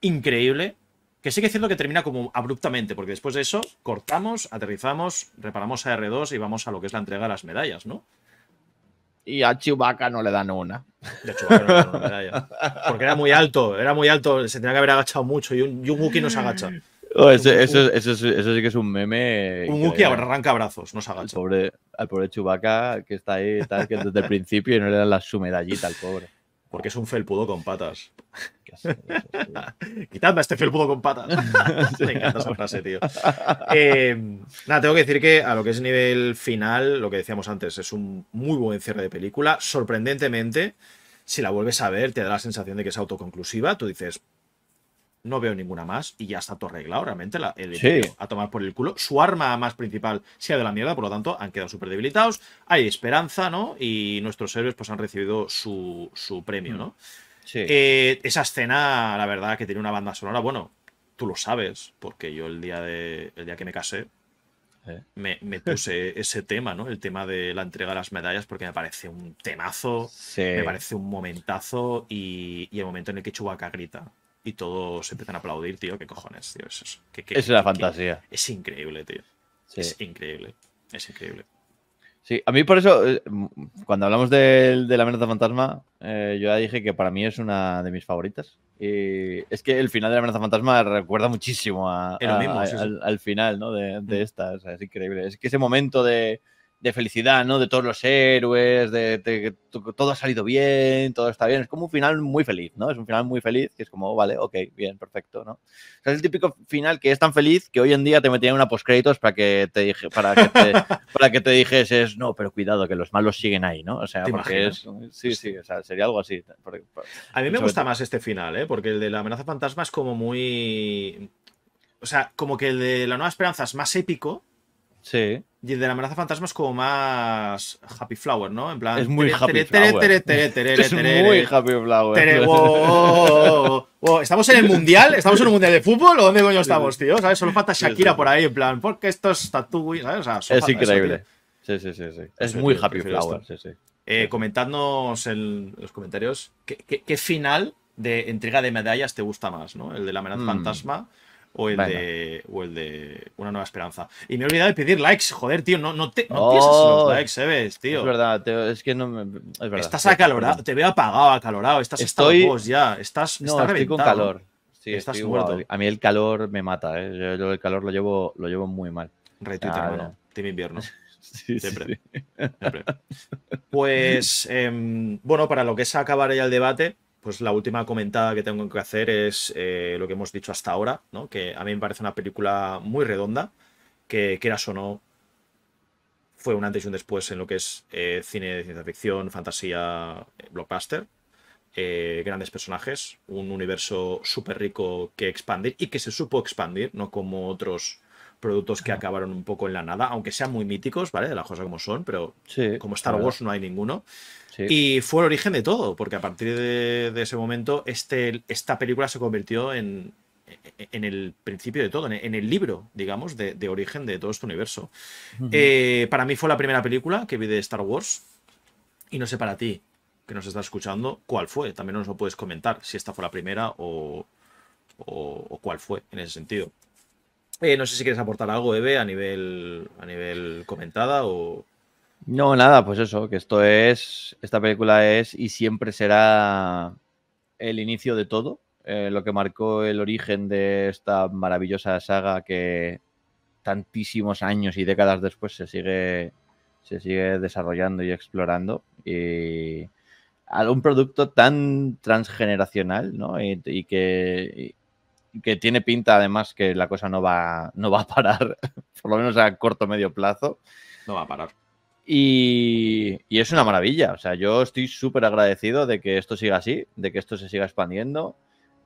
increíble, que sí que es cierto que termina como abruptamente, porque después de eso cortamos, aterrizamos, reparamos a erre dos y vamos a lo que es la entrega de las medallas, ¿no? Y a Chewbacca no le dan una. De Chewbacca no le dan una medalla. Porque era muy alto, era muy alto, se tenía que haber agachado mucho y un, un Wookiee no se agacha. Oh, eso, eso, eso, eso, eso sí que es un meme. Un Wookiee arranca brazos, no se agacha. Al pobre, al pobre Chewbacca que está ahí tal, que desde el principio y no le dan la, su medallita al pobre. Porque es un felpudo con patas. Quitadme a este felpudo con patas. Me encanta esa frase, tío. Eh, nada, tengo que decir que a lo que es nivel final, lo que decíamos antes, es un muy buen cierre de película. Sorprendentemente, si la vuelves a ver, te da la sensación de que es autoconclusiva. Tú dices, no veo ninguna más y ya está todo arreglado realmente. La, el sí. A tomar por el culo. Su arma más principal se ha ido a la mierda, por lo tanto han quedado súper debilitados. Hay esperanza, ¿no? Y nuestros héroes pues han recibido su, su premio, ¿no? Sí. Eh, esa escena, la verdad, que tiene una banda sonora, bueno, tú lo sabes, porque yo el día, de, el día que me casé ¿Eh? me, me puse ese tema, ¿no? El tema de la entrega de las medallas, porque me parece un temazo, sí. me parece un momentazo y, y el momento en el que Chewbacca grita. Y todos empiezan a aplaudir, tío. ¿Qué cojones, tío? Es eso. ¿Qué, qué, es qué, la qué, fantasía. Qué, es increíble, tío. Sí. Es increíble. Es increíble. Sí, a mí por eso, cuando hablamos de, de La Amenaza Fantasma, eh, yo ya dije que para mí es una de mis favoritas. Y es que el final de La Amenaza Fantasma recuerda muchísimo a, a, mismo, a, sí, sí. Al, al final, ¿no? de, de esta. O sea, es increíble. Es que ese momento de, de felicidad, ¿no? De todos los héroes, de, de, de todo ha salido bien, todo está bien. Es como un final muy feliz, ¿no? Es un final muy feliz que es como, vale, ok, bien, perfecto, ¿no? O sea, es el típico final que es tan feliz que hoy en día te metían una postcréditos para que te dije, para que te, para que te dijeses, no, pero cuidado, que los malos siguen ahí, ¿no? O sea, porque es, sí, sí, o sea, sería algo así. Porque, porque, A mí me gusta todo. Más este final, ¿eh? Porque el de La Amenaza Fantasma es como muy... O sea, como que el de La Nueva Esperanza es más épico. Sí. Y el de la amenaza fantasma es como más Happy Flower, ¿no? En plan. Es muy Happy Flower. Es muy Happy Flower. ¿Estamos en el mundial? ¿Estamos en un mundial de fútbol? ¿O dónde coño estamos, tío? ¿Sabes? Solo falta Shakira por ahí, en plan. Porque esto es Tatooine, ¿sabes? O sea, es increíble. Sí, sí, sí, sí. Es muy Happy Flower. Sí, sí. Eh, comentadnos en los comentarios qué, qué, qué final de entrega de medallas te gusta más, ¿no? ¿El de la amenaza mm. fantasma o el, bueno. de, o el de Una Nueva Esperanza? Y me he olvidado de pedir likes, joder, tío. No, no, te, no oh, piensas en los likes, ¿sabes, tío? Es verdad, tío, es que no me... Es verdad, estás acalorado, te veo apagado, acalorado. Estás estoy... vos ya, estás, no, estás estoy con calor. Sí, estás estoy, muerto. Wow, a mí el calor me mata, ¿eh? Yo, yo el calor lo llevo, lo llevo muy mal. Retweet, ah, hermano. Team invierno. Sí, siempre. Sí. Siempre. Pues, eh, bueno, para lo que es acabar ya el debate, pues la última comentada que tengo que hacer es eh, lo que hemos dicho hasta ahora, ¿no? Que a mí me parece una película muy redonda, que quieras o no, fue un antes y un después en lo que es eh, cine de ciencia ficción, fantasía, blockbuster, eh, grandes personajes, un universo súper rico que expandir y que se supo expandir, no como otros productos que acabaron un poco en la nada, aunque sean muy míticos, ¿vale? De las cosas como son, pero sí, como Star Wars no hay ninguno. Sí. Y fue el origen de todo, porque a partir de, de ese momento este, esta película se convirtió en, en el principio de todo, en, en el libro, digamos, de, de origen de todo este universo. Uh-huh. eh, para mí fue la primera película que vi de Star Wars, y no sé para ti, que nos estás escuchando, cuál fue. También nos lo puedes comentar, si esta fue la primera o, o, o cuál fue en ese sentido. Eh, no sé si quieres aportar algo, Eve, a nivel, a nivel comentada o... No, nada, pues eso, que esto es... Esta película es y siempre será el inicio de todo, eh, lo que marcó el origen de esta maravillosa saga que tantísimos años y décadas después se sigue, se sigue desarrollando y explorando. Y a un producto tan transgeneracional, ¿no? Y, y que... Y, que tiene pinta, además, que la cosa no va, no va a parar, por lo menos a corto o medio plazo. No va a parar. Y, y es una maravilla. O sea, yo estoy súper agradecido de que esto siga así, de que esto se siga expandiendo.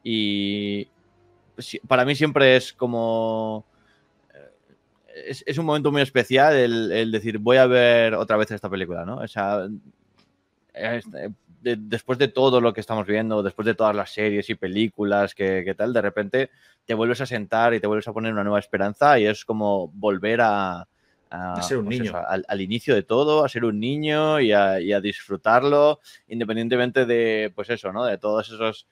Y para mí siempre es como... Es, es un momento muy especial el, el decir, voy a ver otra vez esta película, ¿no? O sea, es, después de todo lo que estamos viendo, después de todas las series y películas que, que tal, de repente te vuelves a sentar y te vuelves a poner una nueva esperanza y es como volver a... A, a ser un pues niño. Eso, al, al inicio de todo, a ser un niño y a, y a disfrutarlo, independientemente de, pues eso, ¿no? De todos esos,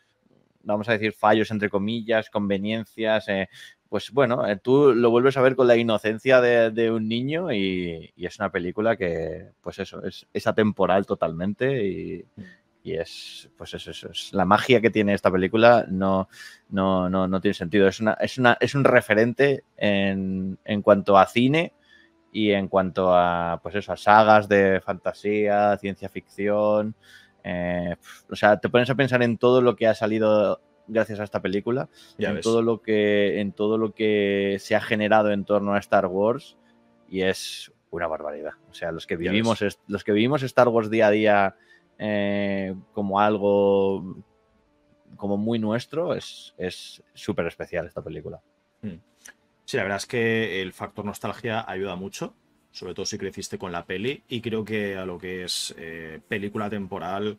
vamos a decir, fallos, entre comillas, conveniencias, eh, pues bueno, eh, tú lo vuelves a ver con la inocencia de, de un niño y, y es una película que, pues eso, es, es atemporal totalmente y... Y es, pues eso, eso, es la magia que tiene esta película, no, no, no, no tiene sentido. Es, una, es, una, es un referente en, en cuanto a cine y en cuanto a, pues eso, a sagas de fantasía, ciencia ficción. Eh, o sea, te pones a pensar en todo lo que ha salido gracias a esta película, ya en ves. todo lo que, en todo lo que se ha generado en torno a Star Wars y es una barbaridad. O sea, los que vivimos, los que vivimos Star Wars día a día... Eh, como algo como muy nuestro, es súper es especial esta película. Sí, la verdad es que el factor nostalgia ayuda mucho, sobre todo si creciste con la peli, y creo que a lo que es eh, película temporal,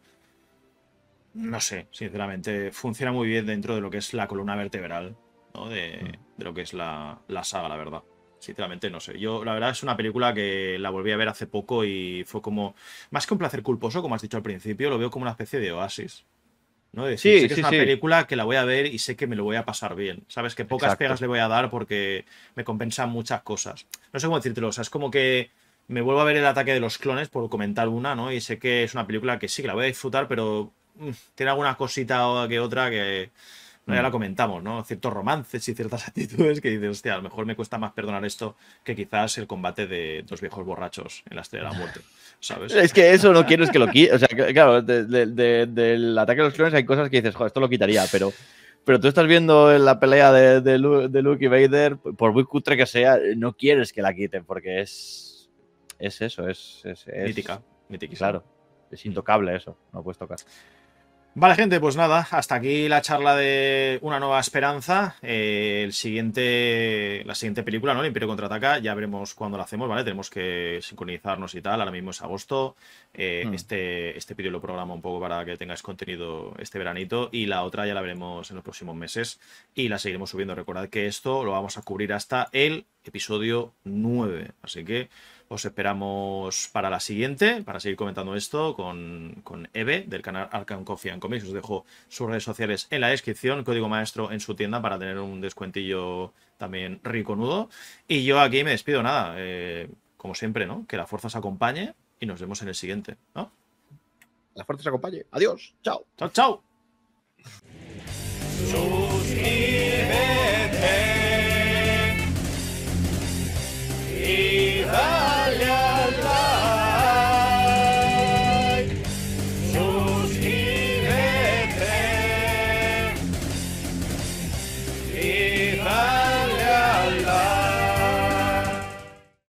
no sé, sinceramente, funciona muy bien dentro de lo que es la columna vertebral, ¿no? de, mm. de lo que es la, la saga, la verdad. Sinceramente, no sé. Yo, la verdad, es una película que la volví a ver hace poco y fue como... Más que un placer culposo, como has dicho al principio, lo veo como una especie de oasis, ¿no? De decir, sí, sé que sí, es una sí. película que la voy a ver y sé que me lo voy a pasar bien. Sabes que pocas Exacto. pegas le voy a dar porque me compensan muchas cosas. No sé cómo decírtelo. O sea, es como que me vuelvo a ver El ataque de los clones, por comentar una, ¿no? Y sé que es una película que sí, que la voy a disfrutar, pero mmm, tiene alguna cosita que otra que... No, ya la comentamos, ¿no? Ciertos romances y ciertas actitudes que dices, hostia, a lo mejor me cuesta más perdonar esto que quizás el combate de dos viejos borrachos en la Estrella de la Muerte, ¿sabes? Es que eso no quieres que lo quite. O sea, que, claro, de, de, de, del ataque a los clones hay cosas que dices, joder, esto lo quitaría, pero, pero tú estás viendo la pelea de, de, Luke, de Luke y Vader, por muy cutre que sea, no quieres que la quiten porque es, es eso, es... es, es mítica, mítica. Claro, es intocable eso, no puedes tocar. Vale, gente, pues nada, hasta aquí la charla de Una Nueva Esperanza. Eh, el siguiente, la siguiente película, ¿no? El Imperio Contraataca, ya veremos cuándo la hacemos, ¿vale? Tenemos que sincronizarnos y tal, ahora mismo es agosto. Eh, mm. Este, este vídeo lo programo un poco para que tengáis contenido este veranito y la otra ya la veremos en los próximos meses y la seguiremos subiendo. Recordad que esto lo vamos a cubrir hasta el episodio nueve, así que os esperamos para la siguiente, para seguir comentando esto con, con Eve del canal Arkham Coffee and Comics. Os dejo sus redes sociales en la descripción, código maestro en su tienda para tener un descuentillo también riconudo. Y yo aquí me despido, nada, eh, como siempre, ¿no? Que la fuerza os acompañe y nos vemos en el siguiente, ¿no? La fuerza os acompañe. Adiós. Chao. Chao, chao.